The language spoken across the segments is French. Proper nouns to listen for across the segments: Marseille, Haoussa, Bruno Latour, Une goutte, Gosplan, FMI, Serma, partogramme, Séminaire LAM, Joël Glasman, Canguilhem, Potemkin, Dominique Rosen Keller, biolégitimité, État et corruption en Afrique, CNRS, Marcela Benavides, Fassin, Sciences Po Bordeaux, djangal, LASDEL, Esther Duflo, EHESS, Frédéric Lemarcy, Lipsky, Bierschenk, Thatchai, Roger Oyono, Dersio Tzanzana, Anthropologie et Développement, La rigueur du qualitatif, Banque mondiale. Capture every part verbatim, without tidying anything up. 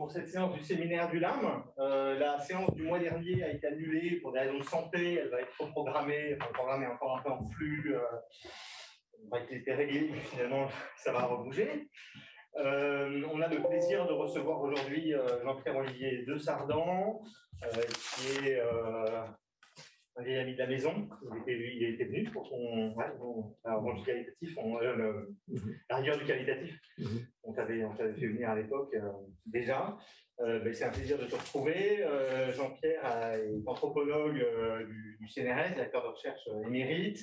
pour cette séance du séminaire du L A M. Euh, la séance du mois dernier a été annulée pour des raisons de santé. Elle va être reprogrammée, programmée encore un peu en flux. Euh, on va être déréglé, finalement, ça va rebouger. Euh, on a le plaisir de recevoir aujourd'hui euh, Jean-Pierre Olivier de Sardan, euh, qui est euh, un vieil ami de la maison. Il était, il était venu pour son, ouais, son la revanche du qualitatif, on, euh, le, la rigueur du qualitatif. On t'avait fait venir à l'époque euh, déjà. Euh, C'est un plaisir de te retrouver. Euh, Jean-Pierre est anthropologue euh, du, du C N R S, directeur de recherche euh, émérite.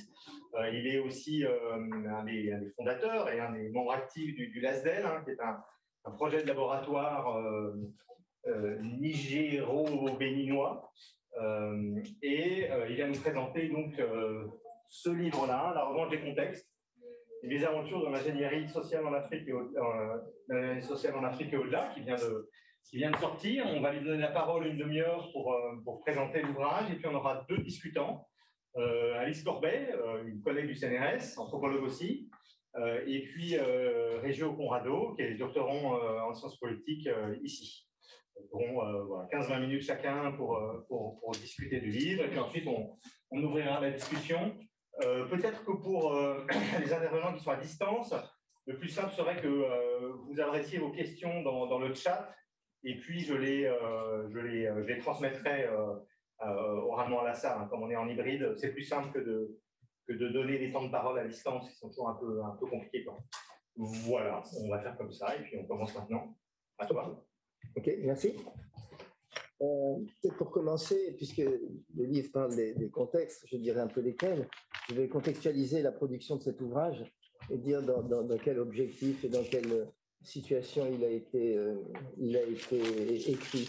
Euh, il est aussi euh, un, des, un des fondateurs et un des membres actifs du, du LASDEL, hein, qui est un, un projet de laboratoire euh, euh, nigéro-béninois. Euh, et euh, il vient nous présenter donc, euh, ce livre-là, La revanche des contextes, et les aventures de l'ingénierie sociale en Afrique et au-delà, euh, qui vient de... qui vient de sortir. On va lui donner la parole une demi-heure pour, euh, pour présenter l'ouvrage, et puis on aura deux discutants, euh, Alice Corbet, euh, une collègue du C N R S, anthropologue aussi, euh, et puis euh, Régio Conrado, qui est doctorant euh, en sciences politiques euh, ici. Bon, euh, voilà, quinze à vingt minutes chacun pour, euh, pour, pour discuter du livre, et puis ensuite on, on ouvrira la discussion. Euh, Peut-être que pour euh, les intervenants qui sont à distance, le plus simple serait que euh, vous adressiez vos questions dans, dans le chat, et puis je les, euh, je les, je les transmettrai euh, euh, oralement à la salle, hein. Comme on est en hybride, c'est plus simple que de, que de donner des temps de parole à distance qui sont toujours un peu, un peu compliqués. Hein. Voilà, on va faire comme ça, et puis on commence maintenant. À toi. Ok, merci. Euh, Peut-être pour commencer, puisque le livre parle des, des contextes, je dirais un peu lesquels, je vais contextualiser la production de cet ouvrage et dire dans, dans, dans quel objectif et dans quel... situation il a été, euh, il a été écrit.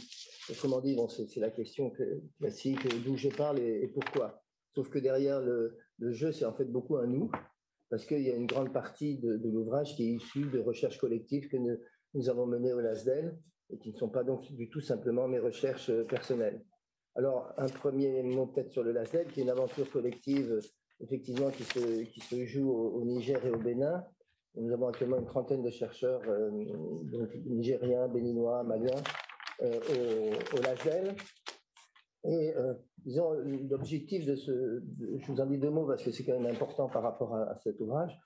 Autrement dit, bon, c'est la question que, classique, d'où je parle et, et pourquoi. Sauf que derrière le, le jeu, c'est en fait beaucoup un nous, parce qu'il y a une grande partie de, de l'ouvrage qui est issue de recherches collectives que nous, nous avons menées au LASDEL et qui ne sont pas donc du tout simplement mes recherches personnelles. Alors, un premier mot peut-être sur le LASDEL, qui est une aventure collective, effectivement, qui se, qui se joue au, au Niger et au Bénin. Nous avons actuellement une trentaine de chercheurs euh, donc, nigériens, béninois, maliens euh, au, au LASDEL. Et euh, disons, l'objectif de ce, de, je vous en dis deux mots parce que c'est quand même important par rapport à, à cet ouvrage,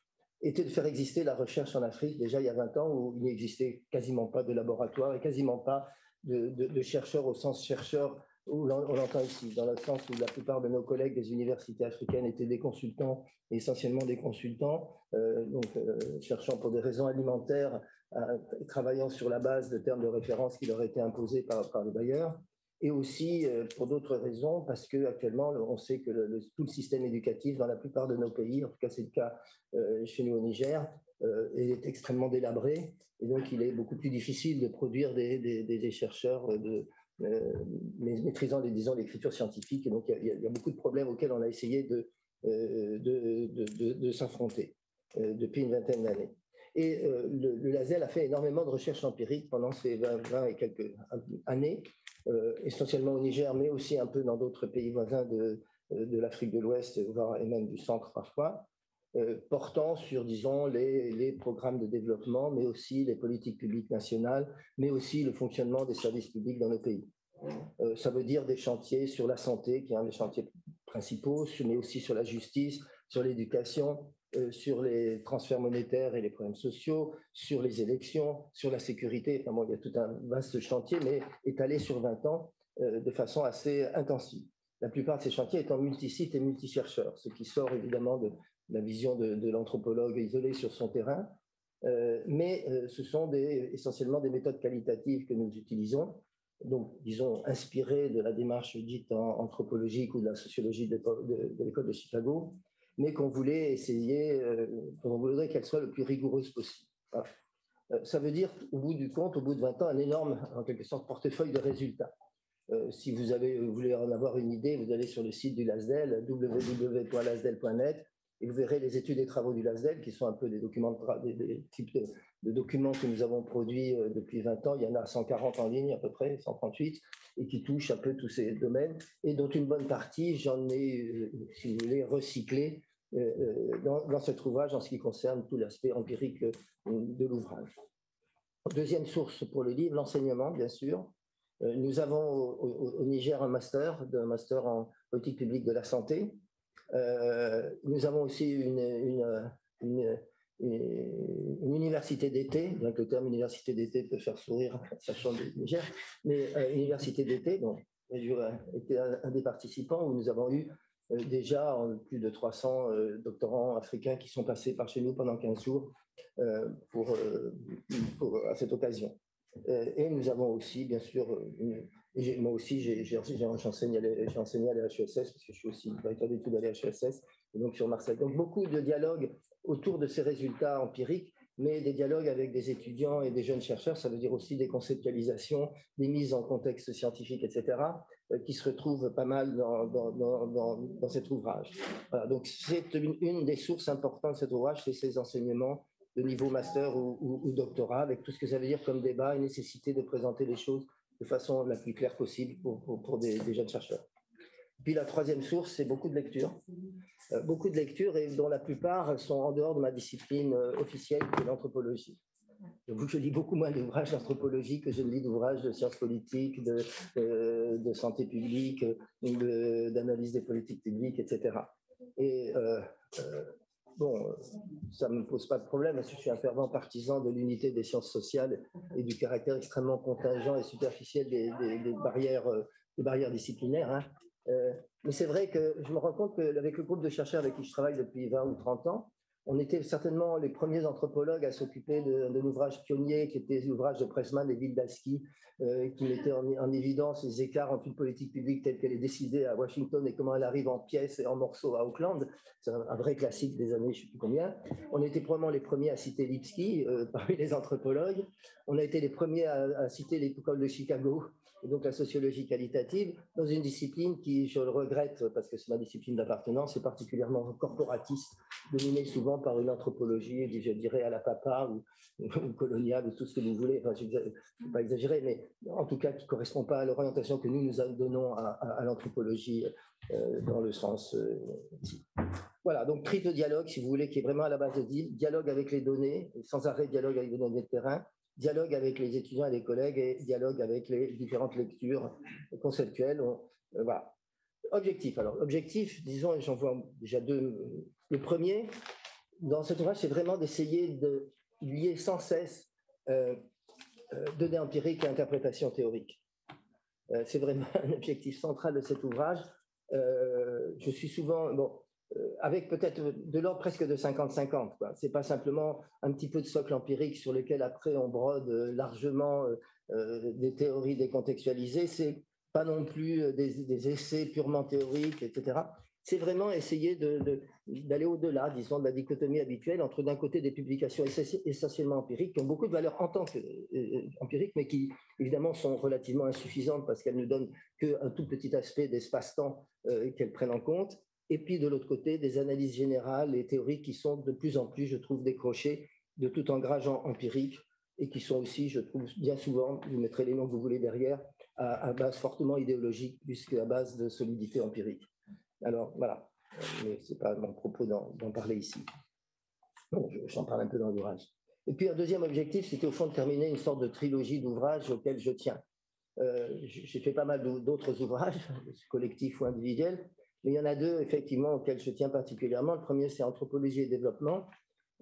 était de faire exister la recherche en Afrique déjà il y a vingt ans où il n'existait quasiment pas de laboratoire et quasiment pas de, de, de chercheurs au sens chercheur où on l'entend ici, dans le sens où la plupart de nos collègues des universités africaines étaient des consultants, essentiellement des consultants, euh, donc euh, cherchant pour des raisons alimentaires, à, travaillant sur la base de termes de référence qui leur étaient imposés par, par les bailleurs, et aussi euh, pour d'autres raisons, parce qu'actuellement, on sait que le, le, tout le système éducatif dans la plupart de nos pays, en tout cas c'est le cas euh, chez nous au Niger, euh, est extrêmement délabré, et donc il est beaucoup plus difficile de produire des, des, des chercheurs de... Euh, mais maîtrisant, disons, l'écriture scientifique. Et donc, il y, y a beaucoup de problèmes auxquels on a essayé de, euh, de, de, de, de s'affronter euh, depuis une vingtaine d'années. Et euh, le, le LASDEL a fait énormément de recherches empiriques pendant ces vingt, vingt et quelques années, euh, essentiellement au Niger, mais aussi un peu dans d'autres pays voisins de, de l'Afrique de l'Ouest, voire et même du centre parfois, euh, portant sur, disons, les, les programmes de développement, mais aussi les politiques publiques nationales, mais aussi le fonctionnement des services publics dans nos pays. Euh, ça veut dire des chantiers sur la santé, qui est un des chantiers principaux, mais aussi sur la justice, sur l'éducation, euh, sur les transferts monétaires et les problèmes sociaux, sur les élections, sur la sécurité. Enfin bon, il y a tout un vaste chantier, mais étalé sur vingt ans euh, de façon assez intensive. La plupart de ces chantiers étant multisites et multichercheurs, ce qui sort évidemment de la vision de, de l'anthropologue isolé sur son terrain, euh, mais euh, ce sont des, essentiellement des méthodes qualitatives que nous utilisons, donc disons inspirées de la démarche dite en, anthropologique ou de la sociologie de, de, de l'école de Chicago, mais qu'on voulait essayer, euh, qu'on voudrait qu'elle soit le plus rigoureuse possible. Voilà. Euh, ça veut dire, au bout du compte, au bout de vingt ans, un énorme, en quelque sorte, portefeuille de résultats. Euh, si vous, avez, vous voulez en avoir une idée, vous allez sur le site du LASDEL, w w w point lasdel point net, et vous verrez les études et travaux du LASDEL, qui sont un peu des documents, des, des types de, de documents que nous avons produits depuis vingt ans. Il y en a cent quarante en ligne à peu près, cent trente-huit, et qui touchent un peu tous ces domaines, et dont une bonne partie, j'en ai, si vous voulez, recyclé dans, dans cet ouvrage en ce qui concerne tout l'aspect empirique de l'ouvrage. Deuxième source pour le livre, l'enseignement, bien sûr. Euh, nous avons au, au, au Niger un master, un master en politique publique de la santé. Euh, nous avons aussi une, une, une, une, une université d'été, bien que le terme université d'été peut faire sourire, sachant du Niger, mais euh, université d'été, donc j'étais un, un des participants où nous avons eu euh, déjà plus de trois cents euh, doctorants africains qui sont passés par chez nous pendant quinze jours euh, pour, euh, pour, à cette occasion. Euh, et nous avons aussi, bien sûr, une, et moi aussi, j'enseigne à l'E H E S S, parce que je suis aussi directeur d'études à l'E H E S S, et donc sur Marseille. Donc beaucoup de dialogues autour de ces résultats empiriques, mais des dialogues avec des étudiants et des jeunes chercheurs, ça veut dire aussi des conceptualisations, des mises en contexte scientifique, et cetera, qui se retrouvent pas mal dans, dans, dans, dans, dans cet ouvrage. Voilà, donc c'est une, une des sources importantes de cet ouvrage, c'est ces enseignements de niveau master ou, ou, ou doctorat, avec tout ce que ça veut dire comme débat et nécessité de présenter les choses de façon la plus claire possible pour, pour, pour des, des jeunes chercheurs. Puis la troisième source, c'est beaucoup de lectures. Euh, beaucoup de lectures et dont la plupart sont en dehors de ma discipline officielle qui est l'anthropologie. Donc je lis beaucoup moins d'ouvrages d'anthropologie que je ne lis d'ouvrages de sciences politiques, de, euh, de santé publique, d'analyse de, des politiques publiques, et cetera. Et euh, euh, bon, ça ne me pose pas de problème, parce que je suis un fervent partisan de l'unité des sciences sociales et du caractère extrêmement contingent et superficiel des, des, des, barrières, des barrières disciplinaires. Hein. Euh, mais c'est vrai que je me rends compte qu'avec le groupe de chercheurs avec qui je travaille depuis vingt ou trente ans, on était certainement les premiers anthropologues à s'occuper de, de l'ouvrage pionnier qui était l'ouvrage de Pressman et Wildavsky, euh, qui mettait en, en évidence les écarts entre une politique publique telle qu'elle est décidée à Washington et comment elle arrive en pièces et en morceaux à Auckland. C'est un, un vrai classique des années, je ne sais plus combien. On était probablement les premiers à citer Lipsky euh, parmi les anthropologues. On a été les premiers à, à citer l'école de Chicago, et donc la sociologie qualitative, dans une discipline qui, je le regrette parce que c'est ma discipline d'appartenance, est particulièrement corporatiste, dominée souvent par une anthropologie, je dirais à la papa ou, ou coloniale, ou tout ce que vous voulez, enfin je ne vais pas exagérer, mais en tout cas qui ne correspond pas à l'orientation que nous nous donnons à, à, à l'anthropologie euh, dans le sens euh, ici. Voilà, donc triple dialogue, si vous voulez, qui est vraiment à la base de dialogue avec les données, sans arrêt dialogue avec les données de terrain, dialogue avec les étudiants et les collègues et dialogue avec les différentes lectures conceptuelles. On, euh, voilà. Objectif. Alors, objectif, disons, et j'en vois déjà deux. Le premier, dans cet ouvrage, c'est vraiment d'essayer de lier sans cesse euh, euh, données empiriques à interprétation théorique. Euh, c'est vraiment un objectif central de cet ouvrage. Euh, je suis souvent... Bon, avec peut-être de l'ordre presque de cinquante cinquante. Ce n'est pas simplement un petit peu de socle empirique sur lequel après on brode largement euh, des théories décontextualisées, ce n'est pas non plus des, des essais purement théoriques, et cetera. C'est vraiment essayer d'aller au-delà, disons, de la dichotomie habituelle entre d'un côté des publications essentiellement empiriques, qui ont beaucoup de valeur en tant qu'empiriques, euh, mais qui évidemment sont relativement insuffisantes parce qu'elles ne donnent qu'un tout petit aspect d'espace-temps euh, qu'elles prennent en compte, et puis de l'autre côté, des analyses générales et théoriques qui sont de plus en plus, je trouve, décrochées de tout ancrage empirique et qui sont aussi, je trouve, bien souvent, vous mettrez les noms que vous voulez derrière, à, à base fortement idéologique plus qu'à base de solidité empirique. Alors voilà, mais ce n'est pas mon propos d'en parler ici. Bon, j'en parle un peu dans l'ouvrage. Et puis un deuxième objectif, c'était au fond de terminer une sorte de trilogie d'ouvrages auxquels je tiens. Euh, j'ai fait pas mal d'autres ouvrages, collectifs ou individuels, mais il y en a deux, effectivement, auxquels je tiens particulièrement. Le premier, c'est Anthropologie et Développement,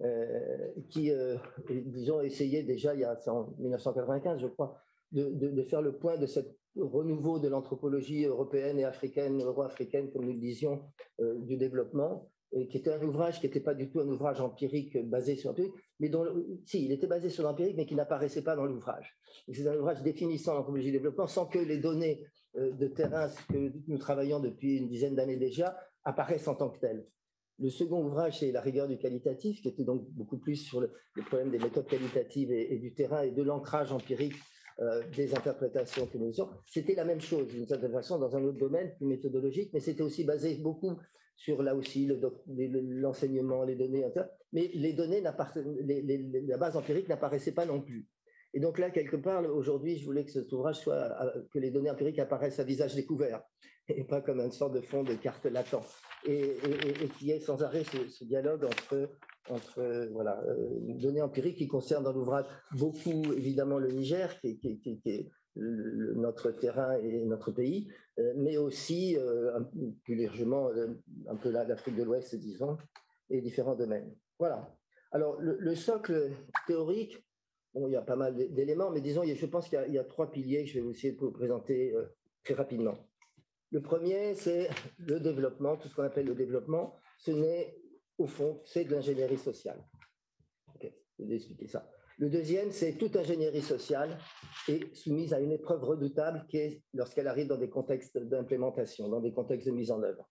euh, qui, euh, disons, essayait déjà, il y a, en mille neuf cent quatre-vingt-quinze, je crois, de, de, de faire le point de ce renouveau de l'anthropologie européenne et africaine, euro-africaine, comme nous le disions, euh, du développement, et qui était un ouvrage qui n'était pas du tout un ouvrage empirique basé sur l'empirique, mais dont, si, il était basé sur l'empirique, mais qui n'apparaissait pas dans l'ouvrage. C'est un ouvrage définissant l'anthropologie et développement sans que les données de terrain, ce que nous travaillons depuis une dizaine d'années déjà, apparaissent en tant que telles. Le second ouvrage, c'est La rigueur du qualitatif, qui était donc beaucoup plus sur le, le problème des méthodes qualitatives et, et du terrain et de l'ancrage empirique euh, des interprétations que nous faisons. C'était la même chose, d'une certaine façon, dans un autre domaine, plus méthodologique, mais c'était aussi basé beaucoup sur, là aussi, l'enseignement, le les, les données, mais les données les, les, les, la base empirique n'apparaissait pas non plus. Et donc là, quelque part, aujourd'hui, je voulais que cet ouvrage soit, que les données empiriques apparaissent à visage découvert, et pas comme une sorte de fond de carte latent. et, et, et qu'il y ait sans arrêt ce, ce dialogue entre, entre voilà, une donnée empirique qui concerne dans l'ouvrage beaucoup évidemment le Niger, qui, qui, qui, qui est le, notre terrain et notre pays, mais aussi euh, un, plus largement un peu l'Afrique de l'Ouest, disons, et différents domaines. Voilà. Alors, le, le socle théorique, bon, il y a pas mal d'éléments, mais disons, je pense qu'il y a, il y a trois piliers que je vais essayer de vous présenter euh, très rapidement. Le premier, c'est le développement, tout ce qu'on appelle le développement, ce n'est, au fond, c'est de l'ingénierie sociale. Okay, je vais expliquer ça. Le deuxième, c'est toute ingénierie sociale est soumise à une épreuve redoutable qui est lorsqu'elle arrive dans des contextes d'implémentation, dans des contextes de mise en œuvre.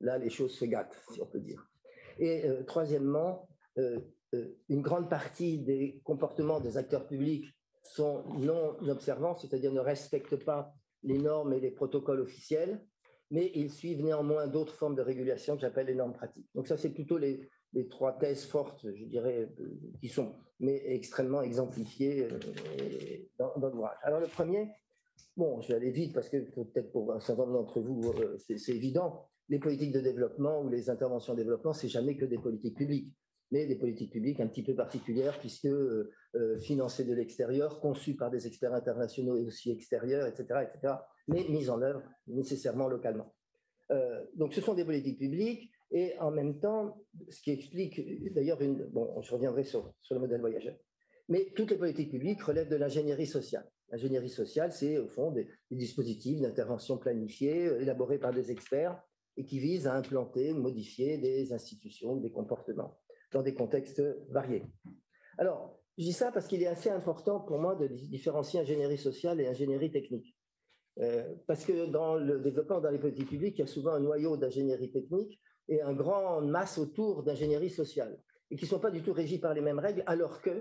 Là, les choses se gâtent, si on peut dire. Et euh, troisièmement, Euh, euh, une grande partie des comportements des acteurs publics sont non observants, c'est-à-dire ne respectent pas les normes et les protocoles officiels, mais ils suivent néanmoins d'autres formes de régulation que j'appelle les normes pratiques. Donc ça, c'est plutôt les, les trois thèses fortes, je dirais, euh, qui sont mais extrêmement exemplifiées euh, dans, dans l'ouvrage. Alors le premier, bon, je vais aller vite parce que peut-être pour un certain nombre d'entre vous, euh, c'est évident, les politiques de développement ou les interventions en développement, c'est jamais que des politiques publiques, mais des politiques publiques un petit peu particulières, puisque euh, euh, financées de l'extérieur, conçues par des experts internationaux et aussi extérieurs, et cetera, et cetera, mais mises en œuvre nécessairement localement. Euh, donc ce sont des politiques publiques, et en même temps, ce qui explique d'ailleurs, une, bon, je reviendrai sur, sur le modèle voyageur, mais toutes les politiques publiques relèvent de l'ingénierie sociale. L'ingénierie sociale, c'est au fond des, des dispositifs d'intervention planifiés, élaborés par des experts, et qui visent à implanter, modifier des institutions, des comportements, dans des contextes variés. Alors, je dis ça parce qu'il est assez important pour moi de différencier ingénierie sociale et ingénierie technique. Euh, parce que dans le développement, dans les politiques publiques, il y a souvent un noyau d'ingénierie technique et une grande masse autour d'ingénierie sociale, et qui ne sont pas du tout régis par les mêmes règles, alors que,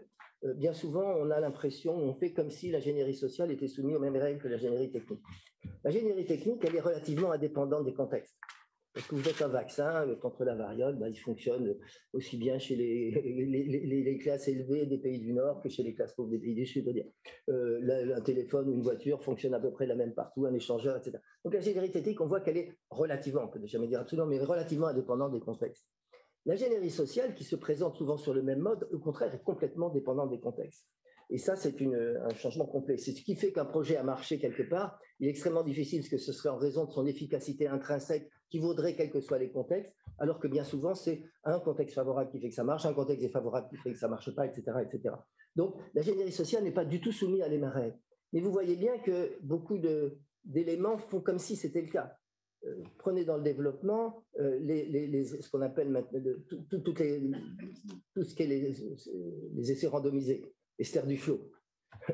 euh, bien souvent, on a l'impression, on fait comme si l'ingénierie sociale était soumise aux mêmes règles que l'ingénierie technique. L'ingénierie technique, elle est relativement indépendante des contextes. Parce que vous faites un vaccin contre la variole, ben, il fonctionne aussi bien chez les, les, les, les classes élevées des pays du Nord que chez les classes pauvres des pays du Sud. Euh, un téléphone ou une voiture fonctionne à peu près la même partout, un échangeur, et cetera. Donc l'ingénierie technique, on voit qu'elle est relativement, on ne peut jamais dire absolument, mais relativement indépendante des contextes. L'ingénierie sociale, qui se présente souvent sur le même mode, au contraire, est complètement dépendante des contextes. Et ça, c'est un changement complet. C'est ce qui fait qu'un projet a marché quelque part. Il est extrêmement difficile, parce que ce serait en raison de son efficacité intrinsèque qui vaudrait quels que soient les contextes, alors que bien souvent, c'est un contexte favorable qui fait que ça marche, un contexte défavorable qui fait que ça ne marche pas, et cetera, et cetera. Donc, l'ingénierie sociale n'est pas du tout soumise à les mêmes règles. Mais vous voyez bien que beaucoup d'éléments font comme si c'était le cas. Euh, prenez dans le développement euh, les, les, les, ce qu'on appelle maintenant le, tout, tout, toutes les, tout ce qui est les, les essais randomisés. Esther Duflo,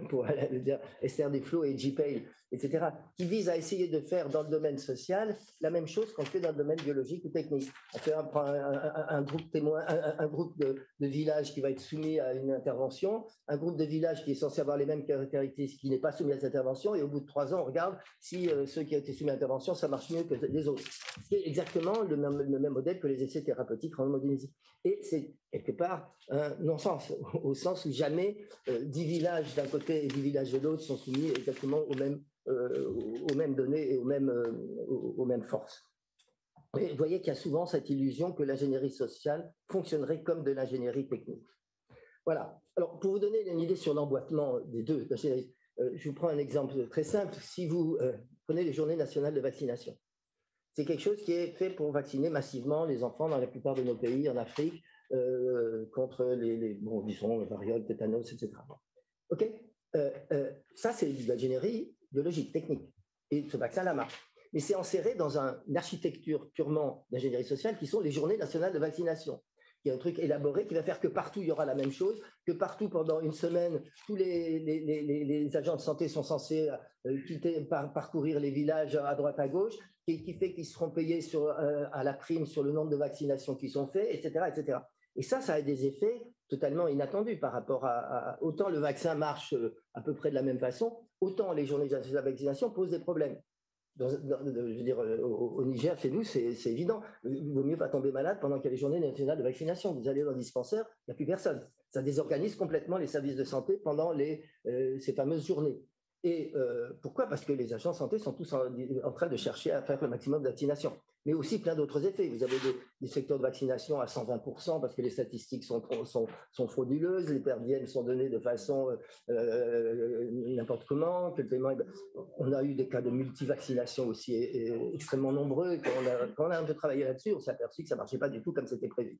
pour le dire, Esther Duflo et J-Pale, et cetera, qui visent à essayer de faire dans le domaine social la même chose qu'on fait dans le domaine biologique ou technique. On fait un, un, un groupe, témoin, un, un groupe de, de villages qui va être soumis à une intervention, un groupe de villages qui est censé avoir les mêmes caractéristiques qui n'est pas soumis à cette intervention, et au bout de trois ans, on regarde si euh, ceux qui ont été soumis à l'intervention, ça marche mieux que les autres. C'est exactement le même, le même modèle que les essais thérapeutiques randomisés. Et c'est quelque part un non-sens, au sens où jamais euh, dix villages d'un côté et dix villages de l'autre sont soumis exactement aux mêmes, euh, aux mêmes données et aux mêmes, euh, aux mêmes forces. Et vous voyez qu'il y a souvent cette illusion que l'ingénierie sociale fonctionnerait comme de l'ingénierie technique. Voilà. Alors, pour vous donner une idée sur l'emboîtement des deux, euh, je vous prends un exemple très simple. Si vous euh, prenez les journées nationales de vaccination, c'est quelque chose qui est fait pour vacciner massivement les enfants dans la plupart de nos pays, en Afrique, Euh, contre les, les bon, disons, le variole, tétanos, et cetera. Ok, euh, euh, ça c'est de l'ingénierie biologique, technique. Et ce vaccin la marche. Mais c'est enserré dans un, une architecture purement d'ingénierie sociale qui sont les journées nationales de vaccination. Il y a un truc élaboré qui va faire que partout il y aura la même chose, que partout pendant une semaine, tous les, les, les, les agents de santé sont censés euh, quitter, par, parcourir les villages à droite à gauche, et qui fait qu'ils seront payés sur, euh, à la prime sur le nombre de vaccinations qui sont faites, et cetera, et cetera. Et ça, ça a des effets totalement inattendus par rapport à, à... Autant le vaccin marche à peu près de la même façon, autant les journées de la vaccination posent des problèmes. Dans, dans, je veux dire, au, au Niger, chez nous, c'est évident. Il vaut mieux pas tomber malade pendant qu'il y a les journées nationales de vaccination. Vous allez dans le dispensaire, il n'y a plus personne. Ça désorganise complètement les services de santé pendant les, euh, ces fameuses journées. Et euh, pourquoi? Parce que les agents de santé sont tous en, en train de chercher à faire le maximum de vaccination. mais aussi plein d'autres effets. Vous avez des, des secteurs de vaccination à cent vingt pour cent parce que les statistiques sont, sont, sont frauduleuses, les perdièmes sont données de façon euh, n'importe comment, que le paiement est... On a eu des cas de multivaccination aussi et, et extrêmement nombreux. Quand on, a, quand on a un peu travaillé là-dessus, on s'est aperçu que ça ne marchait pas du tout comme c'était prévu.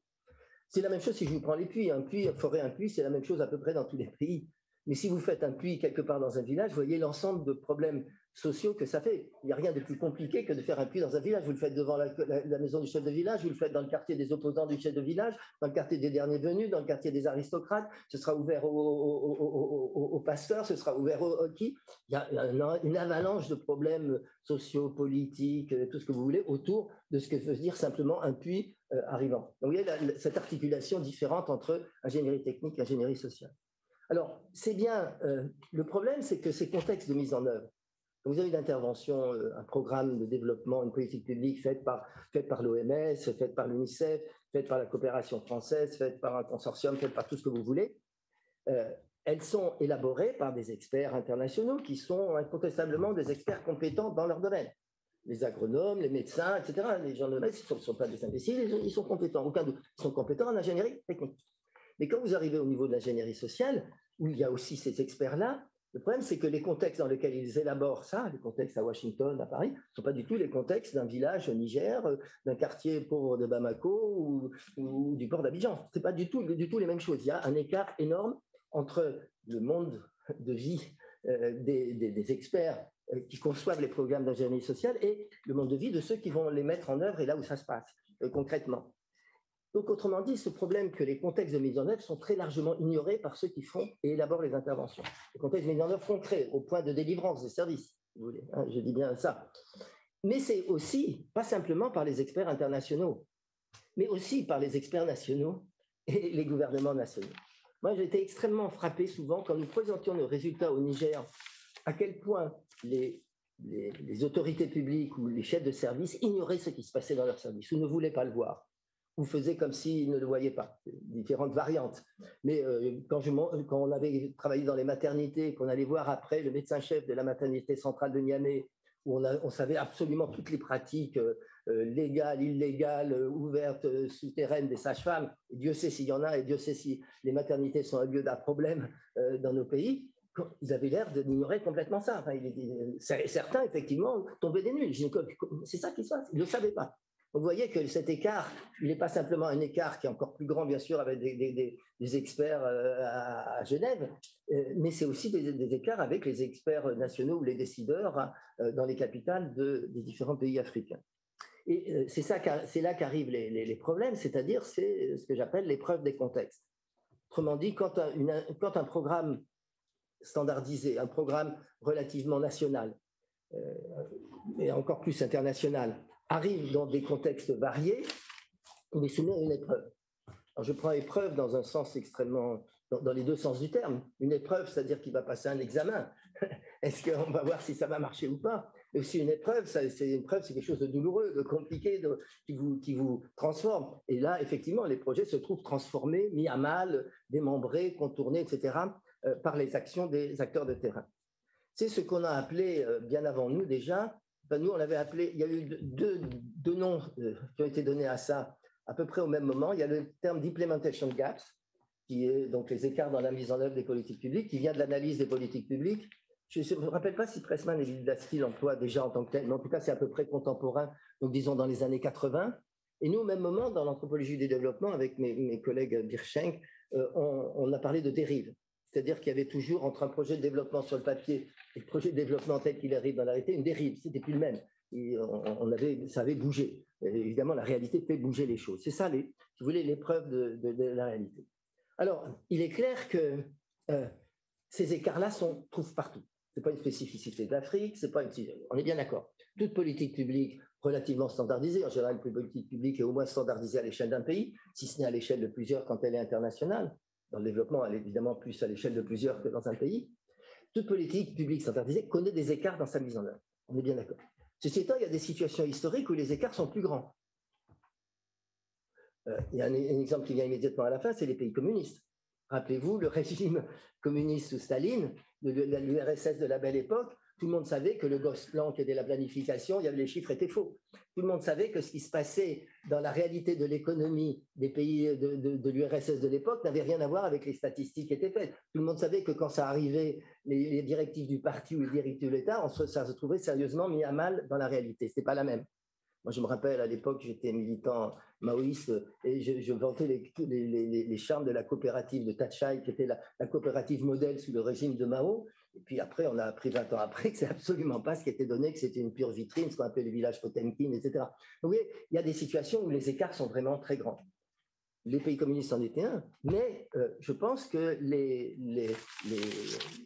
C'est la même chose si je vous prends les puits. Un puits, forer un puits, c'est la même chose à peu près dans tous les pays. Mais si vous faites un puits quelque part dans un village, vous voyez l'ensemble de problèmes sociaux que ça fait. Il n'y a rien de plus compliqué que de faire un puits dans un village. Vous le faites devant la, la, la maison du chef de village, vous le faites dans le quartier des opposants du chef de village, dans le quartier des derniers venus, dans le quartier des aristocrates, ce sera ouvert aux, aux, aux, aux, aux pasteurs, ce sera ouvert aux, aux qui ? Il y a une, une avalanche de problèmes sociaux, politiques, tout ce que vous voulez, autour de ce que veut dire simplement un puits euh, arrivant. Donc, vous voyez la, la, cette articulation différente entre ingénierie technique et ingénierie sociale. Alors, c'est bien, euh, le problème, c'est que ces contextes de mise en œuvre, vous avez une intervention, euh, un programme de développement, une politique publique faite par, faite par l'O M S, faite par l'UNICEF, faite par la coopération française, faite par un consortium, faite par tout ce que vous voulez. Euh, elles sont élaborées par des experts internationaux qui sont incontestablement des experts compétents dans leur domaine. Les agronomes, les médecins, et cetera. Les gens de l'O M S, ils ne sont pas des imbéciles, ils sont compétents. Aucun doute, ils sont compétents en ingénierie technique. Mais quand vous arrivez au niveau de l'ingénierie sociale, où il y a aussi ces experts-là, le problème, c'est que les contextes dans lesquels ils élaborent ça, les contextes à Washington, à Paris, ne sont pas du tout les contextes d'un village au Niger, d'un quartier pauvre de Bamako ou, ou du port d'Abidjan. Ce n'est pas du tout, du tout les mêmes choses. Il y a un écart énorme entre le monde de vie euh, des, des, des experts euh, qui conçoivent les programmes d'ingénierie sociale et le monde de vie de ceux qui vont les mettre en œuvre et là où ça se passe euh, concrètement. Donc, autrement dit, ce problème que les contextes de mise en œuvre sont très largement ignorés par ceux qui font et élaborent les interventions. Les contextes de mise en œuvre concrets, au point de délivrance des services, si vous voulez, hein, je dis bien ça. Mais c'est aussi, pas simplement par les experts internationaux, mais aussi par les experts nationaux et les gouvernements nationaux. Moi, j'ai été extrêmement frappé souvent quand nous présentions nos résultats au Niger, à quel point les, les, les autorités publiques ou les chefs de service ignoraient ce qui se passait dans leur service ou ne voulaient pas le voir. Vous faisiez comme s'ils ne le voyaient pas, différentes variantes. Mais euh, quand, je, quand on avait travaillé dans les maternités, qu'on allait voir après le médecin-chef de la maternité centrale de Niamey, où on, a, on savait absolument toutes les pratiques euh, légales, illégales, euh, ouvertes, euh, souterraines des sages-femmes, Dieu sait s'il y en a, et Dieu sait si les maternités sont un lieu d'un problème euh, dans nos pays, ils avaient l'air d'ignorer complètement ça. Enfin, il, il, certains, effectivement, tombaient des nuls. C'est ça qui se passe, ils ne le savaient pas. Vous voyez que cet écart, il n'est pas simplement un écart qui est encore plus grand, bien sûr, avec des, des, des experts à Genève, mais c'est aussi des, des écarts avec les experts nationaux ou les décideurs dans les capitales de, des différents pays africains. Et c'est ça, c'est là qu'arrivent les, les, les problèmes, c'est-à-dire c'est ce que j'appelle l'épreuve des contextes. Autrement dit, quand un, une, quand un programme standardisé, un programme relativement national, euh, et encore plus international, arrive dans des contextes variés, on est soumis à une épreuve. Alors je prends épreuve dans un sens extrêmement, dans, dans les deux sens du terme. Une épreuve, c'est-à-dire qu'il va passer un examen. Est-ce qu'on va voir si ça va marcher ou pas? Et aussi une épreuve, c'est une épreuve, c'est quelque chose de douloureux, de compliqué, de, qui, vous, qui vous transforme. Et là, effectivement, les projets se trouvent transformés, mis à mal, démembrés, contournés, et cetera, euh, par les actions des acteurs de terrain. C'est ce qu'on a appelé, euh, bien avant nous déjà, ben nous, on l'avait appelé, il y a eu deux, deux noms qui ont été donnés à ça à peu près au même moment. Il y a le terme d'implementation gaps, qui est donc les écarts dans la mise en œuvre des politiques publiques, qui vient de l'analyse des politiques publiques. Je ne me rappelle pas si Pressman et Wildavsky l'emploient déjà en tant que tel, mais en tout cas, c'est à peu près contemporain, donc disons dans les années quatre-vingt. Et nous, au même moment, dans l'anthropologie du développement, avec mes, mes collègues Bierschenk, euh, on, on a parlé de dérive. C'est-à-dire qu'il y avait toujours, entre un projet de développement sur le papier et le projet de développement tel qu'il arrive dans la réalité, une dérive, c'était plus le même. Et on avait, ça avait bougé. Et évidemment, la réalité fait bouger les choses. C'est ça, les, si vous voulez, l'épreuve de, de, de la réalité. Alors, il est clair que euh, ces écarts-là se trouvent partout. Ce n'est pas une spécificité d'Afrique, c'est pas une... On est bien d'accord. Toute politique publique relativement standardisée, en général, une politique publique est au moins standardisée à l'échelle d'un pays, si ce n'est à l'échelle de plusieurs quand elle est internationale. Dans le développement, elle est évidemment plus à l'échelle de plusieurs que dans un pays. Toute politique publique standardisée connaît des écarts dans sa mise en œuvre. On est bien d'accord. Ceci étant, il y a des situations historiques où les écarts sont plus grands. Euh, il y a un, un exemple qui vient immédiatement à la fin, c'est les pays communistes. Rappelez-vous, le régime communiste sous Staline, de l'U R S S de la belle époque, Tout le monde savait que le Gosplan, que dès la planification, il y avait, les chiffres étaient faux. Tout le monde savait que ce qui se passait dans la réalité de l'économie des pays de, de, de l'U R S S de l'époque n'avait rien à voir avec les statistiques qui étaient faites. Tout le monde savait que quand ça arrivait, les, les directives du parti ou les directives de l'État, ça se trouvait sérieusement mis à mal dans la réalité. Ce n'était pas la même. Moi, je me rappelle, à l'époque, j'étais militant maoïste et je, je vantais les, les, les, les charmes de la coopérative de Thatchai, qui était la, la coopérative modèle sous le régime de Mao. Et puis après, on a appris vingt ans après que c'est absolument pas ce qui était donné, que c'était une pure vitrine, ce qu'on appelait le village Potemkin, et cetera. Donc, vous voyez, il y a des situations où les écarts sont vraiment très grands. Les pays communistes en étaient un, mais euh, je pense que les, les, les,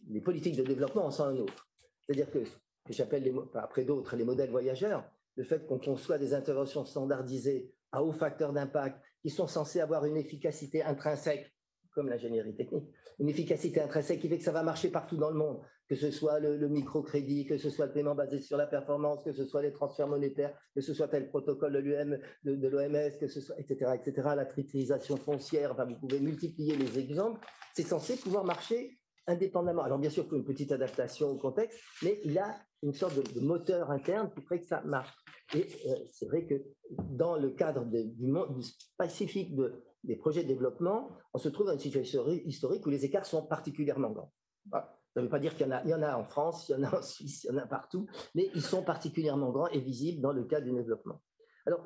les politiques de développement en sont un autre. C'est-à-dire que, que j'appelle, les, enfin, après d'autres, les modèles voyageurs, le fait qu'on conçoit des interventions standardisées à haut facteur d'impact, qui sont censées avoir une efficacité intrinsèque, comme l'ingénierie technique, une efficacité intrinsèque qui fait que ça va marcher partout dans le monde, que ce soit le, le microcrédit, que ce soit le paiement basé sur la performance, que ce soit les transferts monétaires, que ce soit tel protocole de l'U M, de, de l'O M S, que ce soit, et cetera, et cetera, la titrisation foncière, enfin, vous pouvez multiplier les exemples, c'est censé pouvoir marcher indépendamment. Alors bien sûr, il faut une petite adaptation au contexte, mais il a une sorte de, de moteur interne qui ferait que ça marche. Et euh, c'est vrai que dans le cadre de, du monde pacifique de, des projets de développement, on se trouve dans une situation historique où les écarts sont particulièrement grands. Voilà. Ça ne veut pas dire qu'il y en a, il y en a en France, il y en a en Suisse, il y en a partout, mais ils sont particulièrement grands et visibles dans le cadre du développement. Alors,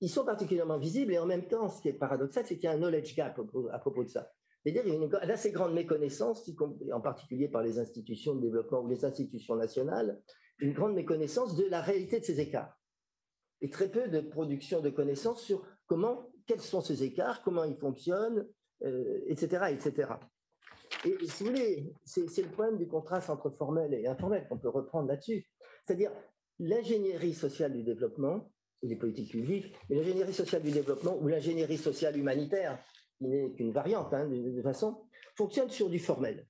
ils sont particulièrement visibles et en même temps, ce qui est paradoxal, c'est qu'il y a un knowledge gap à propos de ça. C'est-à-dire qu'il y a une assez grande méconnaissance, en particulier par les institutions de développement ou les institutions nationales, une grande méconnaissance de la réalité de ces écarts. Et très peu de production de connaissances sur comment, quels sont ces écarts, comment ils fonctionnent, euh, et cetera, et cetera. Et si vous voulez, c'est le problème du contraste entre formel et informel qu'on peut reprendre là-dessus. C'est-à-dire l'ingénierie sociale du développement, et les politiques publiques, mais l'ingénierie sociale du développement ou l'ingénierie sociale humanitaire, qui n'est qu'une variante, hein, de toute façon, fonctionne sur du formel.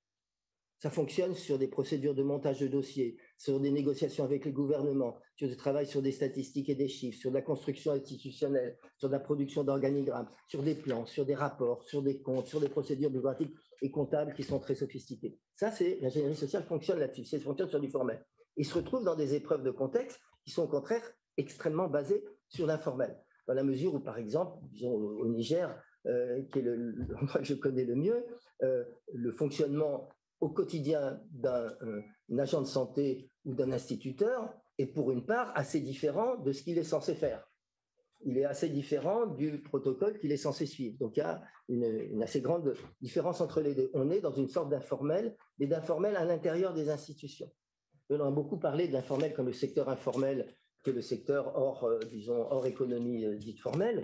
Ça fonctionne sur des procédures de montage de dossiers, sur des négociations avec les gouvernements, sur du travail sur des statistiques et des chiffres, sur de la construction institutionnelle, sur de la production d'organigrammes, sur des plans, sur des rapports, sur des comptes, sur des procédures bureaucratiques et comptables qui sont très sophistiquées. Ça, c'est l'ingénierie sociale fonctionne là-dessus, ça fonctionne sur du formel. Ils se retrouvent dans des épreuves de contexte qui sont au contraire extrêmement basées sur l'informel, dans la mesure où, par exemple, disons, au Niger, Euh, qui est l'endroit que je connais le mieux, euh, le fonctionnement au quotidien d'un euh, agent de santé ou d'un instituteur est pour une part assez différent de ce qu'il est censé faire. Il est assez différent du protocole qu'il est censé suivre. Donc il y a une, une assez grande différence entre les deux. On est dans une sorte d'informel, mais d'informel à l'intérieur des institutions. On a beaucoup parlé de l'informel comme le secteur informel, que le secteur hors, euh, disons, hors économie euh, dite formelle.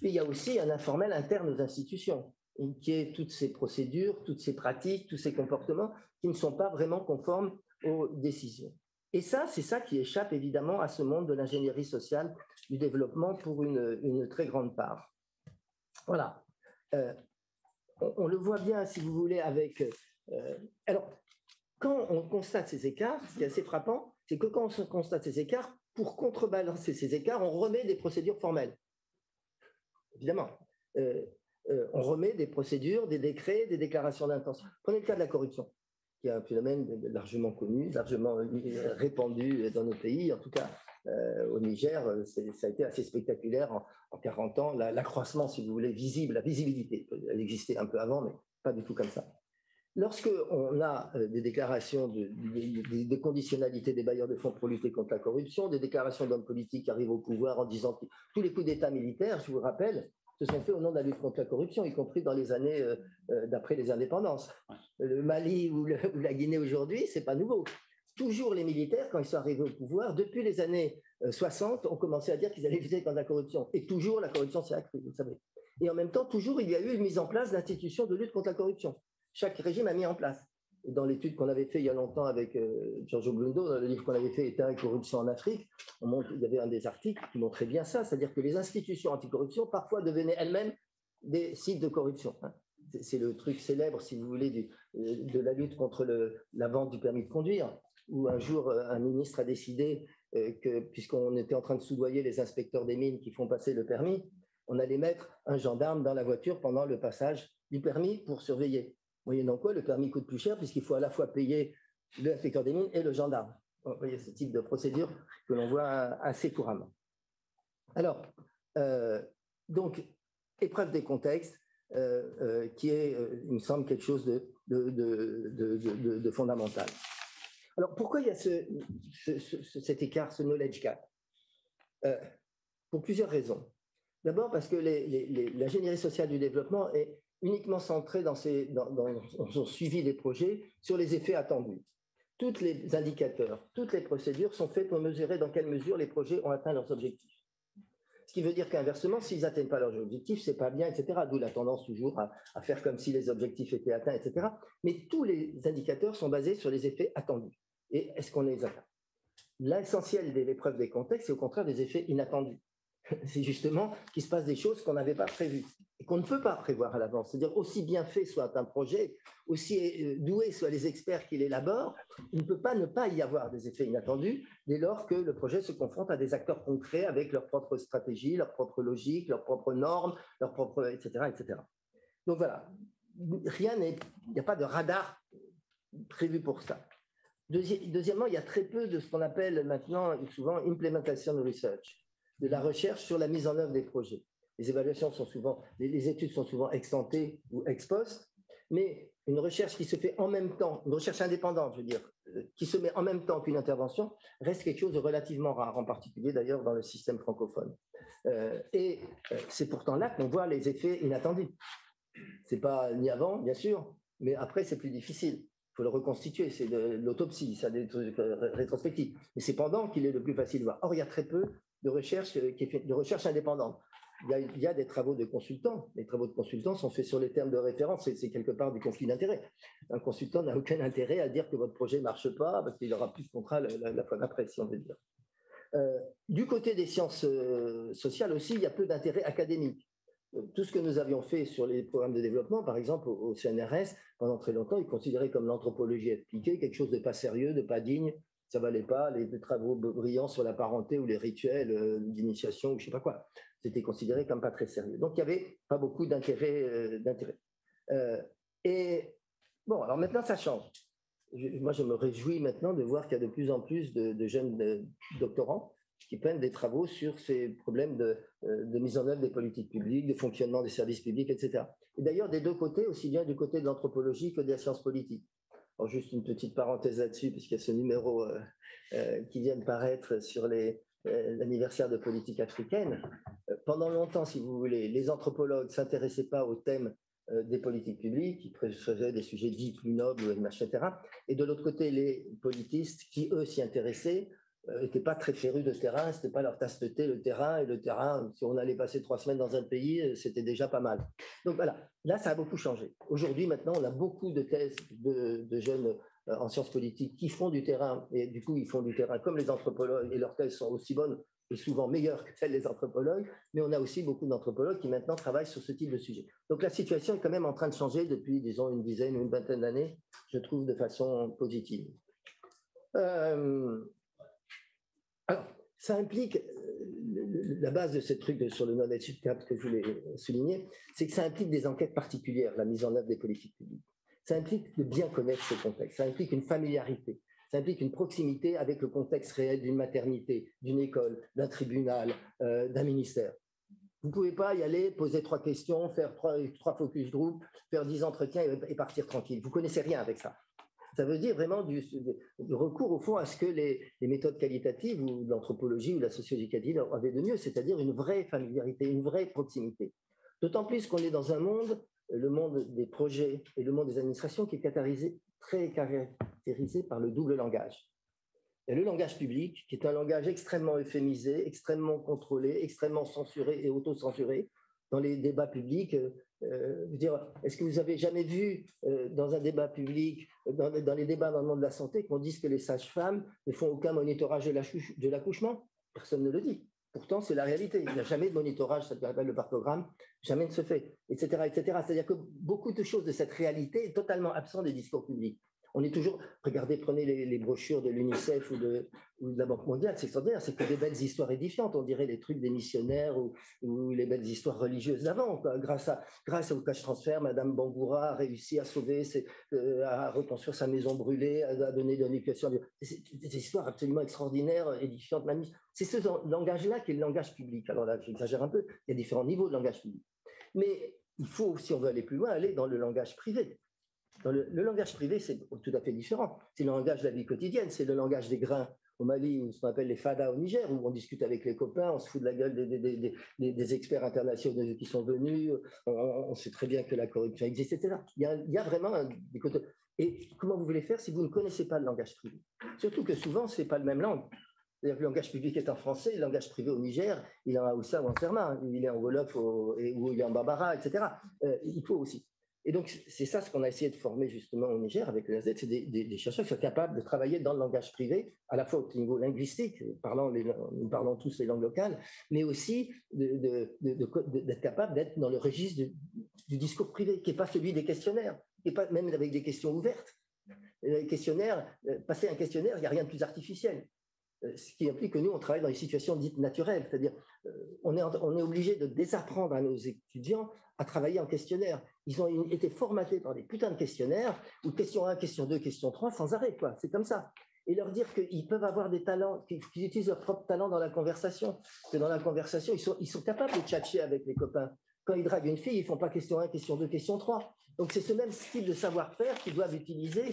Puis il y a aussi un informel interne aux institutions, qui est toutes ces procédures, toutes ces pratiques, tous ces comportements qui ne sont pas vraiment conformes aux décisions. Et ça, c'est ça qui échappe évidemment à ce monde de l'ingénierie sociale du développement pour une, une très grande part. Voilà. Euh, on, on le voit bien, si vous voulez, avec... Euh, alors, quand on constate ces écarts, ce qui est assez frappant, c'est que quand on constate ces écarts, pour contrebalancer ces écarts, on remet des procédures formelles. Évidemment, euh, euh, on remet des procédures, des décrets, des déclarations d'intention. Prenez le cas de la corruption, qui est un phénomène largement connu, largement répandu dans nos pays. En tout cas, euh, au Niger, ça a été assez spectaculaire en, en quarante ans. L'accroissement, si vous voulez, visible, la visibilité, elle existait un peu avant, mais pas du tout comme ça. Lorsqu'on a des déclarations de, des, des conditionnalités des bailleurs de fonds pour lutter contre la corruption, des déclarations d'hommes politiques qui arrivent au pouvoir en disant que tous les coups d'État militaires, je vous rappelle, se sont faits au nom de la lutte contre la corruption, y compris dans les années euh, d'après les indépendances. Le Mali ou, le, ou la Guinée aujourd'hui, ce n'est pas nouveau. Toujours les militaires, quand ils sont arrivés au pouvoir, depuis les années soixante, ont commencé à dire qu'ils allaient lutter contre la corruption. Et toujours, la corruption s'est accrue, vous le savez. Et en même temps, toujours, il y a eu une mise en place d'institutions de lutte contre la corruption. Chaque régime a mis en place. Et dans l'étude qu'on avait fait il y a longtemps avec euh, Giorgio Blundo, dans le livre qu'on avait fait « État et corruption en Afrique », on montre, il y avait un des articles qui montrait bien ça, c'est-à-dire que les institutions anticorruption parfois devenaient elles-mêmes des sites de corruption. C'est le truc célèbre, si vous voulez, du, de la lutte contre le, la vente du permis de conduire, où un jour un ministre a décidé que, puisqu'on était en train de soudoyer les inspecteurs des mines qui font passer le permis, on allait mettre un gendarme dans la voiture pendant le passage du permis pour surveiller. Moyennant quoi, le permis coûte plus cher puisqu'il faut à la fois payer l'inspecteur des mines et le gendarme. Vous voyez ce type de procédure que l'on voit assez couramment. Alors, euh, donc, épreuve des contextes, euh, euh, qui est, euh, il me semble, quelque chose de, de, de, de, de, de fondamental. Alors, pourquoi il y a ce, ce, ce, cet écart, ce knowledge gap? euh, Pour plusieurs raisons. D'abord parce que les, les, les, l'ingénierie sociale du développement est uniquement centrée dans, ses, dans, dans, dans son suivi des projets sur les effets attendus. Tous les indicateurs, toutes les procédures sont faites pour mesurer dans quelle mesure les projets ont atteint leurs objectifs. Ce qui veut dire qu'inversement, s'ils n'atteignent pas leurs objectifs, c'est pas bien, et cetera. D'où la tendance toujours à, à faire comme si les objectifs étaient atteints, et cetera. Mais tous les indicateurs sont basés sur les effets attendus. Et est-ce qu'on les atteint? L'essentiel de l'épreuve des contextes, c'est au contraire des effets inattendus. C'est justement qu'il se passe des choses qu'on n'avait pas prévues et qu'on ne peut pas prévoir à l'avance. C'est-à-dire aussi bien fait soit un projet, aussi doué soient les experts qui l'élaborent, il ne peut pas ne pas y avoir des effets inattendus dès lors que le projet se confronte à des acteurs concrets avec leur propre stratégie, leur propre logique, leurs propres normes, leur propre, et cetera, et cetera. Donc voilà, rien n'est, il n'y a pas de radar prévu pour ça. Deuxi- deuxièmement, il y a très peu de ce qu'on appelle maintenant souvent implementation research, de la recherche sur la mise en œuvre des projets. Les évaluations sont souvent, les, les études sont souvent ex-ante ou ex-post, mais une recherche qui se fait en même temps, une recherche indépendante, je veux dire, qui se met en même temps qu'une intervention, reste quelque chose de relativement rare, en particulier d'ailleurs dans le système francophone. Euh, et euh, c'est pourtant là qu'on voit les effets inattendus. C'est pas ni avant, bien sûr, mais après c'est plus difficile. Il faut le reconstituer, c'est de, de l'autopsie, ça, des trucs rétrospectifs. Mais c'est pendant qu'il est le plus facile de voir. Or, il y a très peu de recherche, qui est fait, de recherche indépendante. Il y, a, il y a des travaux de consultants. Les travaux de consultants sont faits sur les termes de référence. C'est, c'est quelque part du conflit d'intérêts. Un consultant n'a aucun intérêt à dire que votre projet ne marche pas parce qu'il aura plus de contrat la, la, la fois d'après, si on veut dire. Euh, du côté des sciences euh, sociales aussi, il y a peu d'intérêt académique. Euh, tout ce que nous avions fait sur les programmes de développement, par exemple au, au C N R S, pendant très longtemps, ils considéraient comme l'anthropologie appliquée quelque chose de pas sérieux, de pas digne. Ça ne valait pas les travaux brillants sur la parenté ou les rituels d'initiation ou je ne sais pas quoi. C'était considéré comme pas très sérieux. Donc, il n'y avait pas beaucoup d'intérêt. Euh, d'intérêt. Euh, et bon, alors maintenant, ça change. Je, moi, je me réjouis maintenant de voir qu'il y a de plus en plus de, de jeunes de, doctorants qui prennent des travaux sur ces problèmes de, de mise en œuvre des politiques publiques, de fonctionnement des services publics, et cetera. Et d'ailleurs, des deux côtés, aussi bien du côté de l'anthropologie que des sciences politiques. Alors juste une petite parenthèse là-dessus, puisqu'il y a ce numéro euh, euh, qui vient de paraître sur les, euh, l'anniversaire de politique africaine. Euh, pendant longtemps, si vous voulez, les anthropologues ne s'intéressaient pas au thème euh, des politiques publiques, ils préféraient des sujets dits plus nobles, et cetera. Et de l'autre côté, les politistes qui, eux, s'y intéressaient, n'étaient euh, pas très férus de terrain, ce n'était pas leur tasse de thé, le terrain. Et le terrain, si on allait passer trois semaines dans un pays, c'était déjà pas mal. Donc voilà, là, ça a beaucoup changé. Aujourd'hui, maintenant, on a beaucoup de thèses de, de jeunes euh, en sciences politiques qui font du terrain. Et du coup, ils font du terrain comme les anthropologues, et leurs thèses sont aussi bonnes et souvent meilleures que celles des anthropologues. Mais on a aussi beaucoup d'anthropologues qui maintenant travaillent sur ce type de sujet. Donc la situation est quand même en train de changer depuis, disons, une dizaine ou une vingtaine d'années, je trouve, de façon positive. Euh... Alors, ça implique, la base de ce truc sur le knowledge gap que je voulais souligner, c'est que ça implique des enquêtes particulières, la mise en œuvre des politiques publiques. Ça implique de bien connaître ce contexte, ça implique une familiarité, ça implique une proximité avec le contexte réel d'une maternité, d'une école, d'un tribunal, euh, d'un ministère. Vous ne pouvez pas y aller, poser trois questions, faire trois, trois focus group, faire dix entretiens et, et partir tranquille. Vous ne connaissez rien avec ça. Ça veut dire vraiment du, du recours au fond à ce que les, les méthodes qualitatives ou l'anthropologie ou la sociologie qualitative avaient de mieux, c'est-à-dire une vraie familiarité, une vraie proximité. D'autant plus qu'on est dans un monde, le monde des projets et le monde des administrations, qui est caractérisé, très caractérisé par le double langage. Il y a le langage public, qui est un langage extrêmement euphémisé, extrêmement contrôlé, extrêmement censuré et autocensuré. Dans les débats publics, euh, dire, est-ce que vous avez jamais vu euh, dans un débat public, dans, dans les débats dans le monde de la santé, qu'on dise que les sages-femmes ne font aucun monitorage de, la chou- de l'accouchement? Personne ne le dit. Pourtant, c'est la réalité. Il n'y a jamais de monitorage, ça s'appelle le partogramme, jamais ne se fait, et cetera, et cetera. C'est-à-dire que beaucoup de choses de cette réalité est totalement absent des discours publics. On dit toujours, regardez, prenez les, les brochures de l'UNICEF ou de, ou de la Banque mondiale, c'est extraordinaire, c'est que des belles histoires édifiantes, on dirait les trucs des missionnaires ou, ou les belles histoires religieuses d'avant. Grâce, à, grâce au cash transfert, Madame Bangoura a réussi à sauver, ses, euh, à reconstruire sa maison brûlée, à, à donner de l'éducation. C'est des histoires absolument extraordinaires, édifiantes, magnifiques. C'est ce langage-là qui est le langage public. Alors là, j'exagère un peu, il y a différents niveaux de langage public. Mais il faut, si on veut aller plus loin, aller dans le langage privé. Dans le, le langage privé, c'est tout à fait différent. C'est le langage de la vie quotidienne, c'est le langage des grains au Mali, ou ce qu'on appelle les fadas au Niger, où on discute avec les copains, on se fout de la gueule des, des, des, des, des experts internationaux qui sont venus, on, on sait très bien que la corruption existe, et cetera. Il y a, il y a vraiment un, des côtés. Et comment vous voulez faire si vous ne connaissez pas le langage privé? Surtout que souvent, ce n'est pas la même langue. C'est-à-dire que le langage public est en français, le langage privé au Niger, il est en Haoussa ou en Serma, il est en Wolof ou il est en Bambara, et cetera. Euh, il faut aussi. Et donc, c'est ça ce qu'on a essayé de former justement au Niger avec le LASDEL, c'est des, des, des chercheurs qui sont capables de travailler dans le langage privé, à la fois au niveau linguistique, parlant les, nous parlons tous les langues locales, mais aussi de, de, de, de, d'être capable d'être dans le registre du, du discours privé, qui n'est pas celui des questionnaires, qui n'est pas même avec des questions ouvertes. Les questionnaires, passer un questionnaire, il n'y a rien de plus artificiel. Ce qui implique que nous, on travaille dans des situations dites naturelles, c'est-à-dire on est, on est obligé de désapprendre à nos étudiants à travailler en questionnaire. Ils ont été formatés par des putains de questionnaires, ou question un, question deux, question trois, sans arrêt, quoi. C'est comme ça. Et leur dire qu'ils peuvent avoir des talents, qu'ils utilisent leur propre talent dans la conversation, que dans la conversation, ils sont, ils sont capables de tchatcher avec les copains. Quand ils draguent une fille, ils ne font pas question un, question deux, question trois. Donc c'est ce même style de savoir-faire qu'ils doivent utiliser,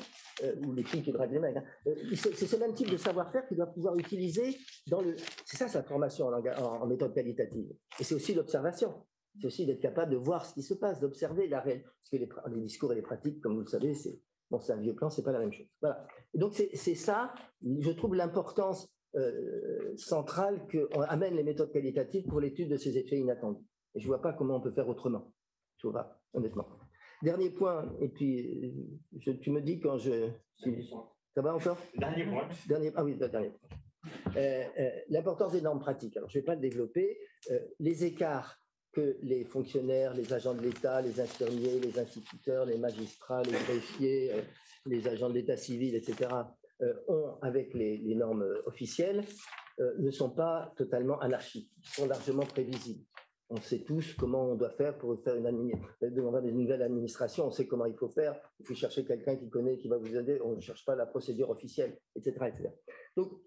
euh, ou les filles qui draguent les mecs, hein, euh, c'est ce même type de savoir-faire qu'ils doivent pouvoir utiliser dans le... C'est ça sa formation en, en méthode qualitative. Et c'est aussi l'observation. C'est aussi d'être capable de voir ce qui se passe, d'observer la réalité. Parce que les, les discours et les pratiques, comme vous le savez, c'est bon, un vieux plan, ce n'est pas la même chose. Voilà. Et donc c'est ça, je trouve l'importance euh, centrale qu'on amène les méthodes qualitatives pour l'étude de ces effets inattendus. Et je ne vois pas comment on peut faire autrement, je vois pas, honnêtement. Dernier point, et puis je, tu me dis quand je... Si, ça va encore ? Dernier point. Dernier, ah oui, dernier point. Euh, euh, l'importance des normes pratiques. Alors, je ne vais pas le développer. Euh, les écarts que les fonctionnaires, les agents de l'État, les infirmiers, les instituteurs, les magistrats, les greffiers, euh, les agents de l'État civil, et cetera, euh, ont avec les, les normes officielles, euh, ne sont pas totalement anarchiques. Ils sont largement prévisibles. On sait tous comment on doit faire pour faire une, une nouvelle administration, on sait comment il faut faire, il faut chercher quelqu'un qui connaît, qui va vous aider, on ne cherche pas la procédure officielle, et cetera, et cetera. Donc,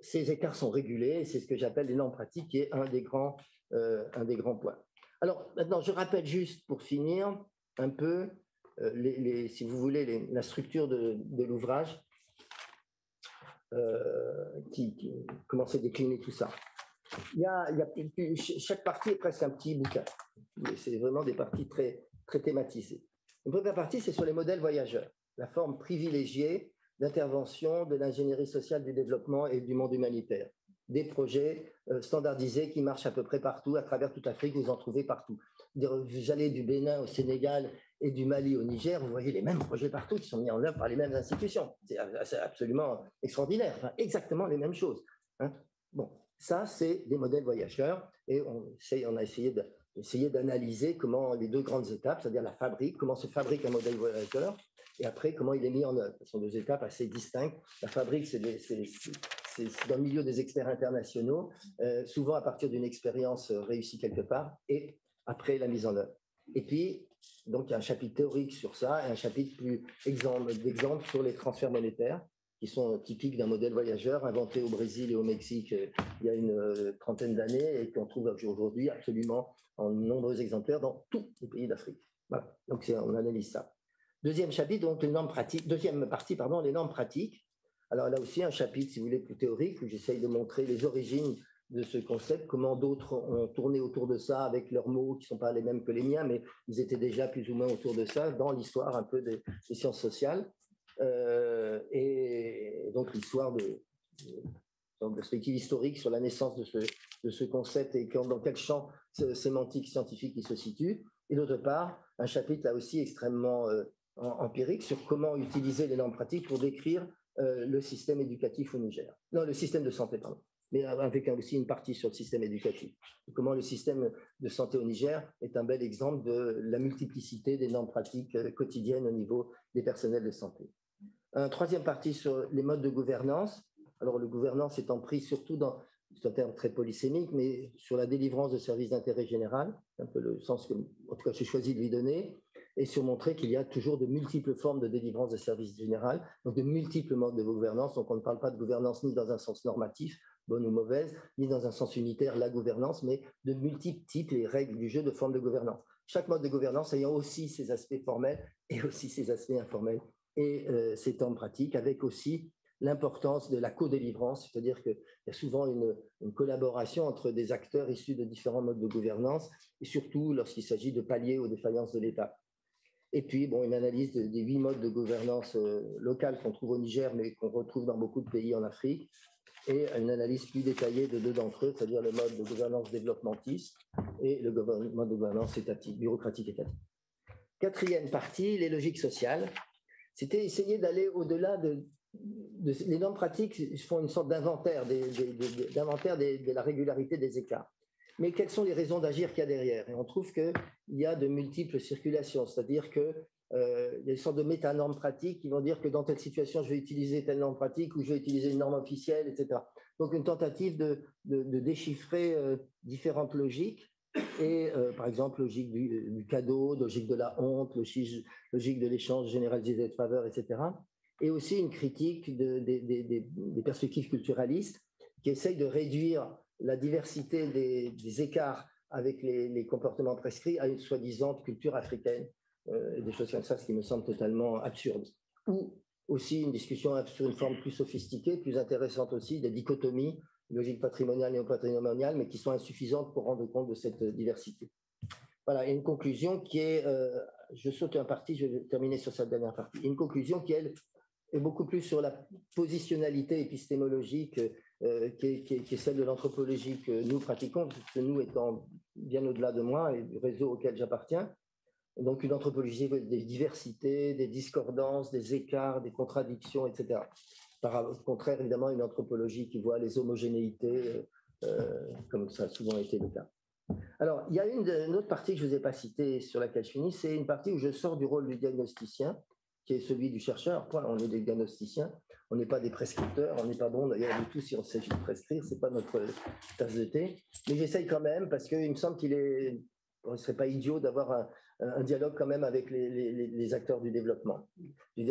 ces écarts sont régulés, c'est ce que j'appelle les normes pratiques, qui est un des, grands, euh, un des grands points. Alors, maintenant, je rappelle juste, pour finir, un peu, euh, les, les, si vous voulez, les, la structure de, de l'ouvrage, euh, qui, qui commence à décliner tout ça. Il y a, il y a, chaque partie est presque un petit bouquin. C'est vraiment des parties très, très thématisées. Une première partie, c'est sur les modèles voyageurs, la forme privilégiée d'intervention de l'ingénierie sociale du développement et du monde humanitaire. Des projets euh, standardisés qui marchent à peu près partout, à travers toute l'Afrique, vous en trouvez partout. Vous allez du Bénin au Sénégal et du Mali au Niger, vous voyez les mêmes projets partout qui sont mis en œuvre par les mêmes institutions. C'est absolument extraordinaire, enfin, exactement les mêmes choses. Hein. Bon. Ça, c'est des modèles voyageurs et on, essaie, on a essayé d'analyser comment les deux grandes étapes, c'est-à-dire la fabrique, comment se fabrique un modèle voyageur et après comment il est mis en œuvre. Ce sont deux étapes assez distinctes. La fabrique, c'est dans le milieu des experts internationaux, euh, souvent à partir d'une expérience réussie quelque part et après la mise en œuvre. Et puis, donc, il y a un chapitre théorique sur ça et un chapitre plus d'exemple sur les transferts monétaires, qui sont typiques d'un modèle voyageur inventé au Brésil et au Mexique il y a une trentaine d'années et qu'on trouve aujourd'hui absolument en nombreux exemplaires dans tous les pays d'Afrique. Voilà, donc on analyse ça. Deuxième chapitre, donc les normes pratiques, deuxième partie, pardon, les normes pratiques. Alors là aussi, un chapitre, si vous voulez, plus théorique, où j'essaye de montrer les origines de ce concept, comment d'autres ont tourné autour de ça avec leurs mots qui ne sont pas les mêmes que les miens, mais ils étaient déjà plus ou moins autour de ça dans l'histoire un peu des, des sciences sociales. Euh, et donc l'histoire de, de perspective historique sur la naissance de ce, de ce concept et quand, dans quel champ sémantique scientifique il se situe, et d'autre part un chapitre là aussi extrêmement euh, empirique sur comment utiliser les normes pratiques pour décrire euh, le système éducatif au Niger, non le système de santé pardon, mais avec aussi une partie sur le système éducatif, comment le système de santé au Niger est un bel exemple de la multiplicité des normes pratiques quotidiennes au niveau des personnels de santé. Un troisième partie sur les modes de gouvernance. Alors, le gouvernance étant pris surtout dans, c'est un terme très polysémique, mais sur la délivrance de services d'intérêt général, c'est un peu le sens que, en tout cas, j'ai choisi de lui donner, et sur montrer qu'il y a toujours de multiples formes de délivrance de services généraux, donc de multiples modes de gouvernance. Donc, on ne parle pas de gouvernance ni dans un sens normatif, bonne ou mauvaise, ni dans un sens unitaire, la gouvernance, mais de multiples types et règles du jeu de formes de gouvernance. Chaque mode de gouvernance ayant aussi ses aspects formels et aussi ses aspects informels et euh, ses temps de pratique, avec aussi l'importance de la co-délivrance, c'est-à-dire qu'il y a souvent une, une collaboration entre des acteurs issus de différents modes de gouvernance, et surtout lorsqu'il s'agit de pallier aux défaillances de l'État. Et puis, bon, une analyse de, des huit modes de gouvernance euh, locale qu'on trouve au Niger, mais qu'on retrouve dans beaucoup de pays en Afrique, et une analyse plus détaillée de deux d'entre eux, c'est-à-dire le mode de gouvernance développementiste et le mode de gouvernance étatique, bureaucratique étatique. Quatrième partie, les logiques sociales. C'était essayer d'aller au-delà de, de... Les normes pratiques font une sorte d'inventaire des, des, des, d'inventaire des, de la régularité des écarts. Mais quelles sont les raisons d'agir qu'il y a derrière? Et on trouve qu'il y a de multiples circulations, c'est-à-dire qu'il euh, y a une sorte de méta-normes pratiques qui vont dire que dans telle situation, je vais utiliser telle norme pratique ou je vais utiliser une norme officielle, et cetera. Donc, une tentative de, de, de déchiffrer euh, différentes logiques et, euh, par exemple, logique du, du cadeau, logique de la honte, logique, logique de l'échange généralisé de faveurs, et cetera. Et aussi une critique de, de, de, de, des perspectives culturalistes qui essayent de réduire la diversité des, des écarts avec les, les comportements prescrits à une soi-disant culture africaine, euh, des choses comme ça, ce qui me semble totalement absurde. Ou aussi une discussion sur une forme plus sophistiquée, plus intéressante aussi, des dichotomies, logiques patrimoniales et néopatrimoniales, mais qui sont insuffisantes pour rendre compte de cette diversité. Voilà, et une conclusion qui est, euh, je saute un parti, je vais terminer sur cette dernière partie, une conclusion qui, elle, est beaucoup plus sur la positionnalité épistémologique Euh, qui, est, qui, est, qui est celle de l'anthropologie que nous pratiquons, parce que nous étant bien au-delà de moi et du réseau auquel j'appartiens. Donc une anthropologie des diversités, des discordances, des écarts, des contradictions, et cetera. Par au contraire, évidemment, une anthropologie qui voit les homogénéités, euh, comme ça a souvent été le cas. Alors, il y a une, une autre partie que je ne vous ai pas citée, sur laquelle je finis, c'est une partie où je sors du rôle du diagnosticien, qui est celui du chercheur. Point, on est des diagnosticiens, on n'est pas des prescripteurs, on n'est pas bon d'ailleurs du tout si on s'agit de prescrire, ce n'est pas notre tasse de thé. Mais j'essaye quand même parce qu'il me semble qu'il est, on ne serait pas idiot d'avoir un, un dialogue quand même avec les, les, les acteurs du développement. Il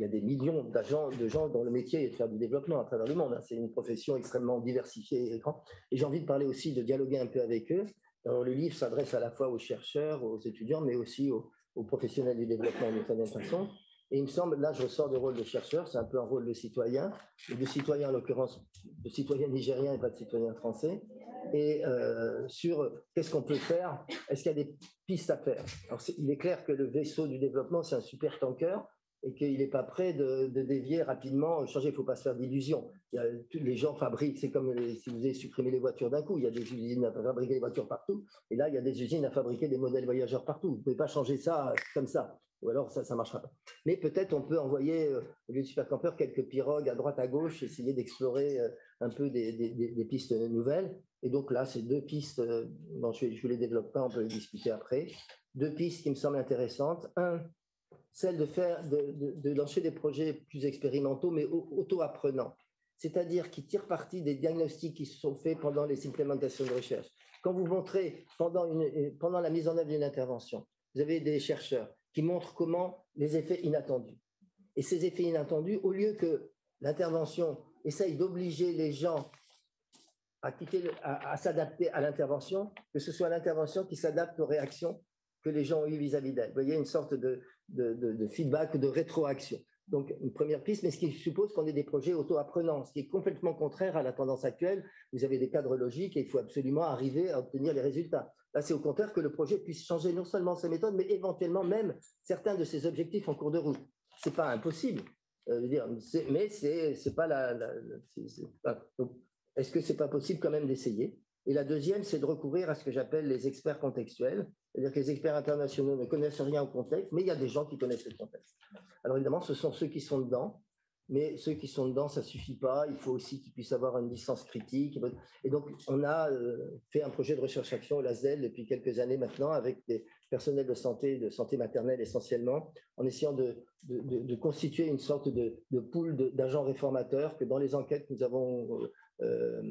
y a des millions d'agents, de gens dont le métier est de faire du développement à travers le monde. C'est une profession extrêmement diversifiée et grande. Et j'ai envie de parler aussi, de dialoguer un peu avec eux. Alors, le livre s'adresse à la fois aux chercheurs, aux étudiants, mais aussi aux, aux professionnels du développement d'une certaine façon. Et il me semble, là je ressors du rôle de chercheur, c'est un peu un rôle de citoyen, et de citoyen en l'occurrence, de citoyen nigérien et pas de citoyen français, et euh, sur qu'est-ce qu'on peut faire, est-ce qu'il y a des pistes à faire. Alors, c'est, il est clair que le vaisseau du développement, c'est un super tanker, et qu'il n'est pas prêt de, de dévier rapidement, changer, il ne faut pas se faire d'illusions. Il y a, les gens fabriquent, c'est comme les, si vous avez supprimé les voitures d'un coup, il y a des usines à fabriquer des voitures partout, et là il y a des usines à fabriquer des modèles voyageurs partout. Vous ne pouvez pas changer ça comme ça, ou alors ça ne marchera pas. Mais peut-être on peut envoyer, euh, au lieu de supercamper, quelques pirogues à droite à gauche, essayer d'explorer euh, un peu des, des, des pistes nouvelles. Et donc là, ces deux pistes, euh, bon, je ne les développe pas, on peut les discuter après, deux pistes qui me semblent intéressantes. Un, celle de, faire, de, de, de lancer des projets plus expérimentaux, mais auto-apprenants, c'est-à-dire qui tirent parti des diagnostics qui se sont faits pendant les implémentations de recherche. Quand vous montrez, pendant, une, pendant la mise en œuvre d'une intervention, vous avez des chercheurs qui montrent comment les effets inattendus. Et ces effets inattendus, au lieu que l'intervention essaye d'obliger les gens à, quitter le, à, à s'adapter à l'intervention, que ce soit l'intervention qui s'adapte aux réactions que les gens ont eu vis-à-vis d'elle. Vous voyez, une sorte de, de, de, de feedback, de rétroaction. Donc, une première piste, mais ce qui suppose qu'on ait des projets auto-apprenants, ce qui est complètement contraire à la tendance actuelle. Vous avez des cadres logiques et il faut absolument arriver à obtenir les résultats. Là, c'est au contraire que le projet puisse changer non seulement ses méthodes, mais éventuellement même certains de ses objectifs en cours de route. Ce n'est pas impossible, euh, je veux dire, c'est, mais c'est, c'est pas la... la, la c'est, c'est pas, donc, est-ce que ce n'est pas possible quand même d'essayer? Et la deuxième, c'est de recourir à ce que j'appelle les experts contextuels, c'est-à-dire que les experts internationaux ne connaissent rien au contexte, mais il y a des gens qui connaissent le contexte. Alors évidemment, ce sont ceux qui sont dedans, mais ceux qui sont dedans, ça ne suffit pas. Il faut aussi qu'ils puissent avoir une licence critique. Et donc, on a euh, fait un projet de recherche-action au LASDEL depuis quelques années maintenant, avec des personnels de santé, de santé maternelle essentiellement, en essayant de, de, de, de constituer une sorte de, de pool d'agents réformateurs que dans les enquêtes, nous avons euh,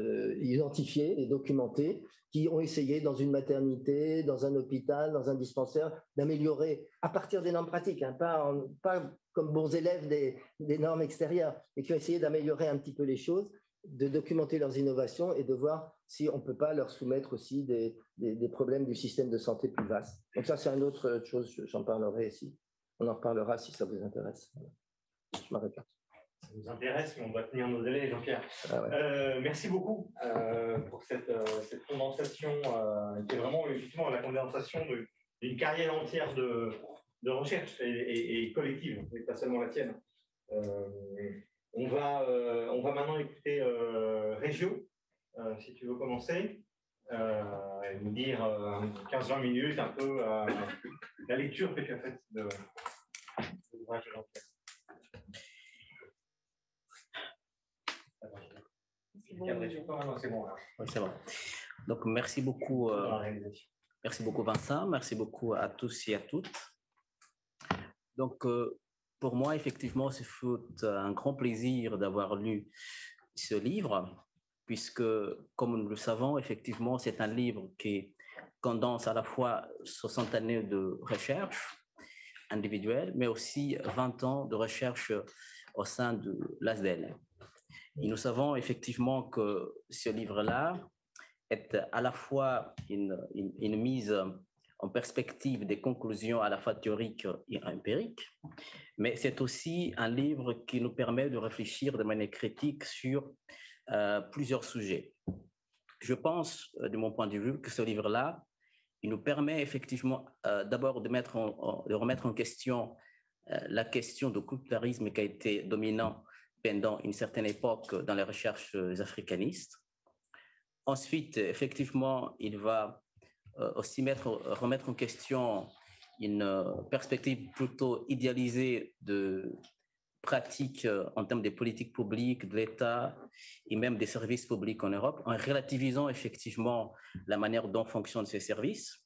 euh, identifiés et documentés, qui ont essayé dans une maternité, dans un hôpital, dans un dispensaire, d'améliorer à partir des normes pratiques, hein, pas... En, pas comme bons élèves des, des normes extérieures, et qui ont essayé d'améliorer un petit peu les choses, de documenter leurs innovations et de voir si on ne peut pas leur soumettre aussi des, des, des problèmes du système de santé plus vaste. Donc ça, c'est une autre chose, j'en parlerai ici. On en reparlera si ça vous intéresse. Je m'arrête là. Ça nous intéresse, mais on doit tenir nos délais, Jean-Pierre. Ah ouais. euh, merci beaucoup euh, pour cette, euh, cette condensation, euh, qui est vraiment justement la condensation d'une carrière entière de... de recherche et, et, et collective, mais pas seulement la tienne. Euh, on, va, euh, on va maintenant écouter euh, Régio, euh, si tu veux commencer, euh, et nous dire euh, quinze à vingt minutes un peu euh, la lecture que tu as faite de, de l'ouvrage de l'enquête. C'est bon, c'est bon. Oui, c'est bon. Donc, merci beaucoup, euh, merci beaucoup Vincent, merci beaucoup à tous et à toutes. Donc, euh, pour moi, effectivement, c'est un grand plaisir d'avoir lu ce livre, puisque, comme nous le savons, effectivement, c'est un livre qui condense à la fois soixante années de recherche individuelle, mais aussi vingt ans de recherche au sein de l'A S D E L. Et nous savons effectivement que ce livre-là est à la fois une, une, une mise en perspective des conclusions à la fois théoriques et empiriques, mais c'est aussi un livre qui nous permet de réfléchir de manière critique sur euh, plusieurs sujets. Je pense, de mon point de vue, que ce livre-là, il nous permet effectivement euh, d'abord de, de remettre en question euh, la question du communautarisme qui a été dominant pendant une certaine époque dans les recherches africanistes. Ensuite, effectivement, il va aussi mettre, remettre en question une perspective plutôt idéalisée de pratiques en termes des politiques publiques, de l'État et même des services publics en Europe, en relativisant effectivement la manière dont fonctionnent ces services.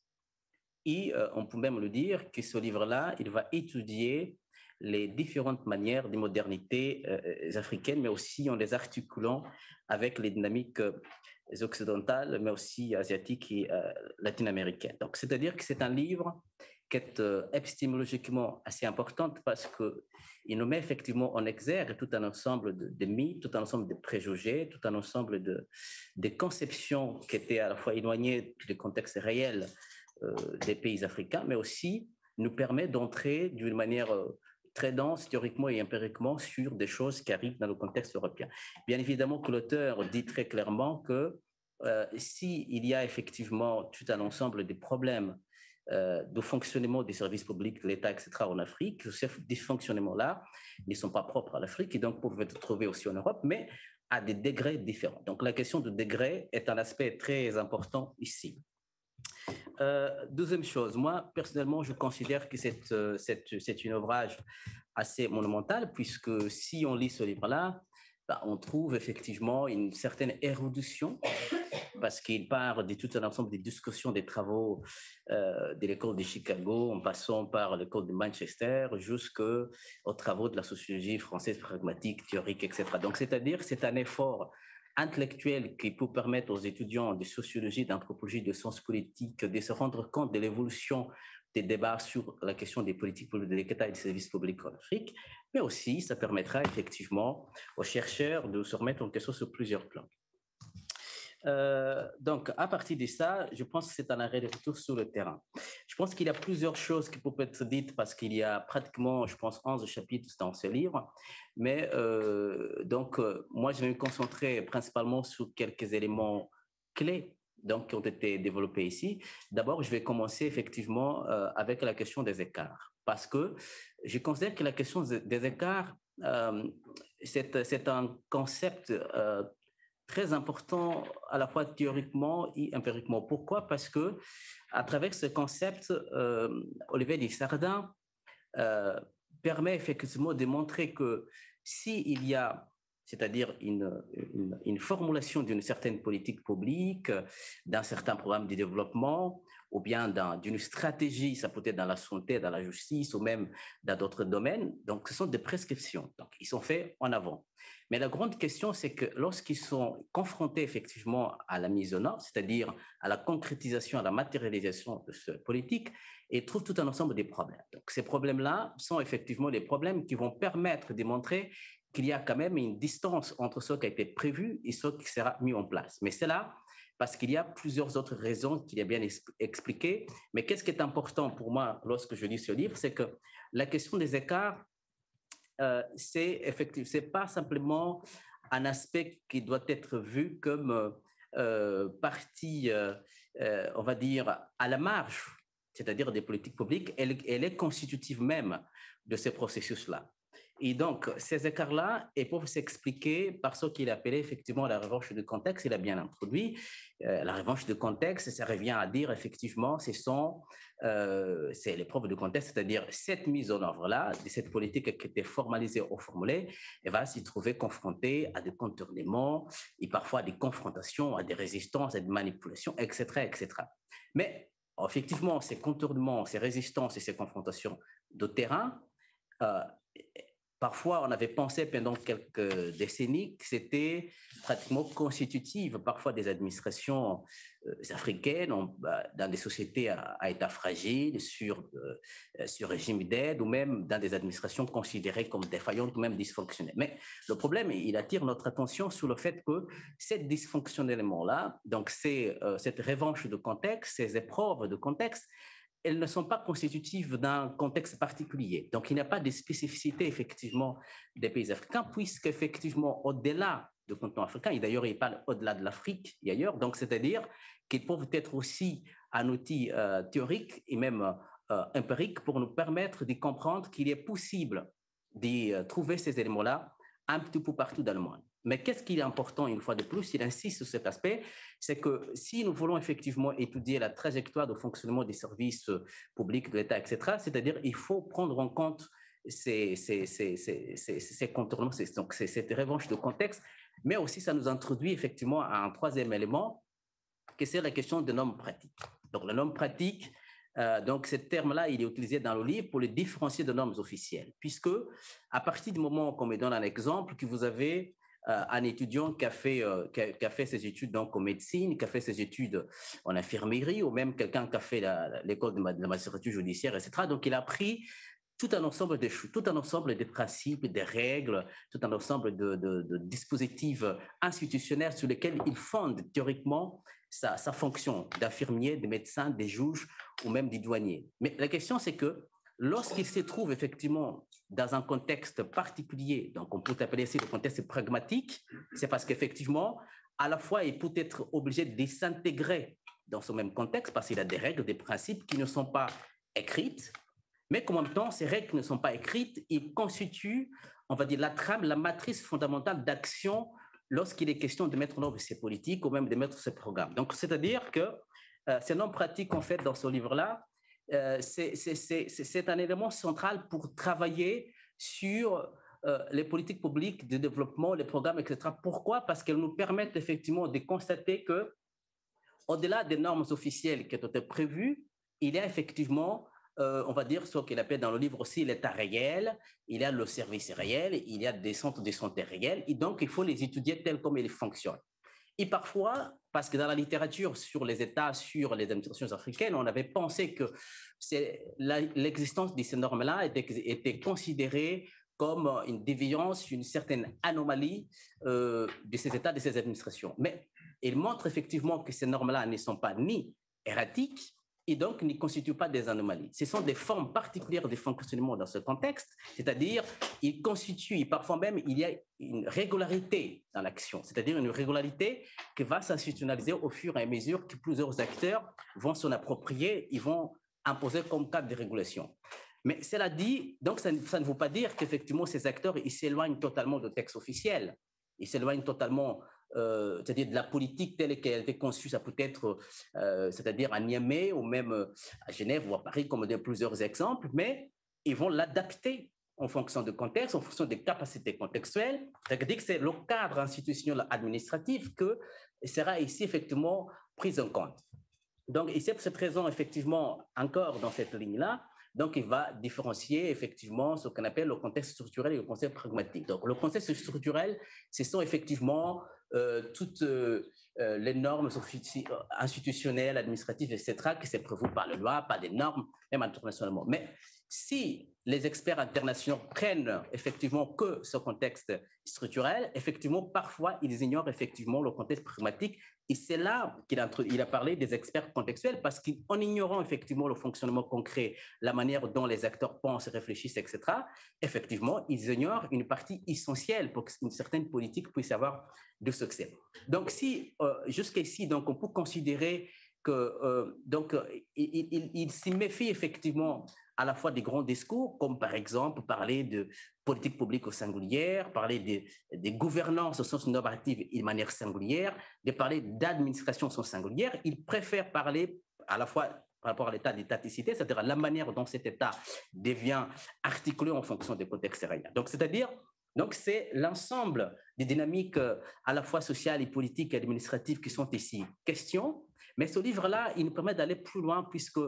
Et euh, on peut même le dire que ce livre-là, il va étudier les différentes manières des modernités euh, africaines, mais aussi en les articulant avec les dynamiques euh, occidentales, mais aussi asiatiques et euh, latino-américaines. Donc, c'est-à-dire que c'est un livre qui est euh, épistémologiquement assez important parce qu'il nous met effectivement en exergue tout un ensemble de, de mythes, tout un ensemble de préjugés, tout un ensemble de, de conceptions qui étaient à la fois éloignées du contexte réel euh, des pays africains, mais aussi nous permet d'entrer d'une manière euh, très dense, théoriquement et empiriquement, sur des choses qui arrivent dans le contexte européen. Bien évidemment que l'auteur dit très clairement que euh, s'il y a effectivement tout un ensemble des problèmes euh, de fonctionnement des services publics, de l'État, et cetera en Afrique, ces dysfonctionnements-là ne sont pas propres à l'Afrique et donc peuvent être trouvés aussi en Europe, mais à des degrés différents. Donc la question du degré est un aspect très important ici. Euh, deuxième chose, moi personnellement je considère que c'est euh, une ouvrage assez monumental, puisque si on lit ce livre-là, bah, on trouve effectivement une certaine érudition parce qu'il part de tout un ensemble des discussions, des travaux euh, de l'école de Chicago, en passant par l'école de Manchester, jusqu'aux travaux de la sociologie française pragmatique, théorique, et cetera. Donc c'est-à-dire c'est un effort intellectuel qui peut permettre aux étudiants de sociologie, d'anthropologie, de sciences politiques de se rendre compte de l'évolution des débats sur la question des politiques publiques, de l'État et des services publics en Afrique, mais aussi ça permettra effectivement aux chercheurs de se remettre en question sur plusieurs plans. Euh, donc, à partir de ça, je pense que c'est un arrêt de retour sur le terrain. Je pense qu'il y a plusieurs choses qui peuvent être dites parce qu'il y a pratiquement, je pense, onze chapitres dans ce livre. Mais euh, donc, euh, moi, je vais me concentrer principalement sur quelques éléments clés donc, qui ont été développés ici. D'abord, je vais commencer effectivement euh, avec la question des écarts, parce que je considère que la question des écarts, euh, c'est un concept euh, très important à la fois théoriquement et empiriquement. Pourquoi? Parce que à travers ce concept, euh, Olivier de Sardan euh, permet effectivement de montrer que s'il y a, c'est-à-dire une, une, une formulation d'une certaine politique publique, d'un certain programme de développement, ou bien dans, d'une stratégie, ça peut être dans la santé, dans la justice, ou même dans d'autres domaines. Donc, ce sont des prescriptions. Donc, ils sont faits en avant. Mais la grande question, c'est que lorsqu'ils sont confrontés effectivement à la mise en œuvre, c'est-à-dire à la concrétisation, à la matérialisation de cette politique, ils trouvent tout un ensemble de problèmes. Donc, ces problèmes-là sont effectivement les problèmes qui vont permettre de montrer qu'il y a quand même une distance entre ce qui a été prévu et ce qui sera mis en place. Mais c'est là parce qu'il y a plusieurs autres raisons qu'il a bien expliquées. Mais qu'est-ce qui est important pour moi lorsque je lis ce livre, c'est que la question des écarts, euh, c'est effectivement, c'est pas simplement un aspect qui doit être vu comme euh, partie, euh, euh, on va dire, à la marge, c'est-à-dire des politiques publiques, elle, elle est constitutive même de ces processus-là. Et donc, ces écarts-là, ils peuvent s'expliquer par ce qu'il appelait effectivement la revanche du contexte, il a bien introduit. Euh, la revanche du contexte, ça revient à dire effectivement, ce sont, euh, c'est l'épreuve du contexte, c'est-à-dire cette mise en œuvre-là, cette politique qui était formalisée ou formulée, elle va s'y trouver confrontée à des contournements et parfois à des confrontations, à des résistances, à des manipulations, et cetera, et cetera. Mais effectivement, ces contournements, ces résistances et ces confrontations de terrain, euh, parfois, on avait pensé pendant quelques décennies que c'était pratiquement constitutif, parfois des administrations euh, africaines, on, bah, dans des sociétés à, à état fragile, sur, euh, sur régime d'aide, ou même dans des administrations considérées comme défaillantes ou même dysfonctionnelles. Mais le problème, il attire notre attention sur le fait que ces dysfonctionnements-là, donc ces, euh, cette revanche de contexte, ces épreuves de contexte, elles ne sont pas constitutives d'un contexte particulier. Donc, il n'y a pas de spécificité, effectivement, des pays africains, puisqu'effectivement, au-delà du continent africain, et d'ailleurs, ils parlent au-delà de l'Afrique et ailleurs, donc c'est-à-dire qu'ils peuvent être aussi un outil euh, théorique et même euh, empirique pour nous permettre de comprendre qu'il est possible de euh, trouver ces éléments-là un petit peu partout dans le monde. Mais qu'est-ce qui est important, une fois de plus, il insiste sur cet aspect, c'est que si nous voulons effectivement étudier la trajectoire de fonctionnement des services publics de l'État, et cetera, c'est-à-dire il faut prendre en compte ces, ces, ces, ces, ces, ces contournements, ces, donc ces, cette revanche de contexte, mais aussi ça nous introduit effectivement à un troisième élément, que c'est la question de normes pratiques. Donc la norme pratique, Euh, donc, ce terme-là, il est utilisé dans le livre pour le différencier de normes officielles, puisque à partir du moment, qu'on me donne un exemple, que vous avez euh, un étudiant qui a, fait, euh, qui, a, qui a fait ses études donc, en médecine, qui a fait ses études en infirmerie, ou même quelqu'un qui a fait la, la, l'école de, de la magistrature judiciaire, et cetera. Donc, il a pris tout un ensemble de tout un ensemble de principes, des règles, tout un ensemble de, de, de dispositifs institutionnels sur lesquels il fonde théoriquement sa, sa fonction d'infirmier, de médecin, des juges ou même des douaniers. Mais la question, c'est que lorsqu'il se trouve effectivement dans un contexte particulier, donc on peut appeler ici le contexte pragmatique, c'est parce qu'effectivement, à la fois, il peut être obligé de s'intégrer dans ce même contexte parce qu'il a des règles, des principes qui ne sont pas écrites, mais qu'en même temps, ces règles ne sont pas écrites, ils constituent, on va dire, la trame, la matrice fondamentale d'action lorsqu'il est question de mettre en œuvre ces politiques ou même de mettre ces programmes. Donc, c'est-à-dire que euh, ces normes pratiques, en fait, dans ce livre-là, euh, c'est, c'est, c'est, c'est un élément central pour travailler sur euh, les politiques publiques de développement, les programmes, et cetera. Pourquoi ? Parce qu'elles nous permettent effectivement de constater que, au-delà des normes officielles qui étaient prévues, il y a effectivement... Euh, on va dire ce qu'il appelle dans le livre aussi l'état réel, il y a le service réel, il y a des centres de santé réels, et donc il faut les étudier tels comme ils fonctionnent. Et parfois, parce que dans la littérature sur les États, sur les administrations africaines, on avait pensé que c'est la, l'existence de ces normes-là était, était considérée comme une déviance, une certaine anomalie euh, de ces États, de ces administrations. Mais il montre effectivement que ces normes-là ne sont pas ni erratiques, et donc ne constituent pas des anomalies. Ce sont des formes particulières de fonctionnement dans ce contexte, c'est-à-dire ils constituent, et parfois même il y a une régularité dans l'action, c'est-à-dire une régularité qui va s'institutionnaliser au fur et à mesure que plusieurs acteurs vont s'en approprier, ils vont imposer comme cadre de régulation. Mais cela dit, donc ça, ça ne veut pas dire qu'effectivement ces acteurs ils s'éloignent totalement de textes officiels, ils s'éloignent totalement... Euh, c'est-à-dire de la politique telle qu'elle a été conçue, ça peut être, euh, c'est-à-dire à Niamey ou même à Genève ou à Paris, comme on donne plusieurs exemples, mais ils vont l'adapter en fonction du contexte, en fonction des capacités contextuelles. C'est-à-dire que c'est le cadre institutionnel administratif qui sera ici effectivement pris en compte. Donc, et c'est pour cette raison, effectivement, encore dans cette ligne-là, donc il va différencier effectivement ce qu'on appelle le contexte structurel et le contexte pragmatique. Donc, le contexte structurel, ce sont effectivement euh, toutes euh, les normes institutionnelles, administratives, et cetera, qui se prévues par la loi, par des normes, même internationalement. Mais si les experts internationaux prennent effectivement que ce contexte structurel, effectivement, parfois, ils ignorent effectivement le contexte pragmatique. Et c'est là qu'il a, il a parlé des experts contextuels, parce qu'en ignorant effectivement le fonctionnement concret, la manière dont les acteurs pensent, réfléchissent, et cetera, effectivement, ils ignorent une partie essentielle pour qu'une certaine politique puisse avoir du succès. Donc, si euh, jusqu'ici, donc, on peut considérer que euh, donc, il, il, il s'y méfie effectivement à la fois des grands discours, comme par exemple parler de politique publique au singulier, parler de, de gouvernance au sens normatif et de manière singulière, de parler d'administration au sens singulier. Il préfère parler à la fois par rapport à l'état d'étaticité, c'est-à-dire la manière dont cet état devient articulé en fonction des contextes réels. Donc, c'est-à-dire, donc c'est l'ensemble des dynamiques à la fois sociales et politiques et administratives qui sont ici question. Mais ce livre-là, il nous permet d'aller plus loin, puisque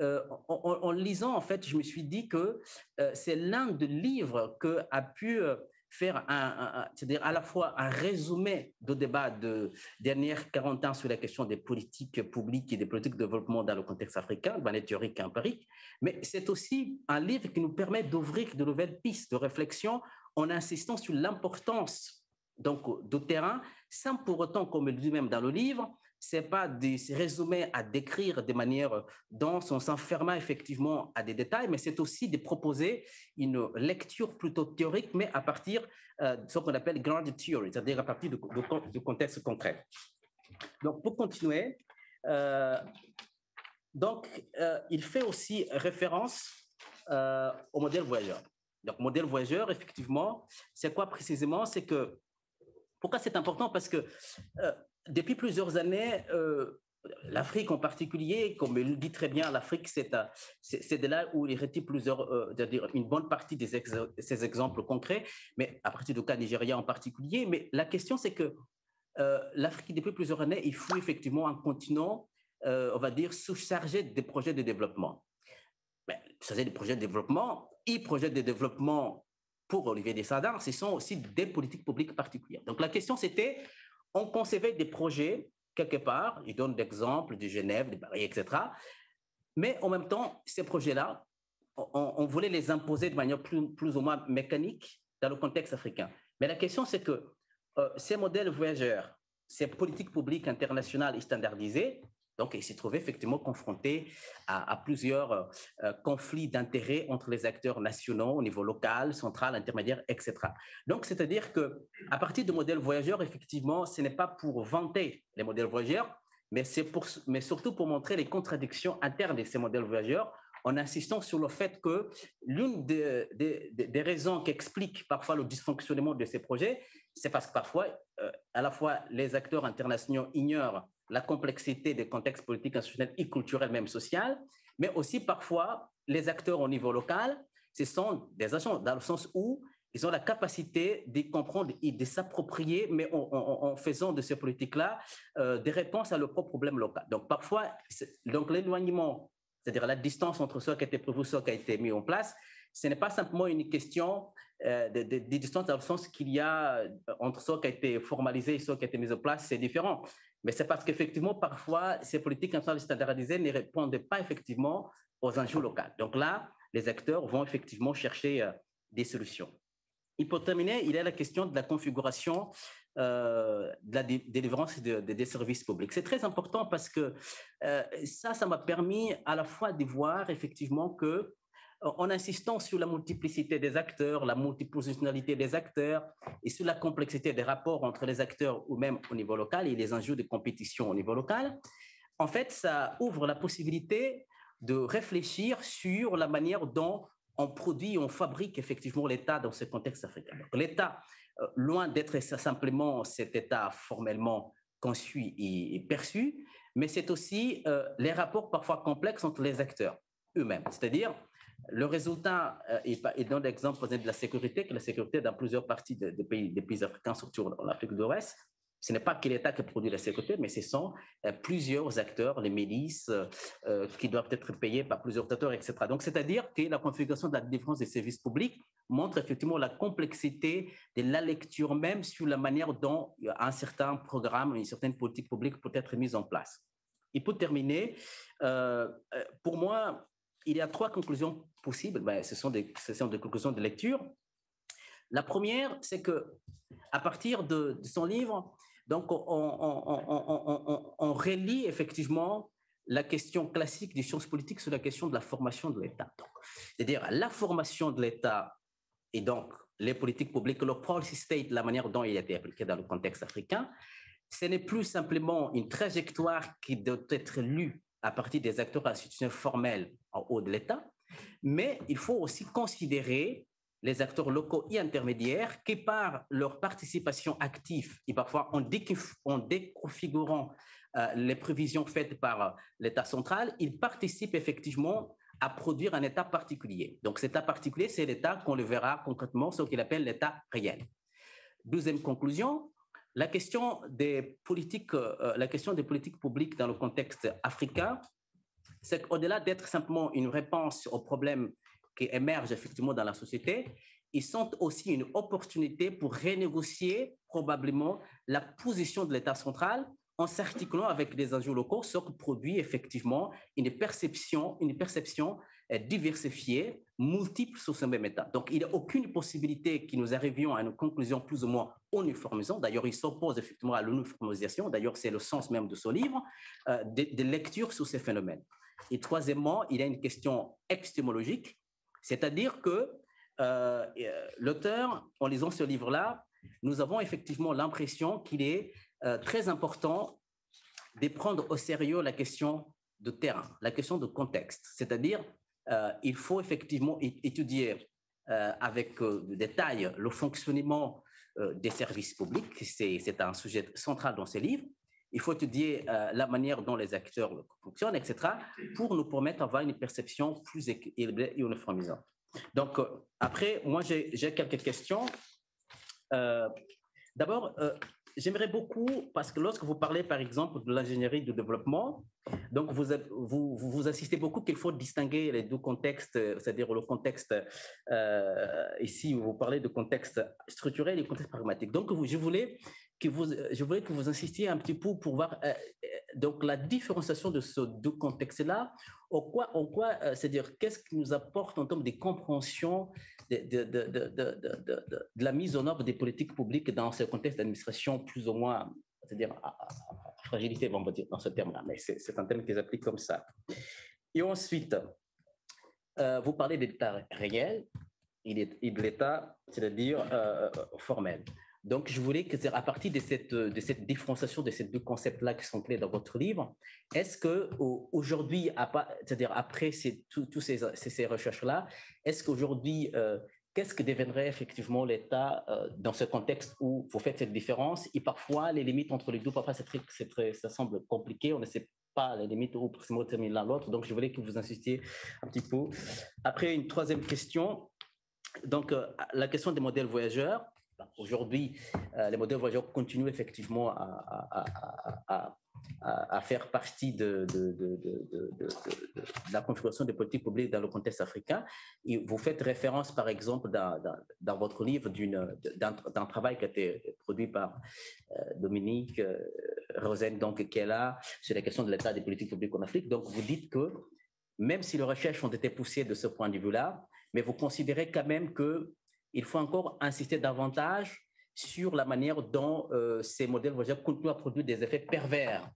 euh, en, en, en lisant, en fait, je me suis dit que euh, c'est l'un des livres qui a pu faire un, un, c'est-à-dire à la fois un résumé de débat de dernières quarante ans sur la question des politiques publiques et des politiques de développement dans le contexte africain, de manière théorique et empirique, mais c'est aussi un livre qui nous permet d'ouvrir de nouvelles pistes de réflexion en insistant sur l'importance donc, du terrain, sans pour autant, comme il dit même dans le livre, ce n'est pas de se résumer à décrire de manière dense, on s'enferma effectivement à des détails, mais c'est aussi de proposer une lecture plutôt théorique, mais à partir euh, de ce qu'on appelle « ground theory », c'est-à-dire à partir du contexte concret. Donc, pour continuer, euh, donc, euh, il fait aussi référence euh, au modèle voyageur. Donc, modèle voyageur, effectivement, c'est quoi précisément? C'est que, pourquoi c'est important? Parce que... Euh, Depuis plusieurs années, euh, l'Afrique en particulier, comme il dit très bien, l'Afrique, c'est, c'est, c'est de là où il retire plusieurs, euh, c'est-à-dire une bonne partie de ex- ces exemples concrets, mais à partir du cas nigérien en particulier. Mais la question, c'est que euh, l'Afrique, depuis plusieurs années, il faut effectivement un continent, euh, on va dire, sous-chargé des projets de développement. Mais sous-chargé des projets de développement, et projets de développement pour Olivier de Sardan, ce sont aussi des politiques publiques particulières. Donc la question, c'était... On concevait des projets, quelque part, il donne l'exemple de Genève, de Paris, et cetera. Mais en même temps, ces projets-là, on, on voulait les imposer de manière plus, plus ou moins mécanique dans le contexte africain. Mais la question, c'est que euh, ces modèles voyageurs, ces politiques publiques internationales et standardisées, donc ils se trouvaient effectivement confrontés à, à plusieurs euh, conflits d'intérêts entre les acteurs nationaux au niveau local, central, intermédiaire, et cetera. Donc, c'est-à-dire qu'à partir du modèle voyageur, effectivement, ce n'est pas pour vanter les modèles voyageurs, mais, c'est pour, mais surtout pour montrer les contradictions internes de ces modèles voyageurs, en insistant sur le fait que l'une des, des, des raisons qui explique parfois le dysfonctionnement de ces projets, c'est parce que parfois, euh, à la fois les acteurs internationaux ignorent la complexité des contextes politiques, institutionnels et culturels, même sociaux, mais aussi parfois les acteurs au niveau local, ce sont des agents dans le sens où ils ont la capacité de comprendre et de s'approprier, mais en, en, en faisant de ces politiques-là euh, des réponses à leurs propres problèmes locaux. Donc parfois, donc l'éloignement, c'est-à-dire la distance entre ce qui a été prévu et ce qui a été mis en place, ce n'est pas simplement une question euh, de, de, de distance dans le sens qu'il y a entre ce qui a été formalisé et ce qui a été mis en place, c'est différent. Mais c'est parce qu'effectivement, parfois, ces politiques internationales standardisées ne répondent pas effectivement aux enjeux locaux. Donc là, les acteurs vont effectivement chercher euh, des solutions. Et pour terminer, il y a la question de la configuration euh, de la dé- délivrance de, de, des services publics. C'est très important parce que euh, ça, ça m'a permis à la fois de voir effectivement que, en insistant sur la multiplicité des acteurs, la multipositionnalité des acteurs et sur la complexité des rapports entre les acteurs ou même au niveau local et les enjeux de compétition au niveau local, en fait, ça ouvre la possibilité de réfléchir sur la manière dont on produit, on fabrique effectivement l'État dans ce contexte africain. Donc, l'État, loin d'être simplement cet État formellement conçu et perçu, mais c'est aussi euh, les rapports parfois complexes entre les acteurs eux-mêmes, c'est-à-dire Le résultat est, est dans l'exemple, par exemple, de la sécurité, que la sécurité dans plusieurs parties des de pays, de pays africains, surtout en Afrique de l'Ouest, ce n'est pas que l'État qui produit la sécurité, mais ce sont euh, plusieurs acteurs, les milices, euh, qui doivent être payés par plusieurs acteurs, et cetera. Donc, c'est-à-dire que la configuration de la délivrance des services publics montre effectivement la complexité de la lecture même sur la manière dont un certain programme, une certaine politique publique peut être mise en place. Et pour terminer, euh, pour moi, il y a trois conclusions possibles. Ben, ce sont des, ce sont des conclusions de lecture. La première, c'est qu'à partir de, de son livre, donc on, on, on, on, on, on relie effectivement la question classique des sciences politiques sur la question de la formation de l'État. Donc, c'est-à-dire la formation de l'État et donc les politiques publiques, le policy state, la manière dont il a été appliqué dans le contexte africain, ce n'est plus simplement une trajectoire qui doit être lue à partir des acteurs institutionnels formels en haut de l'État, mais il faut aussi considérer les acteurs locaux et intermédiaires qui, par leur participation active et parfois en, déconf- en déconfigurant euh, les prévisions faites par l'État central, ils participent effectivement à produire un État particulier. Donc cet État particulier, c'est l'État qu'on le verra concrètement, ce qu'il appelle l'État réel. Deuxième conclusion, la question des politiques, euh, la question des politiques publiques dans le contexte africain, c'est qu'au-delà d'être simplement une réponse aux problèmes qui émergent effectivement dans la société, ils sont aussi une opportunité pour renégocier probablement la position de l'État central en s'articulant avec des enjeux locaux, ce qui produit effectivement une perception, une perception diversifiée, multiple sur ce même État. Donc, il n'y a aucune possibilité que nous arrivions à une conclusion plus ou moins uniformisante. D'ailleurs, il s'oppose effectivement à l'uniformisation. D'ailleurs, c'est le sens même de ce livre, euh, des de lectures sur ces phénomènes. Et troisièmement, il y a une question épistémologique. C'est-à-dire que euh, l'auteur, en lisant ce livre-là, nous avons effectivement l'impression qu'il est euh, très important de prendre au sérieux la question de terrain, la question de contexte. C'est-à-dire, euh, il faut effectivement étudier euh, avec euh, détail le fonctionnement euh, des services publics. C'est, c'est un sujet central dans ce livre. Il faut étudier euh, la manière dont les acteurs fonctionnent, et cetera, pour nous permettre d'avoir une perception plus équilibrée et uniformisante. Donc, euh, après, moi, j'ai, j'ai quelques questions. Euh, d'abord, euh, j'aimerais beaucoup, parce que lorsque vous parlez, par exemple, de l'ingénierie du développement, donc vous, vous, vous insistez beaucoup qu'il faut distinguer les deux contextes, c'est-à-dire le contexte, euh, ici, vous parlez de contexte structurel et contexte pragmatique. Donc, vous, je voulais... Que vous, je voulais que vous insistiez un petit peu pour voir euh, donc la différenciation de ces deux contextes-là, en quoi, en quoi euh, c'est-à-dire qu'est-ce qui nous apporte en termes de compréhension de, de, de, de, de, de, de, de la mise en œuvre des politiques publiques dans ce contexte d'administration plus ou moins, c'est-à-dire à, à, à fragilité, on va dire dans ce terme-là, mais c'est, c'est un terme qui s'applique comme ça. Et ensuite, euh, vous parlez de l'État réel et de l'État, c'est-à-dire euh, formel. Donc, je voulais que, à partir de cette, de cette différenciation de ces deux concepts-là qui sont clés dans votre livre, est-ce qu'aujourd'hui, c'est-à-dire après ces, toutes ces, ces recherches-là, est-ce qu'aujourd'hui, euh, qu'est-ce que deviendrait effectivement l'État euh, dans ce contexte où vous faites cette différence et parfois les limites entre les deux, parfois c'est très, c'est très, ça semble compliqué, on ne sait pas les limites où on termine l'un l'autre, donc je voulais que vous insistiez un petit peu. Après, une troisième question, donc euh, la question des modèles voyageurs. Aujourd'hui, euh, les modèles voyageurs continuent effectivement à, à, à, à, à faire partie de, de, de, de, de, de, de la configuration des politiques publiques dans le contexte africain. Et vous faites référence, par exemple, dans, dans, dans votre livre, d'une, d'un, d'un travail qui a été produit par euh, Dominique euh, Rosen Keller sur la question de l'état des politiques publiques en Afrique. Donc, vous dites que même si les recherches ont été poussées de ce point de vue-là, mais vous considérez quand même que il faut encore insister davantage sur la manière dont euh, ces modèles voyageurs continuent à produire des effets pervers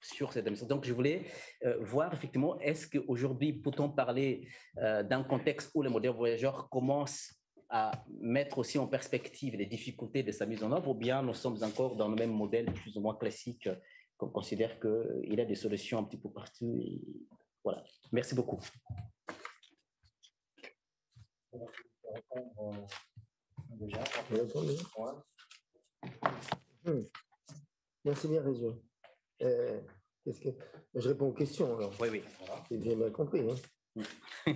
sur cette administration. Donc, je voulais euh, voir effectivement, est-ce qu'aujourd'hui, peut-on parler euh, d'un contexte où les modèles voyageurs commencent à mettre aussi en perspective les difficultés de sa mise en œuvre, ou bien nous sommes encore dans le même modèle plus ou moins classique qu'on considère qu'il y a des solutions un petit peu partout. Et voilà. Merci beaucoup. Merci bien, Régio. Euh, que... Je réponds aux questions alors. Oui, oui. J'ai bien compris. Hein. Ça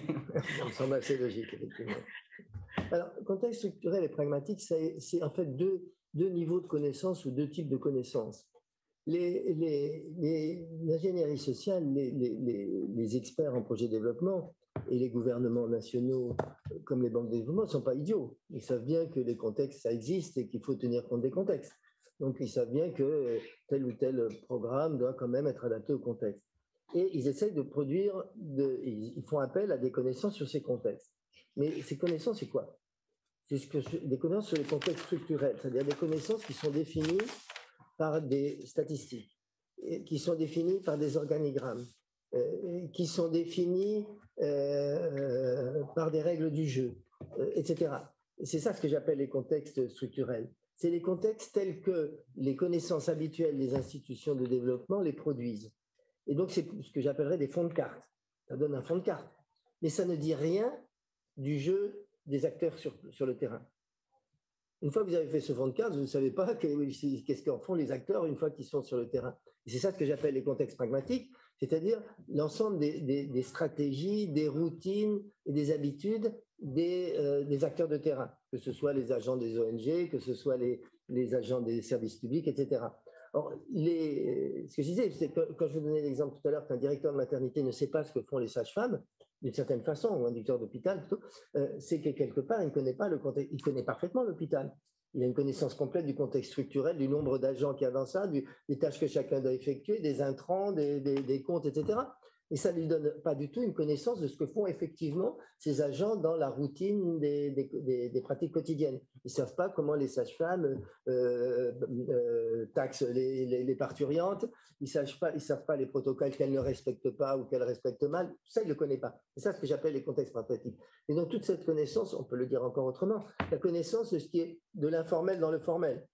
me semble assez logique, effectivement. Alors, contexte structurel et pragmatique, c'est en fait deux, deux niveaux de connaissances ou deux types de connaissances. Les, les, les, l'ingénierie sociale, les, les, les experts en projet de développement et les gouvernements nationaux comme les banques de développement ne sont pas idiots. Ils savent bien que les contextes, ça existe et qu'il faut tenir compte des contextes. Donc, ils savent bien que tel ou tel programme doit quand même être adapté au contexte. Et ils essayent de produire, de, ils font appel à des connaissances sur ces contextes. Mais ces connaissances, c'est quoi? C'est ce que, des connaissances sur les contextes structurels, c'est-à-dire des connaissances qui sont définies par des statistiques, qui sont définies par des organigrammes, euh, qui sont définies euh, par des règles du jeu, euh, et cetera. C'est ça ce que j'appelle les contextes structurels. C'est les contextes tels que les connaissances habituelles des institutions de développement les produisent. Et donc, c'est ce que j'appellerais des fonds de carte. Ça donne un fond de carte. Mais ça ne dit rien du jeu des acteurs sur, sur le terrain. Une fois que vous avez fait ce fond de carte, vous ne savez pas qu'est-ce qu'en font les acteurs une fois qu'ils sont sur le terrain. Et c'est ça ce que j'appelle les contextes pragmatiques, c'est-à-dire l'ensemble des, des, des stratégies, des routines et des habitudes des, euh, des acteurs de terrain, que ce soit les agents des O N G, que ce soit les, les agents des services publics, et cetera. Or, les, ce que je disais, c'est que quand je vous donnais l'exemple tout à l'heure qu'un directeur de maternité ne sait pas ce que font les sages-femmes, d'une certaine façon, ou un directeur d'hôpital plutôt, euh, c'est que quelque part, il connaît pas le contexte, il connaît parfaitement l'hôpital. Il a une connaissance complète du contexte structurel, du nombre d'agents qu'il y a dans ça, du, des tâches que chacun doit effectuer, des intrants, des, des, des comptes, et cetera. Et ça ne lui donne pas du tout une connaissance de ce que font effectivement ces agents dans la routine des, des, des, des pratiques quotidiennes. Ils ne savent pas comment les sages-femmes euh, euh, taxent les, les, les parturientes, ils ne savent pas, ils savent pas les protocoles qu'elles ne respectent pas ou qu'elles respectent mal, ça, ils ne le connaissent pas. C'est ça ce que j'appelle les contextes pragmatiques. Et donc, toute cette connaissance, on peut le dire encore autrement, la connaissance de ce qui est de l'informel dans le formel,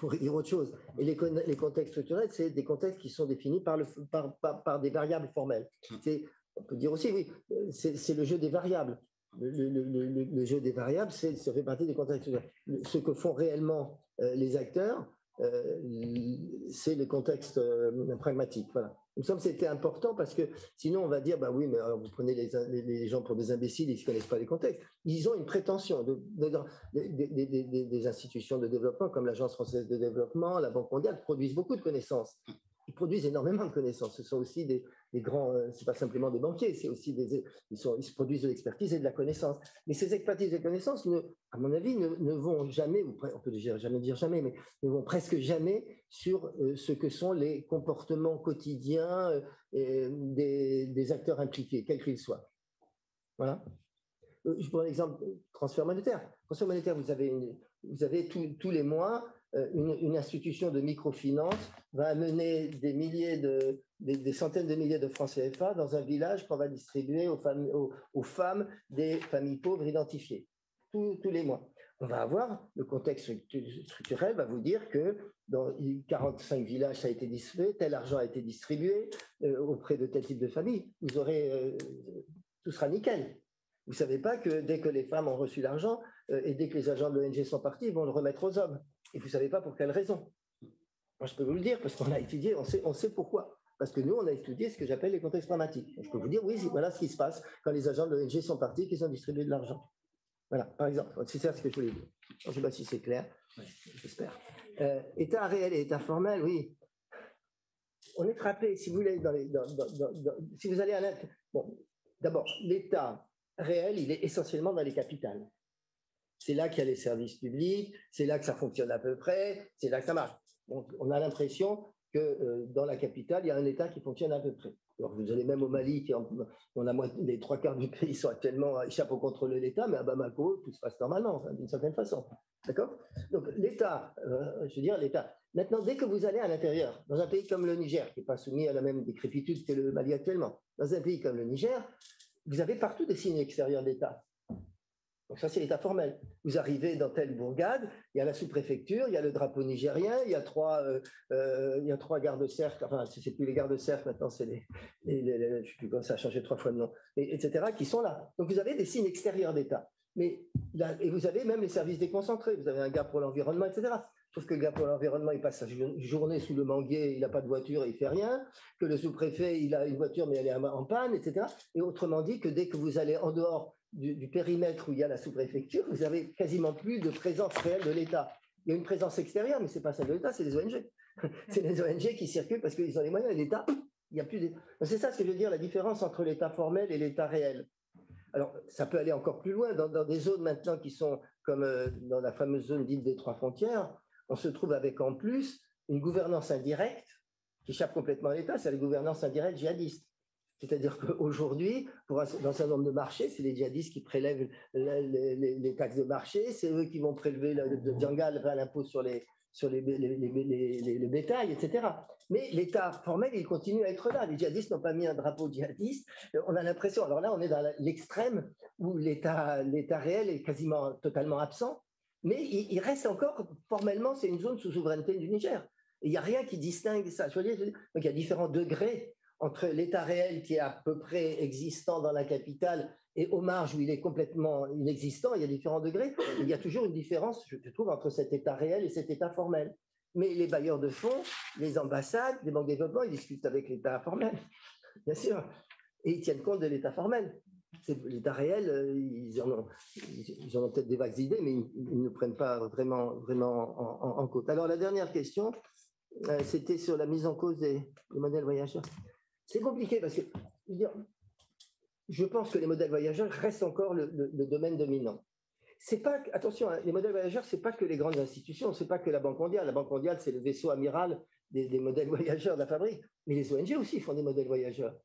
pour dire autre chose. Et les, les contextes structurels, c'est des contextes qui sont définis par, le, par, par, par des variables formelles. C'est, on peut dire aussi, oui, c'est le jeu des variables. Le, le, le, le jeu des variables, c'est, ça fait partie des contextes structurels. Ce que font réellement euh, les acteurs, euh, c'est le contexte euh, pragmatique. Voilà. Il me semble que c'était important parce que sinon on va dire, bah oui, mais alors vous prenez les, les, les gens pour des imbéciles, ils ne connaissent pas les contextes. Ils ont une prétention de, de, de, de, de, de, des institutions de développement comme l'Agence française de développement, la Banque mondiale produisent beaucoup de connaissances. Ils produisent énormément de connaissances. Ce sont aussi des, des grands, c'est pas simplement des banquiers, c'est aussi des, ils, sont, ils produisent de l'expertise et de la connaissance. Mais ces expertises et connaissances, ne, à mon avis, ne, ne vont jamais, ou on peut jamais dire jamais, mais ne vont presque jamais sur ce que sont les comportements quotidiens des, des acteurs impliqués, quels qu'ils soient. Voilà. Je prends l'exemple transfert monétaire. Transfert monétaire, vous avez, une, vous avez tout, tous les mois. Une, une institution de microfinance va amener des milliers de, des, des centaines de milliers de francs C F A dans un village qu'on va distribuer aux, fam aux, aux femmes des familles pauvres identifiées, tous, tous les mois. On va avoir, le contexte structurel va vous dire que dans quarante-cinq villages, ça a été distribué, tel argent a été distribué euh, auprès de tel type de famille, vous aurez, euh, tout sera nickel. Vous ne savez pas que dès que les femmes ont reçu l'argent euh, et dès que les agents de l'O N G sont partis, ils vont le remettre aux hommes. Et vous ne savez pas pour quelle raison. Moi, je peux vous le dire, parce qu'on a étudié, on sait, on sait pourquoi. Parce que nous, on a étudié ce que j'appelle les contextes pragmatiques. Je peux vous dire, oui, voilà ce qui se passe quand les agents de l'O N G sont partis et qu'ils ont distribué de l'argent. Voilà, par exemple. C'est ça ce que je voulais dire. Je ne sais pas si c'est clair. Ouais, j'espère. Euh, état réel et état formel, oui. On est frappé, si vous voulez, dans les, dans, dans, dans, dans, si vous allez à l'intérieur. Bon, d'abord, l'état réel, il est essentiellement dans les capitales. C'est là qu'il y a les services publics, c'est là que ça fonctionne à peu près, c'est là que ça marche. Donc, on a l'impression que euh, dans la capitale, il y a un État qui fonctionne à peu près. Alors, vous allez même au Mali, qui en, on a moins, les trois quarts du pays sont actuellement échappent au contrôle de l'État, mais à Bamako, tout se passe normalement, enfin, d'une certaine façon. D'accord? Donc, l'État, euh, je veux dire l'État. Maintenant, dès que vous allez à l'intérieur, dans un pays comme le Niger, qui n'est pas soumis à la même décrépitude que le Mali actuellement, dans un pays comme le Niger, vous avez partout des signes extérieurs d'État. Donc ça, c'est l'état formel. Vous arrivez dans telle bourgade, il y a la sous-préfecture, il y a le drapeau nigérien, il y a trois, euh, euh, il y a trois gardes-cercles, enfin, c'est plus les gardes-cercles maintenant, c'est les, les, les, les, je sais plus comment ça a changé trois fois de nom, et, etc., qui sont là. Donc vous avez des signes extérieurs d'état. Mais là, et vous avez même les services déconcentrés, vous avez un gars pour l'environnement, et cetera. Sauf que le gars pour l'environnement, il passe sa journée sous le manguier, il n'a pas de voiture et il ne fait rien. Que le sous-préfet, il a une voiture mais elle est en panne, et cetera. Et autrement dit que dès que vous allez en dehors du, du périmètre où il y a la sous-préfecture, vous n'avez quasiment plus de présence réelle de l'État. Il y a une présence extérieure, mais ce n'est pas celle de l'État, c'est les O N G. C'est les O N G qui circulent parce qu'ils ont les moyens et l'État, il n'y a plus d'État. C'est ça ce que je veux dire, la différence entre l'État formel et l'État réel. Alors, ça peut aller encore plus loin. Dans, dans des zones maintenant qui sont comme euh, dans la fameuse zone dite des trois frontières, on se trouve avec en plus une gouvernance indirecte qui échappe complètement à l'État, c'est la gouvernance indirecte djihadiste. C'est-à-dire qu'aujourd'hui, dans un certain nombre de marchés, c'est les djihadistes qui prélèvent la, les, les taxes de marché, c'est eux qui vont prélever le, le djangal, l'impôt sur, les, sur les, les, les, les, les, le bétail, et cetera. Mais l'État formel, il continue à être là. Les djihadistes n'ont pas mis un drapeau djihadiste. On a l'impression, alors là, on est dans l'extrême où l'État réel est quasiment totalement absent. Mais il reste encore, formellement, c'est une zone sous souveraineté du Niger. Il n'y a rien qui distingue ça. Je veux dire, je veux dire, donc il y a différents degrés entre l'État réel qui est à peu près existant dans la capitale et aux marges où il est complètement inexistant. Il y a différents degrés. Il y a toujours une différence, je trouve, entre cet État réel et cet État formel. Mais les bailleurs de fonds, les ambassades, les banques de développement, ils discutent avec l'État formel, bien sûr. Et ils tiennent compte de l'État formel. L'État réel, ils en ont, ils en ont peut-être des vagues idées, mais ils, ils ne prennent pas vraiment, vraiment en, en, en compte. Alors, la dernière question, euh, c'était sur la mise en cause des, des modèles voyageurs. C'est compliqué parce que je pense que les modèles voyageurs restent encore le, le, le domaine dominant. C'est pas, attention, hein, les modèles voyageurs, ce n'est pas que les grandes institutions, ce n'est pas que la Banque mondiale. La Banque mondiale, c'est le vaisseau amiral des, des modèles voyageurs de la fabrique. Mais les O N G aussi font des modèles voyageurs.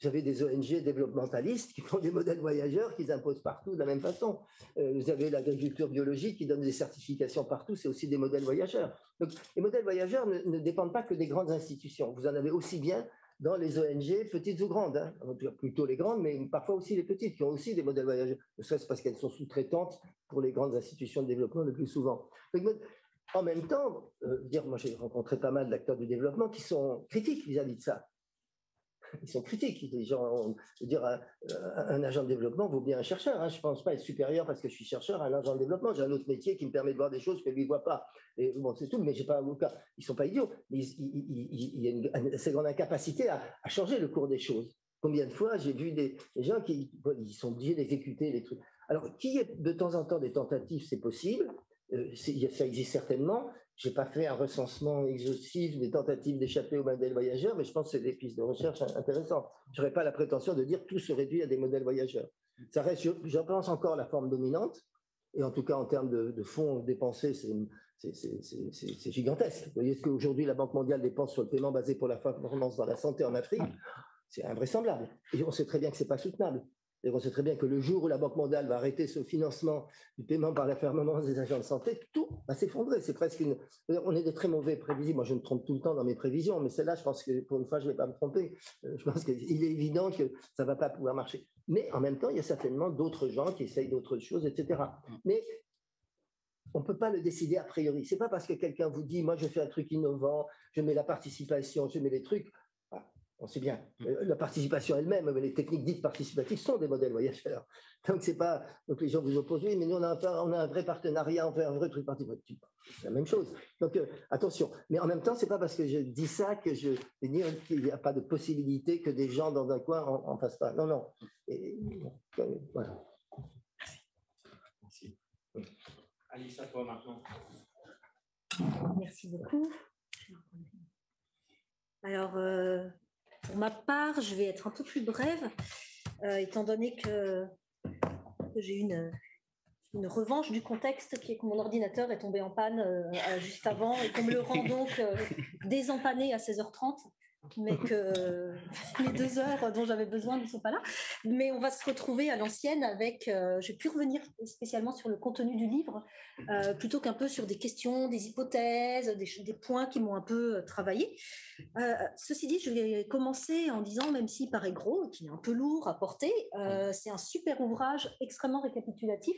Vous avez des O N G développementalistes qui font des modèles voyageurs qu'ils imposent partout de la même façon. Euh, vous avez l'agriculture biologique qui donne des certifications partout, c'est aussi des modèles voyageurs. Donc, les modèles voyageurs ne, ne dépendent pas que des grandes institutions. Vous en avez aussi bien dans les O N G, petites ou grandes, hein. Plutôt les grandes, mais parfois aussi les petites, qui ont aussi des modèles voyageurs, ne serait-ce parce qu'elles sont sous-traitantes pour les grandes institutions de développement le plus souvent. Donc, en même temps, euh, dire, moi j'ai rencontré pas mal d'acteurs du développement qui sont critiques vis-à-vis de ça. Ils sont critiques. Les gens, on, je veux dire, un, un agent de développement vaut bien un chercheur. Hein. Je ne pense pas être supérieur parce que je suis chercheur à un agent de développement. J'ai un autre métier qui me permet de voir des choses que lui ne voit pas. Et bon, c'est tout, mais j'ai pas un cas. Ils ne sont pas idiots. Il y a une, une assez grande incapacité à, à changer le cours des choses. Combien de fois j'ai vu des, des gens qui bon, ils sont obligés d'exécuter les trucs. Alors, qu'il y ait de temps en temps des tentatives, c'est possible. Euh, ça existe certainement. Je n'ai pas fait un recensement exhaustif des tentatives d'échapper aux modèles voyageurs, mais je pense que c'est des pistes de recherche intéressantes. Je n'aurais pas la prétention de dire que tout se réduit à des modèles voyageurs. Ça reste, je pense, encore la forme dominante, et en tout cas en termes de, de fonds dépensés, c'est gigantesque. Vous voyez ce qu'aujourd'hui la Banque mondiale dépense sur le paiement basé pour la performance dans la santé en Afrique, c'est invraisemblable. Et on sait très bien que ce n'est pas soutenable. Et on sait très bien que le jour où la Banque mondiale va arrêter ce financement du paiement par la permanence des agents de santé, tout va s'effondrer. C'est presque une... On est des très mauvais prévisibles. Moi, je me trompe tout le temps dans mes prévisions, mais celle-là, je pense que pour une fois, je ne vais pas me tromper. Je pense qu'il est évident que ça ne va pas pouvoir marcher. Mais en même temps, il y a certainement d'autres gens qui essayent d'autres choses, et cetera. Mais on ne peut pas le décider a priori. Ce n'est pas parce que quelqu'un vous dit « moi, je fais un truc innovant, je mets la participation, je mets les trucs ». On sait bien, la participation elle-même, les techniques dites participatives sont des modèles voyageurs. Donc, c'est pas, donc les gens vous opposent, oui, mais nous, on a un, on a un vrai partenariat, on fait un vrai truc participatif. C'est la même chose. Donc, euh, attention. Mais en même temps, c'est pas parce que je dis ça que je vais dire qu'il n'y a pas de possibilité que des gens dans un coin en, en fassent pas. Non, non. Et, voilà. Merci. Merci. Alice, à toi maintenant. Merci beaucoup. Alors... Euh... Pour ma part, je vais être un peu plus brève, euh, étant donné que, que j'ai une, une revanche du contexte qui est que mon ordinateur est tombé en panne euh, juste avant et qu'on me le rend donc euh, désempanné à seize heures trente, mais que euh, les deux heures dont j'avais besoin ne sont pas là. Mais on va se retrouver à l'ancienne avec, euh, j'ai pu revenir spécialement sur le contenu du livre, euh, plutôt qu'un peu sur des questions, des hypothèses, des, des points qui m'ont un peu travaillé. Euh, ceci dit, je vais commencer en disant, même s'il paraît gros, qu'il est un peu lourd à porter, euh, c'est un super ouvrage extrêmement récapitulatif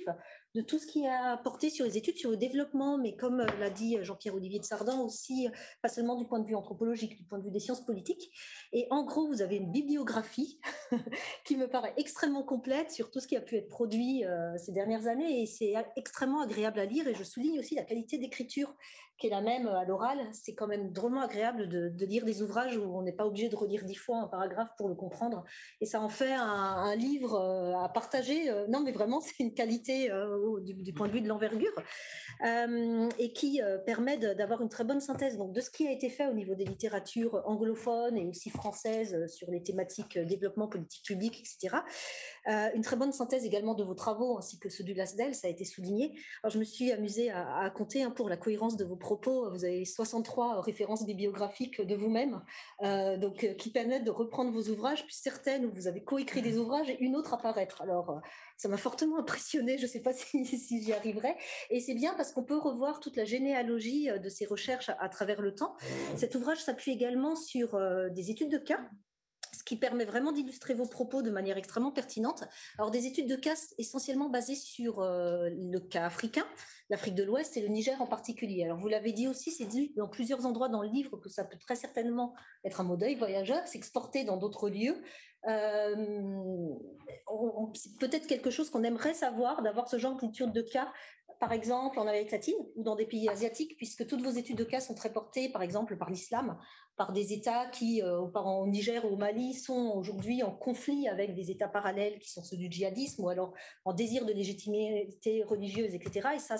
de tout ce qui a porté sur les études sur le développement, mais comme l'a dit Jean-Pierre Olivier de Sardan aussi, pas seulement du point de vue anthropologique, du point de vue des sciences politiques, politique. Et en gros, vous avez une bibliographie qui me paraît extrêmement complète sur tout ce qui a pu être produit euh, ces dernières années, et c'est extrêmement agréable à lire. Et je souligne aussi la qualité d'écriture qui est la même à l'oral. C'est quand même drôlement agréable de, de lire des ouvrages où on n'est pas obligé de relire dix fois un paragraphe pour le comprendre, et ça en fait un, un livre euh, à partager. Non mais vraiment, c'est une qualité euh, du, du point de vue de l'envergure euh, et qui euh, permet de, d'avoir une très bonne synthèse donc, de ce qui a été fait au niveau des littératures anglophones et aussi françaises sur les thématiques développement, politique publique, et cetera. Euh, une très bonne synthèse également de vos travaux ainsi que ceux du LASDEL, ça a été souligné. Alors, je me suis amusée à, à compter hein, pour la cohérence de vos propos. Vous avez soixante-trois références bibliographiques de vous-même euh, donc, euh, qui permettent de reprendre vos ouvrages, puis certaines où vous avez coécrit des ouvrages et une autre à paraître. Alors, euh, ça m'a fortement impressionnée, je ne sais pas si, si j'y arriverai. Et c'est bien parce qu'on peut revoir toute la généalogie de ces recherches à, à travers le temps. Cet ouvrage s'appuie également sur euh, des études de cas, ce qui permet vraiment d'illustrer vos propos de manière extrêmement pertinente. Alors, des études de cas essentiellement basées sur euh, le cas africain, l'Afrique de l'Ouest et le Niger en particulier. Alors, vous l'avez dit aussi, c'est dit dans plusieurs endroits dans le livre que ça peut très certainement être un mot d'œil voyageur, s'exporter dans d'autres lieux. Euh, on, on, c'est peut-être quelque chose qu'on aimerait savoir, d'avoir ce genre d'études de cas, par exemple en Amérique latine ou dans des pays asiatiques, puisque toutes vos études de cas sont très portées, par exemple, par l'islam, par des États qui, euh, au Niger ou au Mali, sont aujourd'hui en conflit avec des États parallèles qui sont ceux du djihadisme ou alors en désir de légitimité religieuse, et cetera. Et ça,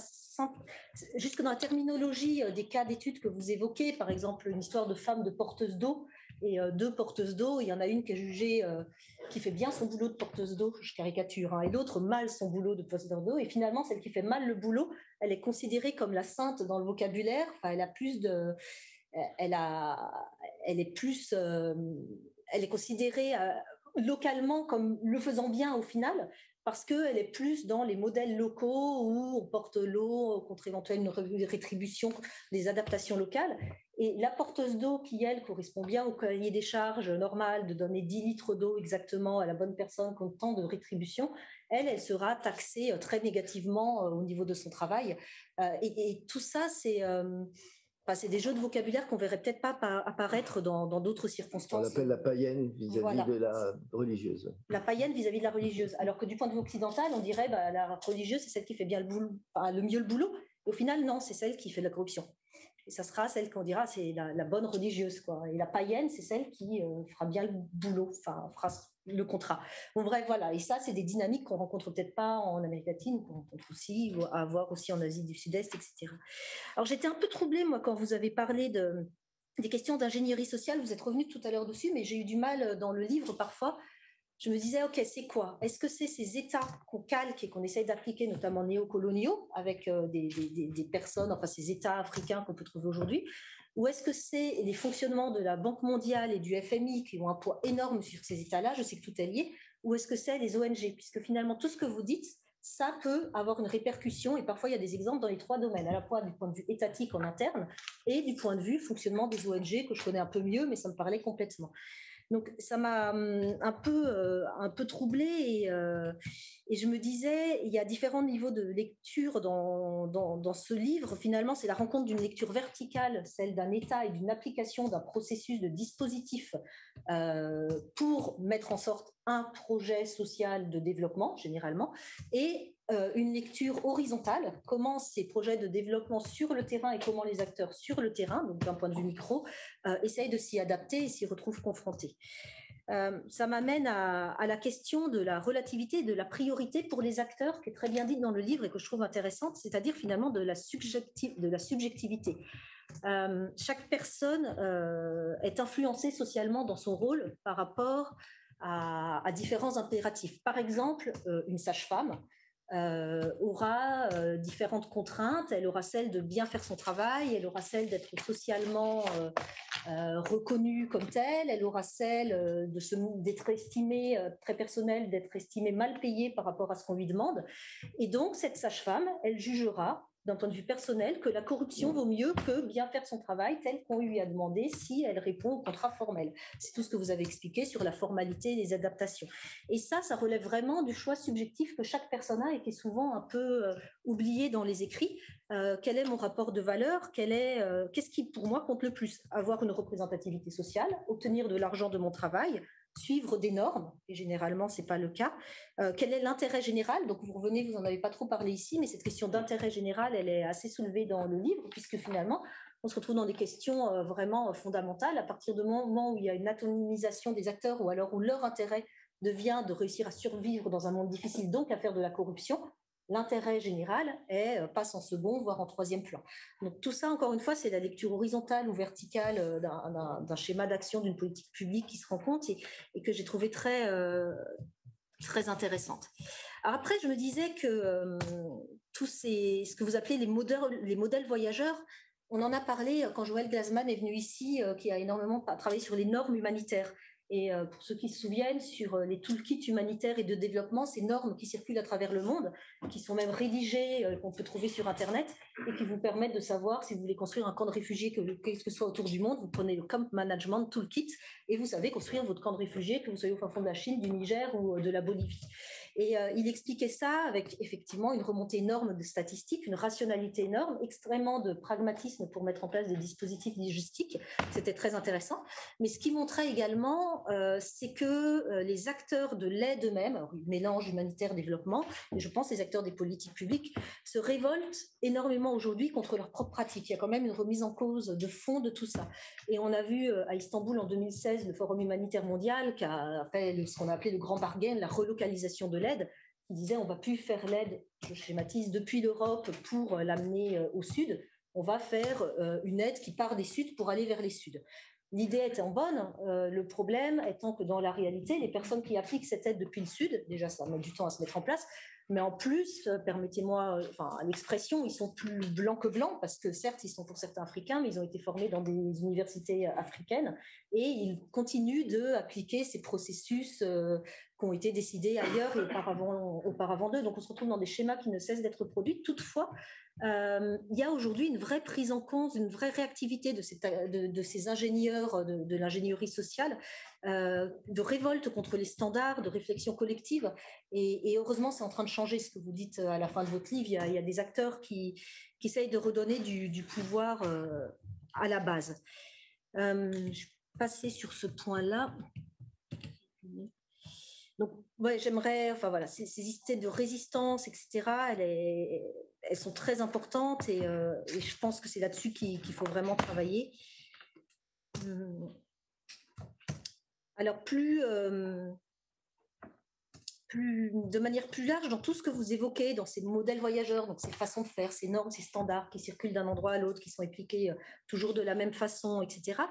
jusque dans la terminologie des cas d'études que vous évoquez, par exemple, une histoire de femmes de porteuses d'eau, et deux porteuses d'eau, il y en a une qui est jugée, euh, qui fait bien son boulot de porteuse d'eau, je caricature, hein, et l'autre mal son boulot de porteuse d'eau, et finalement celle qui fait mal le boulot, elle est considérée comme la sainte dans le vocabulaire, enfin, elle a plus de... Elle, a, elle est plus... Euh, elle est considérée euh, localement comme le faisant bien au final, parce qu'elle est plus dans les modèles locaux où on porte l'eau contre éventuellement une rétribution des adaptations locales. Et la porteuse d'eau qui, elle, correspond bien au cahier des charges normal de donner dix litres d'eau exactement à la bonne personne comme temps de rétribution, elle, elle sera taxée très négativement au niveau de son travail. Et, et tout ça, c'est... Euh, Enfin, c'est des jeux de vocabulaire qu'on ne verrait peut-être pas apparaître dans, dans d'autres circonstances. On l'appelle la païenne vis-à-vis voilà. de la religieuse. La païenne vis-à-vis de la religieuse. Alors que du point de vue occidental, on dirait que bah, la religieuse, c'est celle qui fait bien le, boulot, bah, le mieux le boulot. Au final, non, c'est celle qui fait de la corruption. Et ça sera celle qu'on dira, c'est la, la bonne religieuse, quoi. Et la païenne, c'est celle qui euh, fera bien le boulot, enfin, fera le contrat. Bon, bref, voilà. Et ça, c'est des dynamiques qu'on rencontre peut-être pas en Amérique latine, qu'on rencontre aussi, ou à voir aussi en Asie du Sud-Est, et cetera. Alors, j'étais un peu troublée, moi, quand vous avez parlé de, des questions d'ingénierie sociale. Vous êtes revenu tout à l'heure dessus, mais j'ai eu du mal dans le livre, parfois. Je me disais, OK, c'est quoi? Est-ce que c'est ces États qu'on calque et qu'on essaye d'appliquer, notamment néocoloniaux, avec des, des, des personnes, enfin ces États africains qu'on peut trouver aujourd'hui? Ou est-ce que c'est les fonctionnements de la Banque mondiale et du F M I qui ont un poids énorme sur ces États-là? Je sais que tout est lié. Ou est-ce que c'est les O N G? Puisque finalement, tout ce que vous dites, ça peut avoir une répercussion. Et parfois, il y a des exemples dans les trois domaines, à la fois du point de vue étatique en interne et du point de vue fonctionnement des O N G, que je connais un peu mieux, mais ça me parlait complètement. Donc, ça m'a un peu, euh, un peu troublée et, euh, et je me disais, il y a différents niveaux de lecture dans, dans, dans ce livre. Finalement, c'est la rencontre d'une lecture verticale, celle d'un État et d'une application d'un processus de dispositif euh, pour mettre en sorte un projet social de développement, généralement, et euh, une lecture horizontale, comment ces projets de développement sur le terrain et comment les acteurs sur le terrain, donc d'un point de vue micro, euh, essayent de s'y adapter et s'y retrouvent confrontés. Euh, ça m'amène à, à la question de la relativité et de la priorité pour les acteurs, qui est très bien dite dans le livre et que je trouve intéressante, c'est-à-dire finalement de la, subjecti- de la subjectivité. Euh, chaque personne euh, est influencée socialement dans son rôle par rapport à, à différents impératifs. Par exemple, euh, une sage-femme euh, aura euh, différentes contraintes. Elle aura celle de bien faire son travail, elle aura celle d'être socialement euh, euh, reconnue comme telle, elle aura celle euh, de se, d'être estimée euh, très personnelle, d'être estimée mal payée par rapport à ce qu'on lui demande. Et donc, cette sage-femme, elle jugera d'un point de vue personnel, que la corruption vaut mieux que bien faire son travail tel qu'on lui a demandé si elle répond au contrat formel. C'est tout ce que vous avez expliqué sur la formalité et les adaptations. Et ça, ça relève vraiment du choix subjectif que chaque personne a et qui est souvent un peu euh, oublié dans les écrits. Euh, quel est mon rapport de valeur ? Quel est, euh, qu'est-ce qui, pour moi, compte le plus ? Avoir une représentativité sociale, obtenir de l'argent de mon travail, suivre des normes, et généralement ce n'est pas le cas. Euh, quel est l'intérêt général ? Donc vous revenez, vous n'en avez pas trop parlé ici, mais cette question d'intérêt général, elle est assez soulevée dans le livre, puisque finalement, on se retrouve dans des questions euh, vraiment fondamentales. À partir du moment où il y a une atomisation des acteurs, ou alors où leur intérêt devient de réussir à survivre dans un monde difficile, donc à faire de la corruption, l'intérêt général est, euh, passe en second, voire en troisième plan. Donc tout ça, encore une fois, c'est la lecture horizontale ou verticale euh, d'un, d'un, d'un schéma d'action, d'une politique publique qui se rend compte et, et que j'ai trouvé très, euh, très intéressante. Alors après, je me disais que euh, tous ces, ce que vous appelez les modèles, les modèles voyageurs, on en a parlé quand Joël Glasman est venu ici, euh, qui a énormément travaillé sur les normes humanitaires. Et pour ceux qui se souviennent, sur les toolkits humanitaires et de développement, ces normes qui circulent à travers le monde, qui sont même rédigées, qu'on peut trouver sur Internet, et qui vous permettent de savoir si vous voulez construire un camp de réfugiés, quel que soit autour du monde, vous prenez le Camp Management Toolkit, et vous savez construire votre camp de réfugiés, que vous soyez au fin fond de la Chine, du Niger ou de la Bolivie. Et euh, il expliquait ça avec effectivement une remontée énorme de statistiques, une rationalité énorme, extrêmement de pragmatisme pour mettre en place des dispositifs logistiques. C'était très intéressant. Mais ce qu'il montrait également, euh, c'est que euh, les acteurs de l'aide eux-mêmes, mélange humanitaire-développement, et je pense les acteurs des politiques publiques, se révoltent énormément aujourd'hui contre leurs propres pratiques. Il y a quand même une remise en cause de fond de tout ça. Et on a vu euh, à Istanbul en deux mille seize le Forum humanitaire mondial qui a fait ce qu'on a appelé le grand bargain, la relocalisation de l'aide. l'aide, qui disait on ne va plus faire l'aide, je schématise, depuis l'Europe pour l'amener au sud, on va faire une aide qui part des suds pour aller vers les suds. L'idée étant bonne, le problème étant que dans la réalité, les personnes qui appliquent cette aide depuis le sud, déjà ça met du temps à se mettre en place, mais en plus, permettez-moi enfin, l'expression, ils sont plus blancs que blancs, parce que certes, ils sont pour certains africains, mais ils ont été formés dans des universités africaines, et ils continuent d'appliquer ces processus euh, qui ont été décidés ailleurs et auparavant, auparavant d'eux. Donc on se retrouve dans des schémas qui ne cessent d'être produits. Toutefois, euh, il y a aujourd'hui une vraie prise en compte, une vraie réactivité de, cette, de, de ces ingénieurs, de, de l'ingénierie sociale, euh, de révolte contre les standards, de réflexion collective, et, et heureusement, c'est en train de changer ce que vous dites à la fin de votre livre. Il y a, il y a des acteurs qui, qui essayent de redonner du, du pouvoir euh, à la base. Euh, je vais passer sur ce point-là. Donc, ouais, j'aimerais, enfin voilà, ces, ces idées de résistance, et cetera, elles, est, elles sont très importantes et, euh, et je pense que c'est là-dessus qu'il, qu'il faut vraiment travailler. Hum. Alors, plus... Euh, Plus, de manière plus large dans tout ce que vous évoquez, dans ces modèles voyageurs, donc ces façons de faire, ces normes, ces standards qui circulent d'un endroit à l'autre, qui sont appliqués toujours de la même façon, et cetera.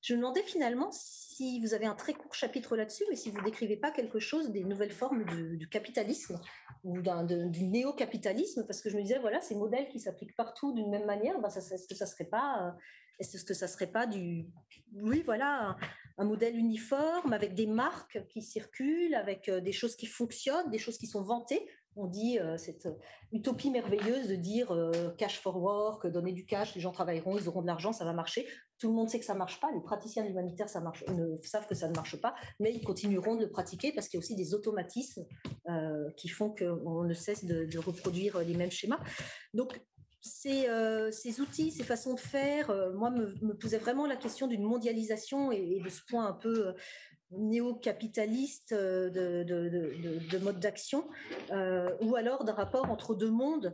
Je me demandais finalement si vous avez un très court chapitre là-dessus, mais si vous ne décrivez pas quelque chose des nouvelles formes du, du capitalisme ou d'un, de, du néo-capitalisme, parce que je me disais, voilà, ces modèles qui s'appliquent partout d'une même manière, ben ça, est-ce que ça ne serait pas, est-ce que ça serait pas du... Oui, voilà... un modèle uniforme avec des marques qui circulent, avec des choses qui fonctionnent, des choses qui sont vantées. On dit euh, cette utopie merveilleuse de dire euh, cash for work, donner du cash, les gens travailleront, ils auront de l'argent, ça va marcher. Tout le monde sait que ça ne marche pas. Les praticiens de l'humanitaire ça marche, ne, savent que ça ne marche pas, mais ils continueront de le pratiquer parce qu'il y a aussi des automatismes euh, qui font qu'on ne cesse de, de reproduire les mêmes schémas. Donc, Ces, euh, ces outils, ces façons de faire, euh, moi, me, me posait vraiment la question d'une mondialisation et, et de ce point un peu euh, néo-capitaliste euh, de, de, de, de mode d'action, euh, ou alors d'un rapport entre deux mondes.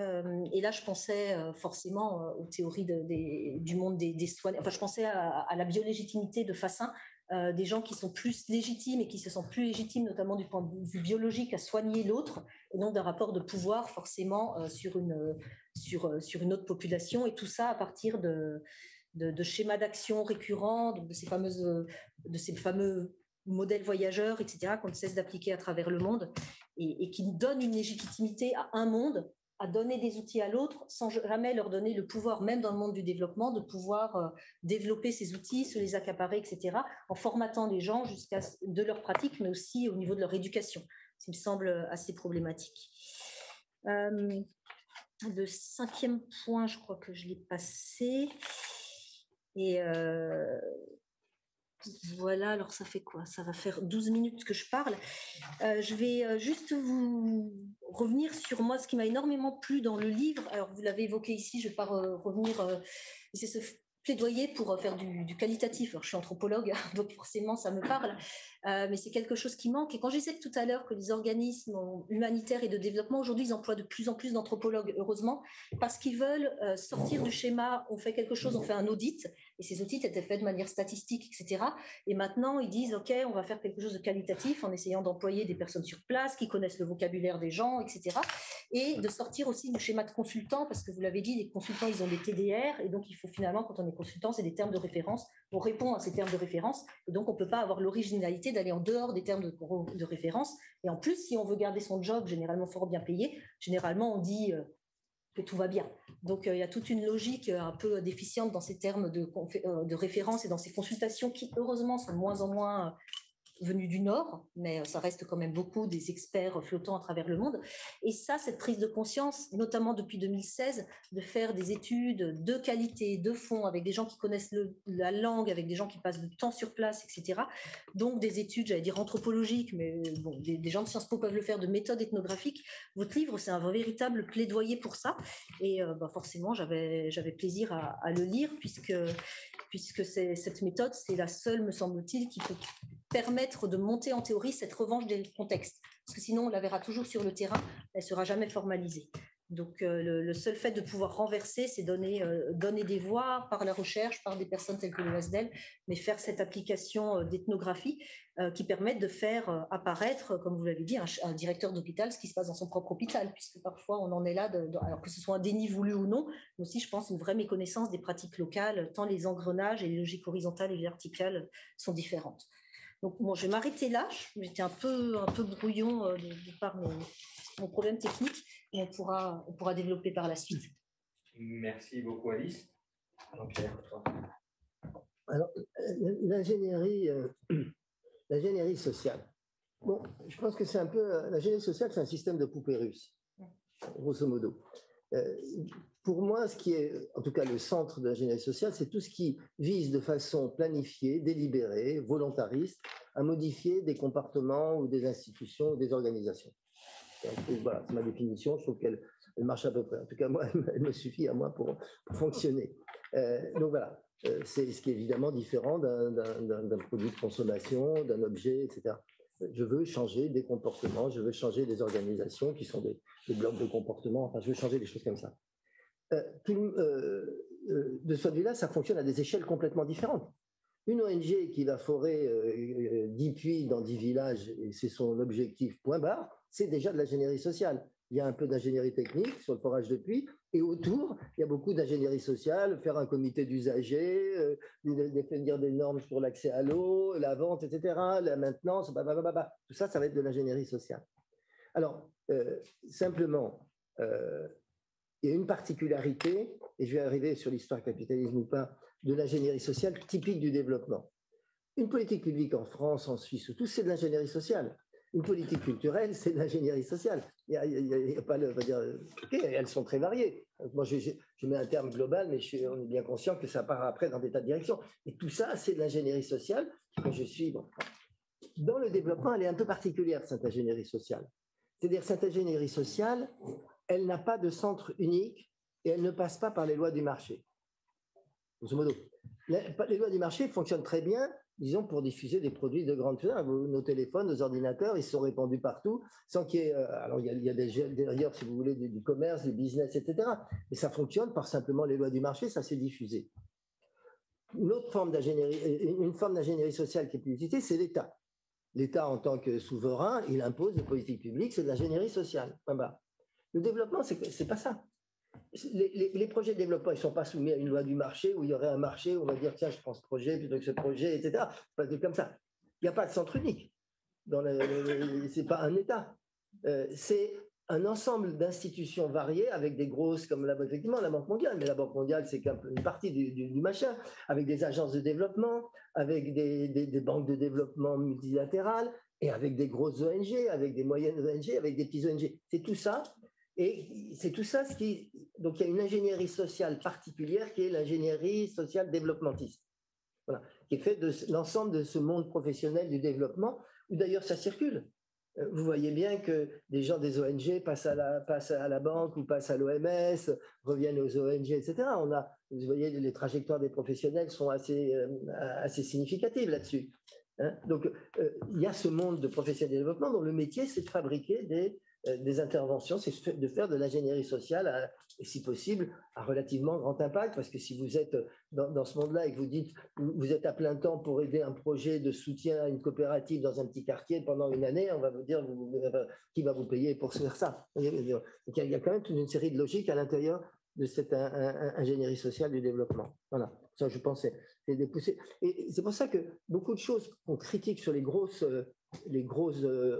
Euh, et là, je pensais euh, forcément euh, aux théories de, des, du monde des, des soignants. Enfin, je pensais à, à la biolégitimité de Fassin, euh, des gens qui sont plus légitimes et qui se sentent plus légitimes, notamment du point de vue biologique, à soigner l'autre, et donc d'un rapport de pouvoir forcément euh, sur une... Euh, Sur, sur une autre population, et tout ça à partir de, de, de schémas d'action récurrents, de ces, fameuses, de ces fameux modèles voyageurs, et cetera, qu'on ne cesse d'appliquer à travers le monde, et, et qui donnent une légitimité à un monde, à donner des outils à l'autre, sans jamais leur donner le pouvoir, même dans le monde du développement, de pouvoir développer ces outils, se les accaparer, et cetera, en formatant les gens jusqu'à de leur pratique, mais aussi au niveau de leur éducation. Ça me semble assez problématique. Euh, le cinquième point, je crois que je l'ai passé. Et euh, voilà, alors ça fait quoi? Ça va faire douze minutes que je parle. Euh, je vais juste vous revenir sur moi, ce qui m'a énormément plu dans le livre. Alors, vous l'avez évoqué ici, je ne vais pas revenir. Euh, c'est ce plaidoyer pour faire du, du qualitatif. Alors, je suis anthropologue, donc forcément, ça me parle. Euh, mais c'est quelque chose qui manque. Et quand je disais tout à l'heure que les organismes humanitaires et de développement, aujourd'hui, ils emploient de plus en plus d'anthropologues, heureusement, parce qu'ils veulent euh, sortir du schéma, on fait quelque chose, on fait un audit, et ces audits étaient faits de manière statistique, et cetera. Et maintenant, ils disent, OK, on va faire quelque chose de qualitatif en essayant d'employer des personnes sur place qui connaissent le vocabulaire des gens, et cetera. Et de sortir aussi du schéma de consultant, parce que vous l'avez dit, les consultants, ils ont des T D R, et donc il faut finalement, quand on est consultant, c'est des termes de référence, on répond à ces termes de référence, et donc on ne peut pas avoir l'originalité d'aller en dehors des termes de, de référence. Et en plus, si on veut garder son job généralement fort bien payé, généralement on dit euh, que tout va bien. Donc il euh, y a toute une logique euh, un peu déficiente dans ces termes de, euh, de référence et dans ces consultations qui heureusement sont de moins en moins euh, venues du Nord, mais euh, ça reste quand même beaucoup des experts euh, flottants à travers le monde. Et ça, cette prise de conscience, notamment depuis deux mille seize, de faire des études de qualité, de fond, avec des gens qui connaissent le, la langue, avec des gens qui passent du temps sur place, et cetera. Donc des études, j'allais dire anthropologiques, mais bon, des, des gens de Sciences Po peuvent le faire, de méthodes ethnographiques. Votre livre, c'est un véritable plaidoyer pour ça. Et euh, bah, forcément, j'avais, j'avais plaisir à, à le lire, puisque, puisque c'est, cette méthode, c'est la seule, me semble-t-il, qui peut permettre de monter en théorie cette revanche des contextes, parce que sinon on la verra toujours sur le terrain, elle ne sera jamais formalisée. Donc euh, le, le seul fait de pouvoir renverser, c'est donner, euh, donner des voix par la recherche, par des personnes telles que le LASDEL, mais faire cette application euh, d'ethnographie euh, qui permette de faire euh, apparaître, comme vous l'avez dit, un, un directeur d'hôpital, ce qui se passe dans son propre hôpital, puisque parfois on en est là, de, de, alors que ce soit un déni voulu ou non, mais aussi je pense une vraie méconnaissance des pratiques locales, tant les engrenages et les logiques horizontales et verticales sont différentes. Donc, bon, je vais m'arrêter là. J'étais un peu, un peu brouillon euh, de, de par mon, mon problème technique, et on pourra, on pourra développer par la suite. Merci beaucoup, Alice. Jean-Pierre, toi. Alors, l'ingénierie, euh, l'ingénierie sociale. Bon, je pense que c'est un peu. L'ingénierie sociale, c'est un système de poupée russe, grosso modo. Euh, pour moi, ce qui est, en tout cas, le centre de l'ingénierie sociale, c'est tout ce qui vise de façon planifiée, délibérée, volontariste, à modifier des comportements ou des institutions ou des organisations. Donc, voilà, c'est ma définition. Je trouve qu'elle elle marche à peu près. En tout cas, moi, elle me suffit à moi pour, pour fonctionner. Euh, donc voilà, euh, c'est ce qui est évidemment différent d'un, d'un, d'un produit de consommation, d'un objet, et cetera. Je veux changer des comportements, je veux changer des organisations qui sont des, des blocs de comportement, enfin je veux changer des choses comme ça. Euh, tout, euh, euh, de ce point de vue-là, ça fonctionne à des échelles complètement différentes. Une O N G qui va forer euh, dix puits dans dix villages, et c'est son objectif point barre, c'est déjà de l'ingénierie sociale. Il y a un peu d'ingénierie technique sur le forage de puits, et autour, il y a beaucoup d'ingénierie sociale, faire un comité d'usagers, euh, définir des normes sur l'accès à l'eau, la vente, et cetera, la maintenance, blablabla. Tout ça, ça va être de l'ingénierie sociale. Alors, euh, simplement, euh, il y a une particularité, et je vais arriver sur l'histoire capitalisme ou pas, de l'ingénierie sociale typique du développement. Une politique publique en France, en Suisse, ou tout, c'est de l'ingénierie sociale. Une politique culturelle, c'est de l'ingénierie sociale. Il y a, il y a, il y a pas le, on va dire, okay, elles sont très variées. Moi, je, je, je mets un terme global, mais je suis, on est bien conscient que ça part après dans des tas de directions. Et tout ça, c'est de l'ingénierie sociale que je suis. Bon. Dans le développement, elle est un peu particulière, cette ingénierie sociale. C'est-à-dire, cette ingénierie sociale, elle n'a pas de centre unique et elle ne passe pas par les lois du marché. Grosso modo, les lois du marché fonctionnent très bien, disons, pour diffuser des produits de grande teneur. Nos téléphones, nos ordinateurs, ils sont répandus partout, sans qu'il y ait... Euh, alors, il y a, il y a des, derrière, si vous voulez, du, du commerce, du business, et cetera. Mais ça fonctionne par simplement les lois du marché, ça s'est diffusé. Une autre forme d'ingénierie, une forme d'ingénierie sociale qui est plus utilisée, c'est l'État. L'État, en tant que souverain, il impose des politiques publiques, c'est de l'ingénierie sociale. Enfin, bah, le développement, c'est, c'est pas ça. Les, les, les projets de développement, ils ne sont pas soumis à une loi du marché où il y aurait un marché où on va dire tiens, je prends ce projet plutôt que ce projet, et cetera. C'est comme ça. Il n'y a pas de centre unique. Ce n'est pas un État. Euh, c'est un ensemble d'institutions variées avec des grosses comme la, effectivement, la Banque mondiale, mais la Banque mondiale, c'est qu'une partie du, du, du machin, avec des agences de développement, avec des, des, des banques de développement multilatérales et avec des grosses O N G, avec des moyennes O N G, avec des petites O N G. C'est tout ça. Et c'est tout ça ce qui… Donc, il y a une ingénierie sociale particulière qui est l'ingénierie sociale développementiste, voilà, qui est faite de l'ensemble de ce monde professionnel du développement, où d'ailleurs ça circule. Vous voyez bien que des gens des O N G passent à la, passent à la banque ou passent à l'O M S, reviennent aux O N G, et cetera. On a, vous voyez, les trajectoires des professionnels sont assez, euh, assez significatives là-dessus. Hein, donc, euh, il y a ce monde de professionnels de développement dont le métier, c'est de fabriquer des, euh, des interventions, c'est de faire de l'ingénierie sociale, à, si possible, à relativement grand impact, parce que si vous êtes dans, dans ce monde-là et que vous dites vous êtes à plein temps pour aider un projet de soutien à une coopérative dans un petit quartier pendant une année, on va vous dire vous, euh, qui va vous payer pour faire ça. Donc, il y a quand même toute une série de logiques à l'intérieur de cette un, un, ingénierie sociale du développement. Voilà, ça je pense c'est des poussées. Et c'est pour ça que beaucoup de choses qu'on critique sur les grosses, les gros